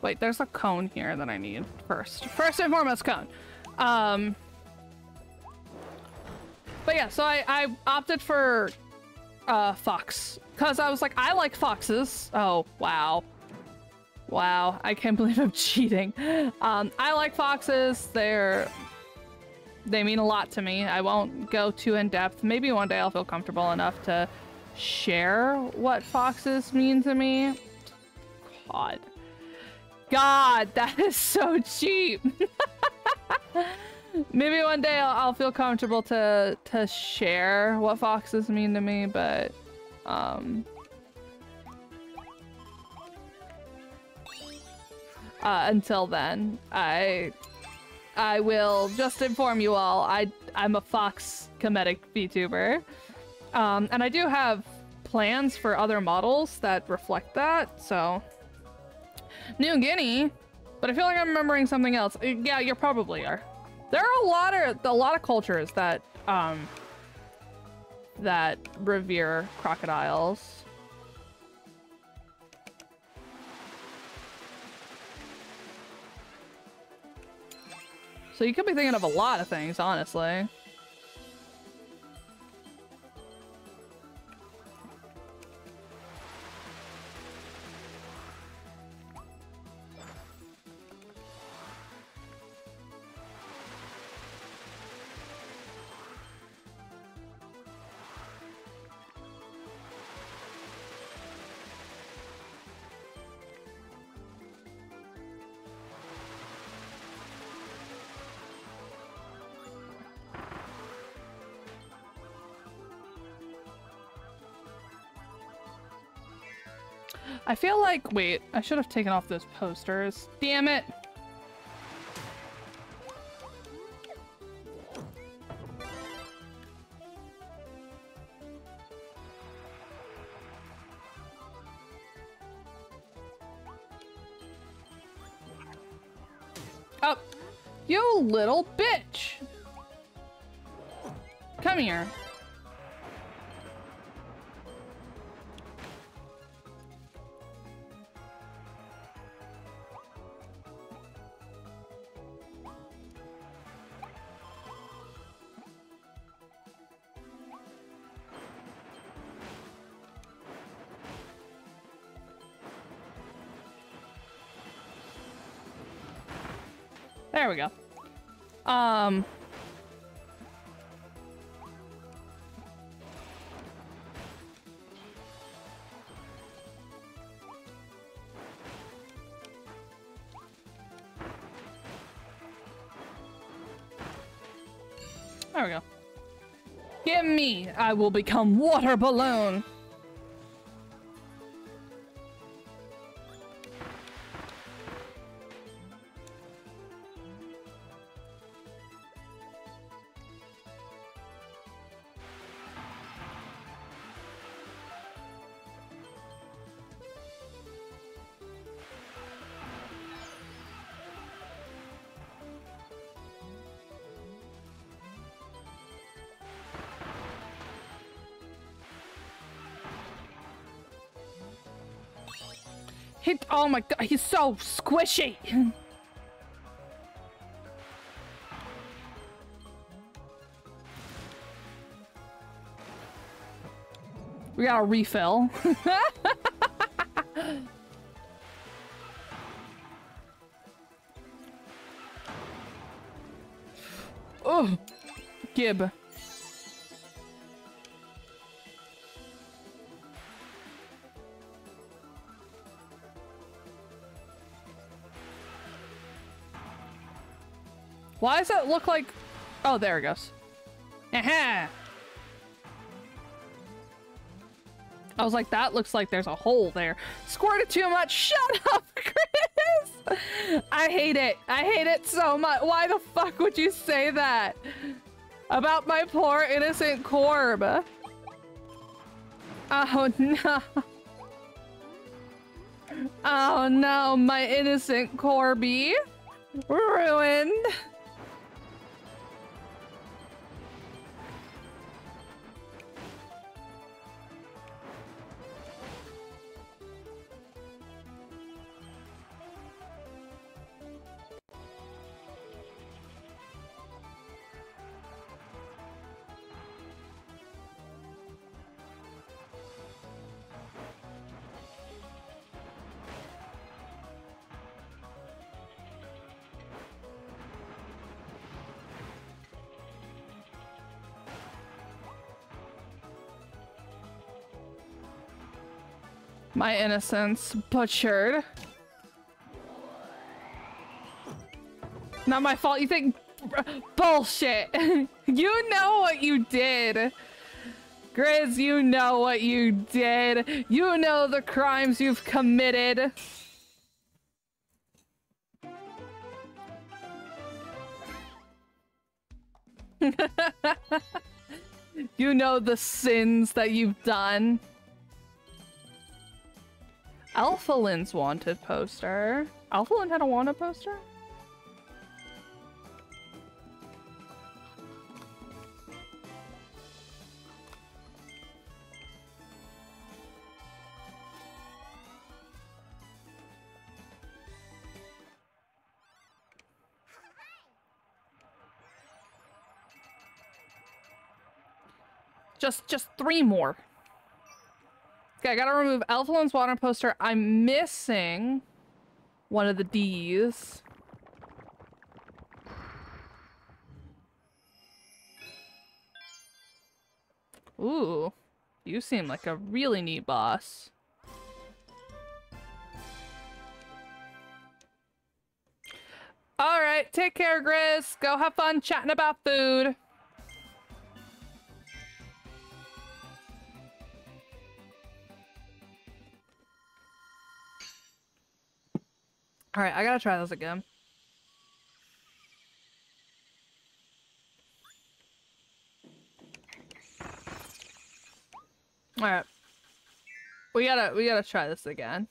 Wait, there's a cone here that I need first. First and foremost, cone. But yeah, so I opted for fox. Because I was like, I like foxes. Oh, wow. Wow, I can't believe I'm cheating. I like foxes. They mean a lot to me. I won't go too in-depth. Maybe one day I'll feel comfortable enough to share what foxes mean to me. God. God, that is so cheap. Maybe one day I'll feel comfortable to share what foxes mean to me, but until then, I will just inform you all. I'm a fox Kemetic VTuber, and I do have plans for other models that reflect that. So. New Guinea, but I feel like I'm remembering something else. Yeah, you probably are. There are a lot of cultures that that revere crocodiles. So you could be thinking of a lot of things, honestly. I feel like, wait, I should have taken off those posters. Damn it. Oh, you little bitch. Come here. There we go. There we go. Give me! I will become water balloon! He, oh my god, he's so squishy! We got a refill. Oh, Gib. Why does that look like? Oh, there it goes. Aha! I was like, that looks like there's a hole there. Squirted too much. Shut up, Chris! I hate it. I hate it so much. Why the fuck would you say that? About my poor innocent Corb. Oh no. Oh no, my innocent Corby. Ruined. My innocence butchered. Not my fault, you think? Bullshit. You know what you did. Grizz, you know what you did. You know the crimes you've committed. You know the sins that you've done. Alpha Lin's wanted poster. Alpha Lin had a wanted poster? Just three more. Okay, I gotta remove Alpha Lin's water poster. I'm missing one of the D's. Ooh, you seem like a really neat boss. All right, take care, Grizz. Go have fun chatting about food. All right, I gotta try this again. All right, we gotta try this again.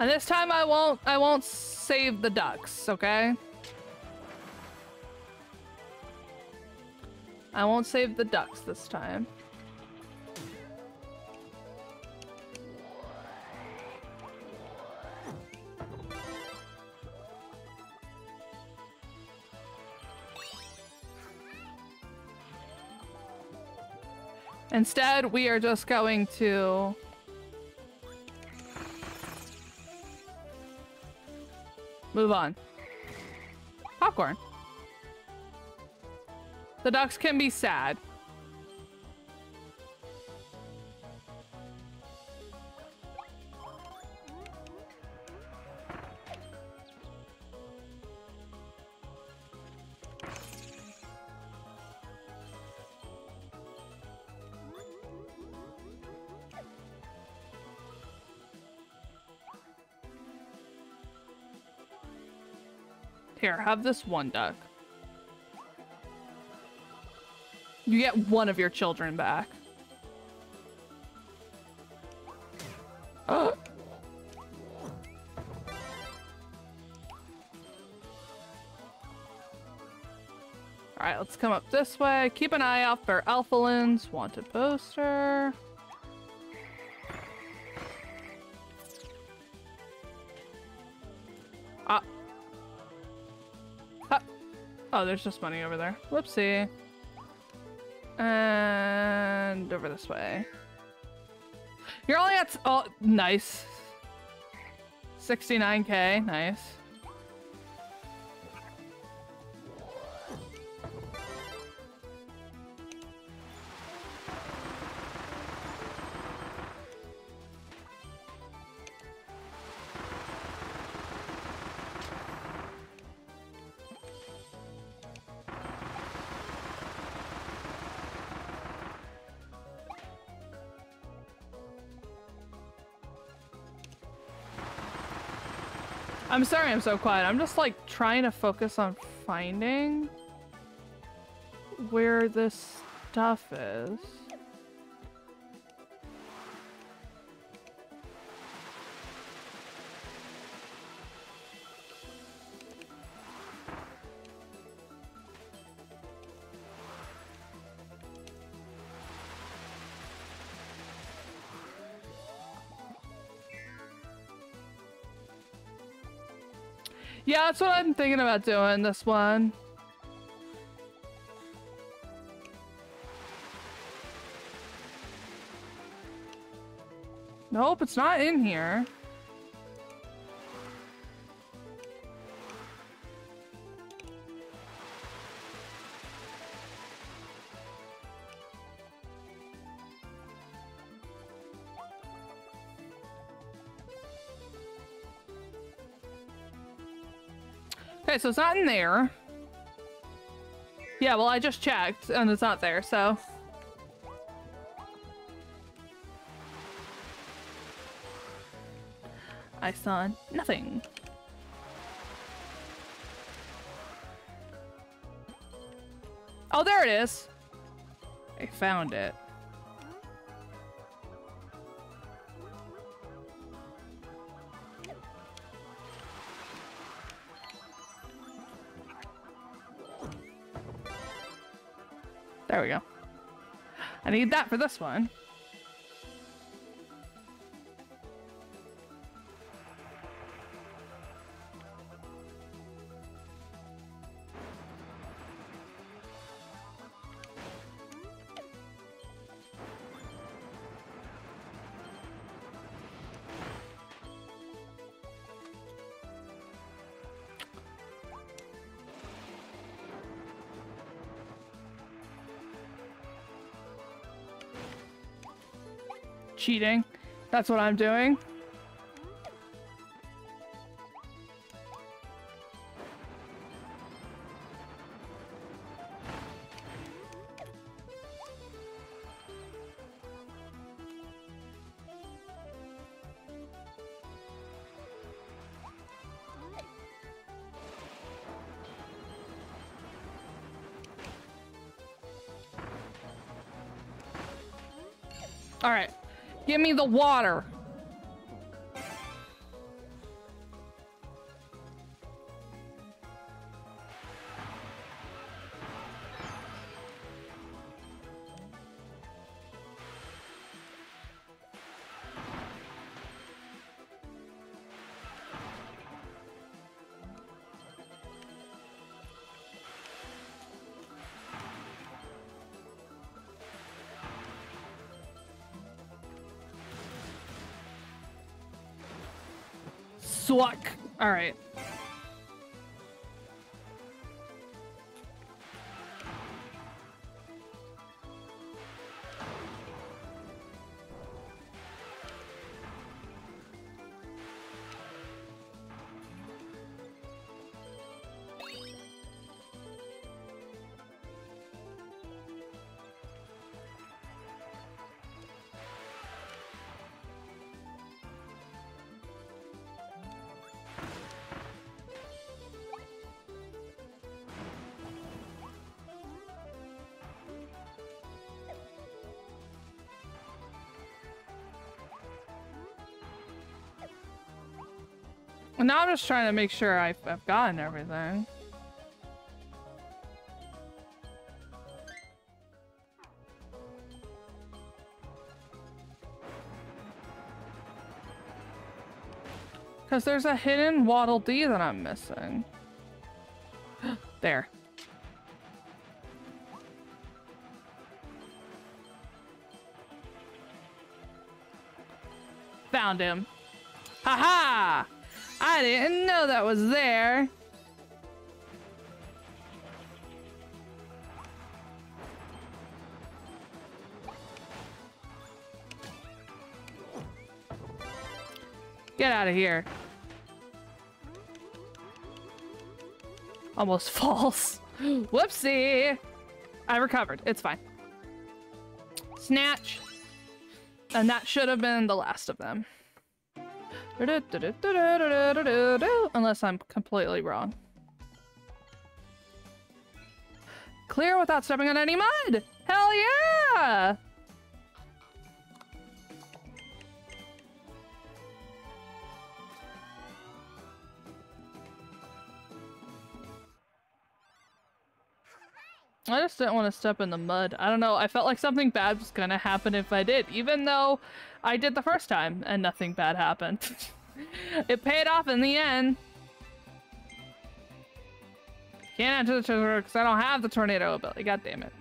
And this time I won't save the ducks, okay? I won't save the ducks this time. Instead, we are just going to move on. Popcorn. The ducks can be sad. Here, have this one duck. You get one of your children back. Alright, let's come up this way. Keep an eye out for Alphalins. Wanted poster. Ah. Ah. Oh, there's just money over there. Whoopsie. And over this way. You're only at... Oh, nice. 69k. Nice. I'm sorry I'm so quiet. I'm just like trying to focus on finding where this stuff is. Yeah, that's what I'm thinking about doing, this one. Nope, it's not in here. Okay, so it's not in there. Yeah, well, I just checked and it's not there, so. I saw nothing. Oh, there it is. I found it. There we go. I need that for this one. Cheating. That's what I'm doing. All right. Give me the water. All right. Now I'm just trying to make sure I've gotten everything. Because there's a hidden Waddle Dee that I'm missing. There. Found him. Ha-ha! I didn't know that was there. Get out of here. Almost falls. Whoopsie! I recovered. It's fine. Snatch. And that should have been the last of them. Unless I'm completely wrong. Clear without stepping on any mud! Hell yeah! I just didn't want to step in the mud. I don't know. I felt like something bad was going to happen if I did, even though I did the first time and nothing bad happened. It paid off in the end. Can't enter the tornado because I don't have the tornado ability. God damn it.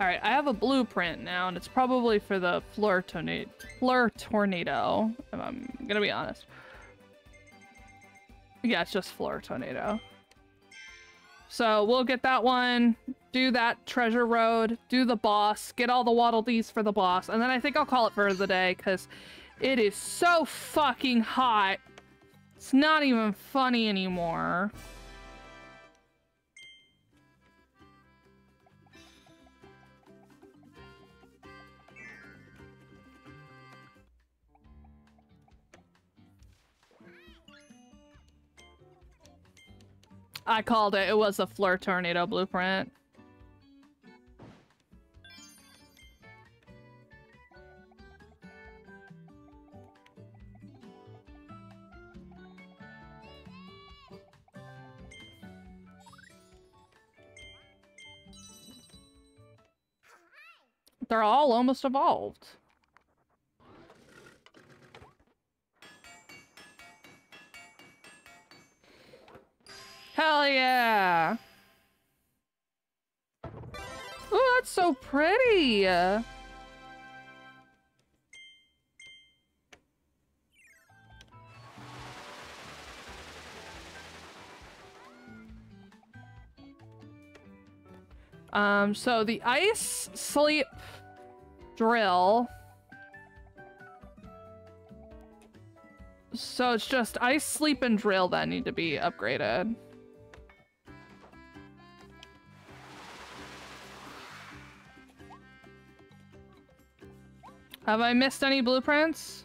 All right. I have a blueprint now, and it's probably for the Fleur tornado, if I'm going to be honest. Yeah, it's just Fleur Tornado. So we'll get that one, do that treasure road, do the boss, get all the Waddle Dees for the boss, and then I think I'll call it for the day because it is so fucking hot. It's not even funny anymore. I called it. It was a Fleur Tornado blueprint. They're all almost evolved. Hell yeah! Oh, that's so pretty! So the ice sleep drill. So it's just ice sleep and drill that need to be upgraded. Have I missed any blueprints?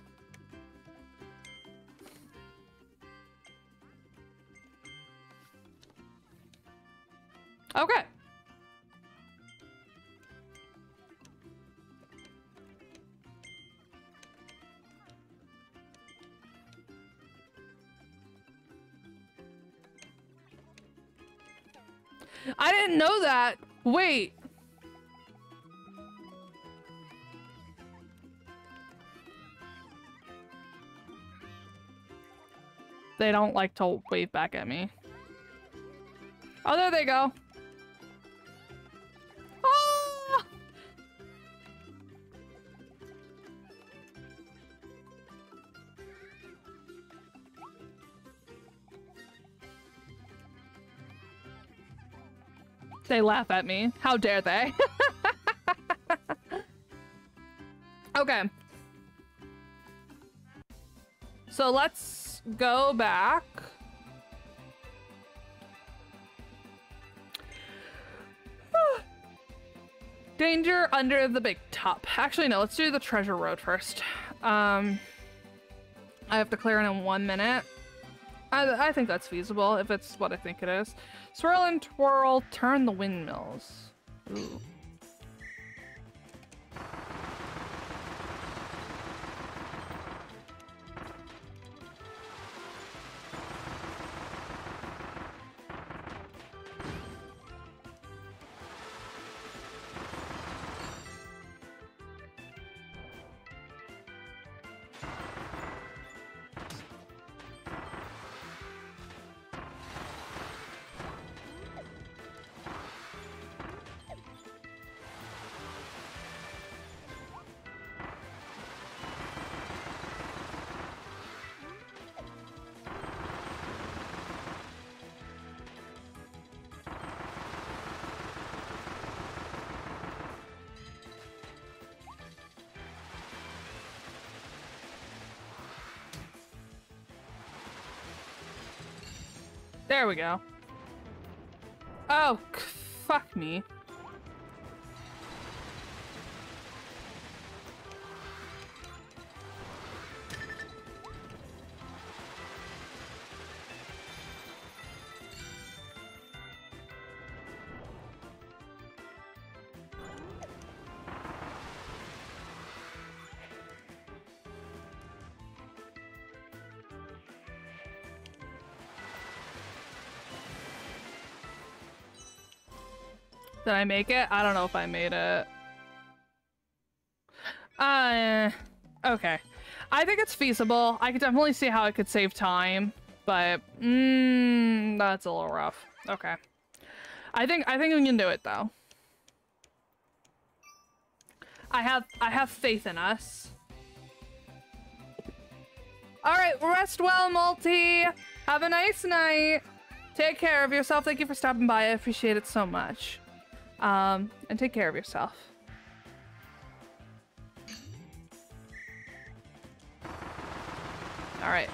Okay. I didn't know that. Wait. They don't like to wave back at me. Oh, there they go. Ah! They laugh at me. How dare they? Okay. So let's go back. Danger under the big top. Actually, no, let's do the treasure road first. I have to clear it in 1 minute. I think that's feasible if it's what I think it is. Swirl and twirl, turn the windmills. Ooh. There we go. Oh, fuck me. Did I make it? I don't know if I made it. Okay. I think it's feasible. I could definitely see how it could save time, but that's a little rough. Okay. I think we can do it though. I have faith in us. All right, rest well, Multi. Have a nice night. Take care of yourself. Thank you for stopping by. I appreciate it so much. And take care of yourself. All right.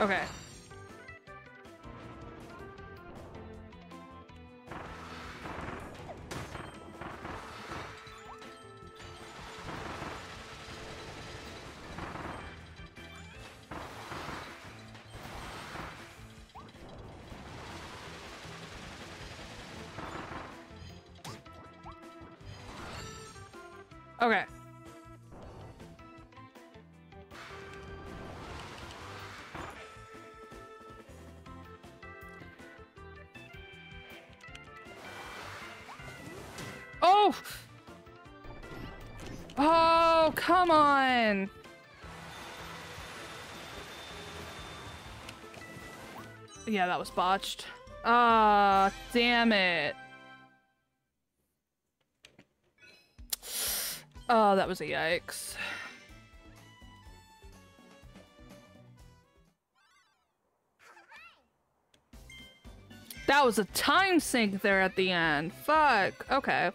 Okay. Okay. Oh, come on. Yeah, that was botched. Ah, damn it. Oh, that was a yikes. That was a time sink there at the end. Fuck. Okay.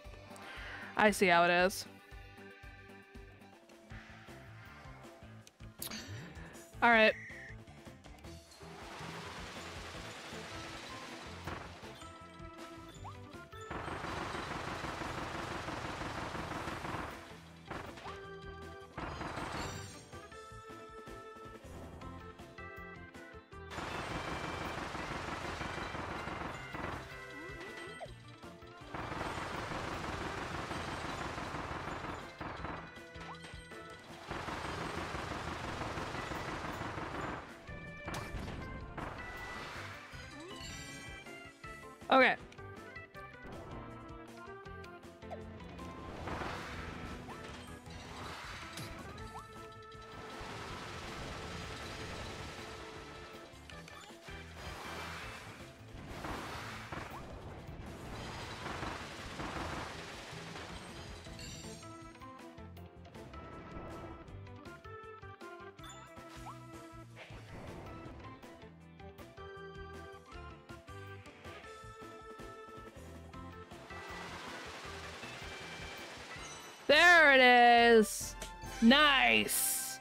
I see how it is. All right. Okay. There it is. Nice.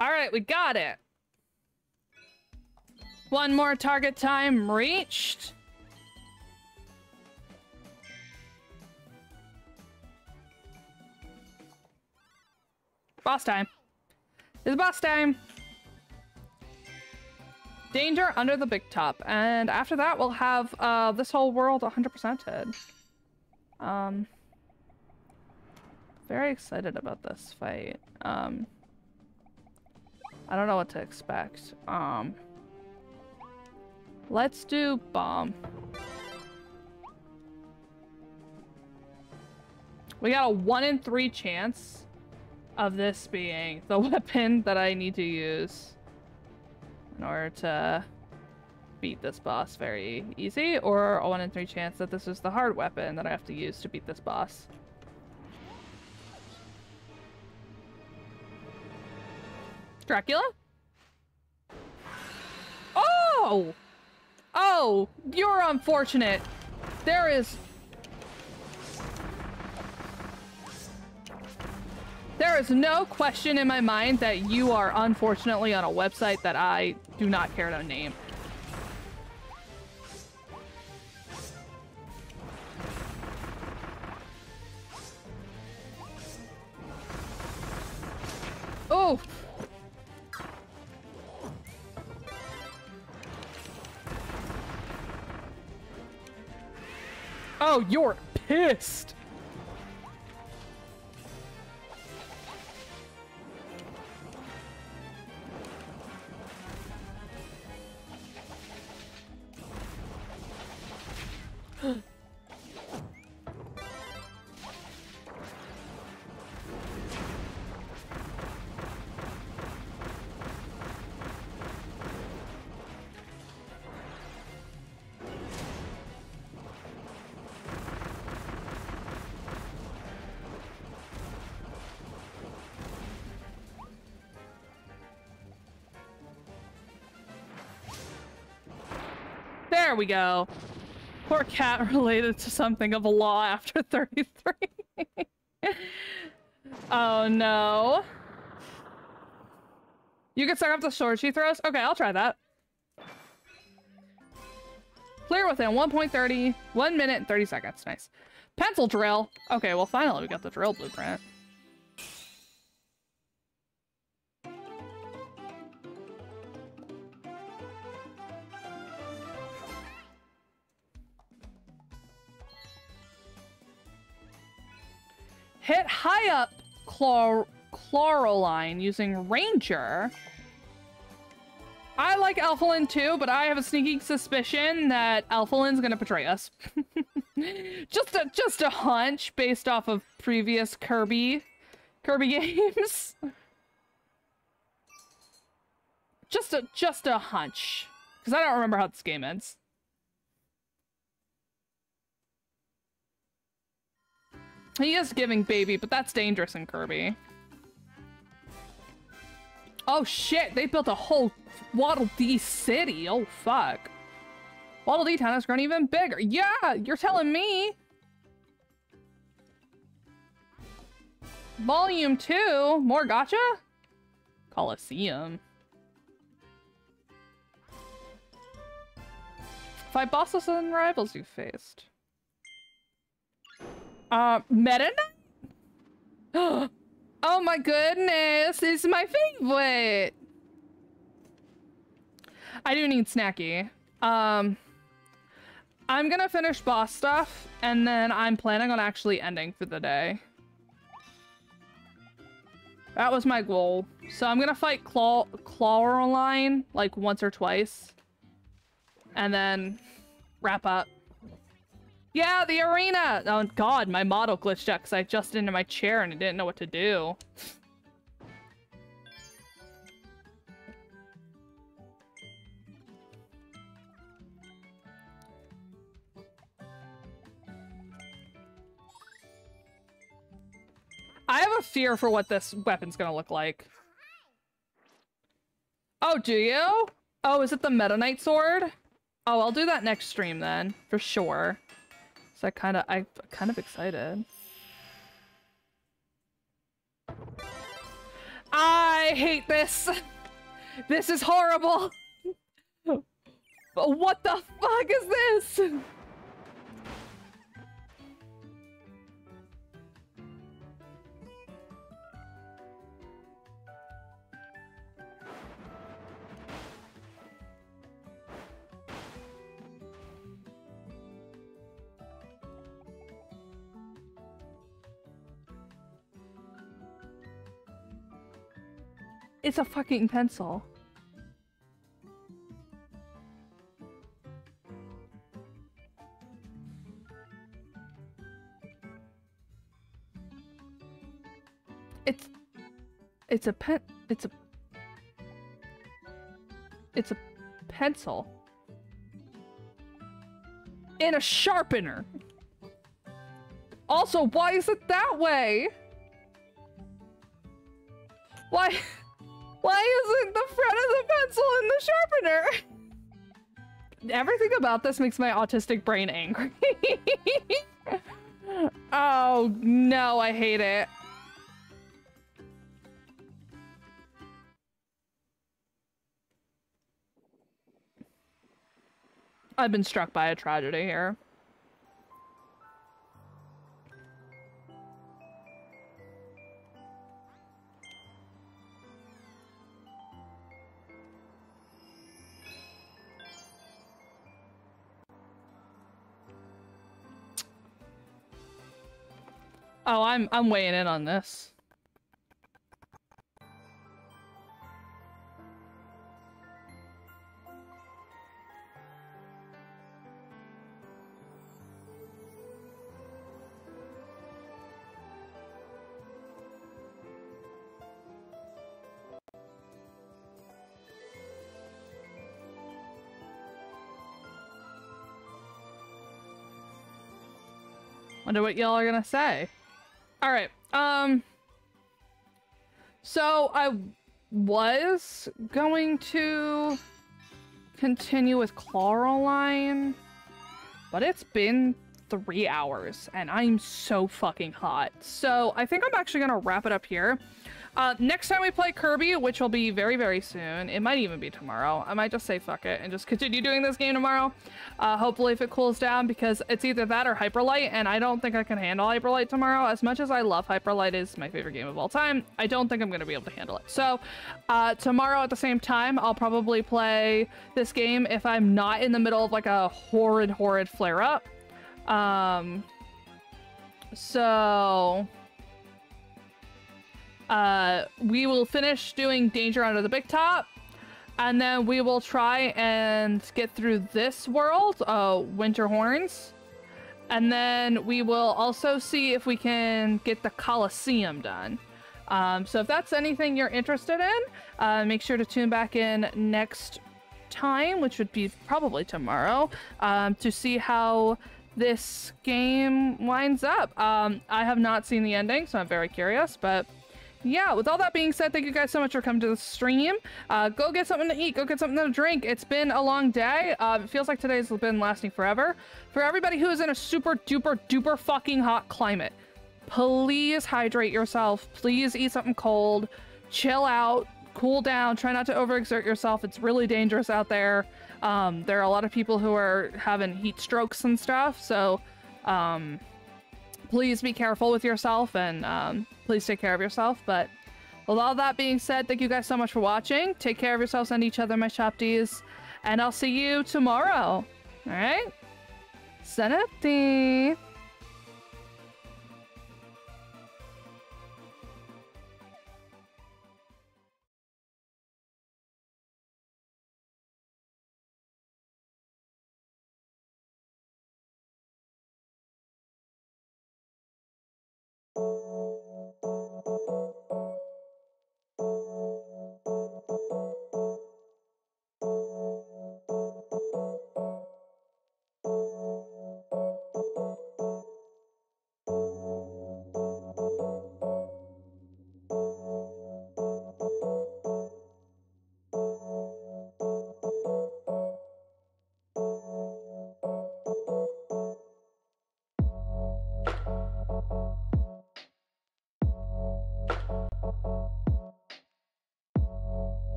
All right, we got it. One more target time reached. Boss time. It's boss time. Danger under the big top. And after that, we'll have this whole world 100%ed. Very excited about this fight. I don't know what to expect. Let's do bomb. We got a 1 in 3 chance of this being the weapon that I need to use in order to beat this boss very easy, or a 1 in 3 chance that this is the hard weapon that I have to use to beat this boss. Dracula? Oh! Oh, you're unfortunate. There is... there is no question in my mind that you are unfortunately on a website that I do not care to name. Oh! Oh, you're pissed! There we go. Poor cat related to something of a law after 33. Oh no. You can suck up the sword she throws? Okay, I'll try that. Clear within 1.30, 1 minute and 30 seconds. Nice. Pencil drill. Okay, well finally we got the drill blueprint. Hit high up Chloroline using Ranger. I like Alphalyn too, but I have a sneaking suspicion that Alphalyn's gonna betray us. just a hunch based off of previous Kirby games. just a hunch, because I don't remember how this game ends. He is giving baby, but that's dangerous in Kirby. Oh shit, they built a whole Waddle Dee city. Oh fuck. Waddle Dee Town has grown even bigger. Yeah, you're telling me. Volume 2, more gacha? Coliseum. Five bosses and rivals you faced. Meta Knight? Oh my goodness, this is my favorite. I do need Snacky. I'm gonna finish boss stuff and then I'm planning on actually ending for the day. That was my goal. So I'm gonna fight Clawline like once or twice and then wrap up. Yeah, the arena! Oh god, my model glitched out because I adjusted into my chair and I didn't know what to do. I have a fear for what this weapon's gonna look like. Oh, do you? Oh, is it the Meta Knight sword? Oh, I'll do that next stream then, for sure. So I'm kind of excited. I hate this. This is horrible. But what the fuck is this? It's a fucking pencil. It's a pencil. and a sharpener. Also, why is it that way? Why isn't the front of the pencil in the sharpener? Everything about this makes my autistic brain angry. Oh, no, I hate it. I've been struck by a tragedy here. Oh, I'm weighing in on this. Wonder what y'all are gonna say. All right, so I was going to continue with Coraline, but it's been 3 hours and I'm so fucking hot. So I think I'm actually gonna wrap it up here. Next time we play Kirby, which will be very, very soon. It might even be tomorrow. I might just say fuck it and just continue doing this game tomorrow. Hopefully if it cools down, because it's either that or Hyper Light, and I don't think I can handle Hyper Light tomorrow. As much as I love Hyper Light, is my favorite game of all time, I don't think I'm going to be able to handle it. So tomorrow at the same time, I'll probably play this game if I'm not in the middle of like a horrid, horrid flare up. We will finish doing Danger Under the Big Top, and then we will try and get through this world, Winter Horns, and then we will also see if we can get the Colosseum done. So if that's anything you're interested in, make sure to tune back in next time, which would be probably tomorrow, to see how this game winds up. I have not seen the ending, so I'm very curious, but yeah, with all that being said, thank you guys so much for coming to the stream. Go get something to eat, go get something to drink. It's been a long day. It feels like today's been lasting forever. For everybody who is in a super duper duper fucking hot climate, please hydrate yourself. Please eat something cold, chill out, cool down, try not to overexert yourself. It's really dangerous out there. There are a lot of people who are having heat strokes and stuff, so please be careful with yourself, and please take care of yourself. But with all that being said, thank you guys so much for watching. Take care of yourselves and each other, my Shopties, and I'll see you tomorrow. All right, Sanapti.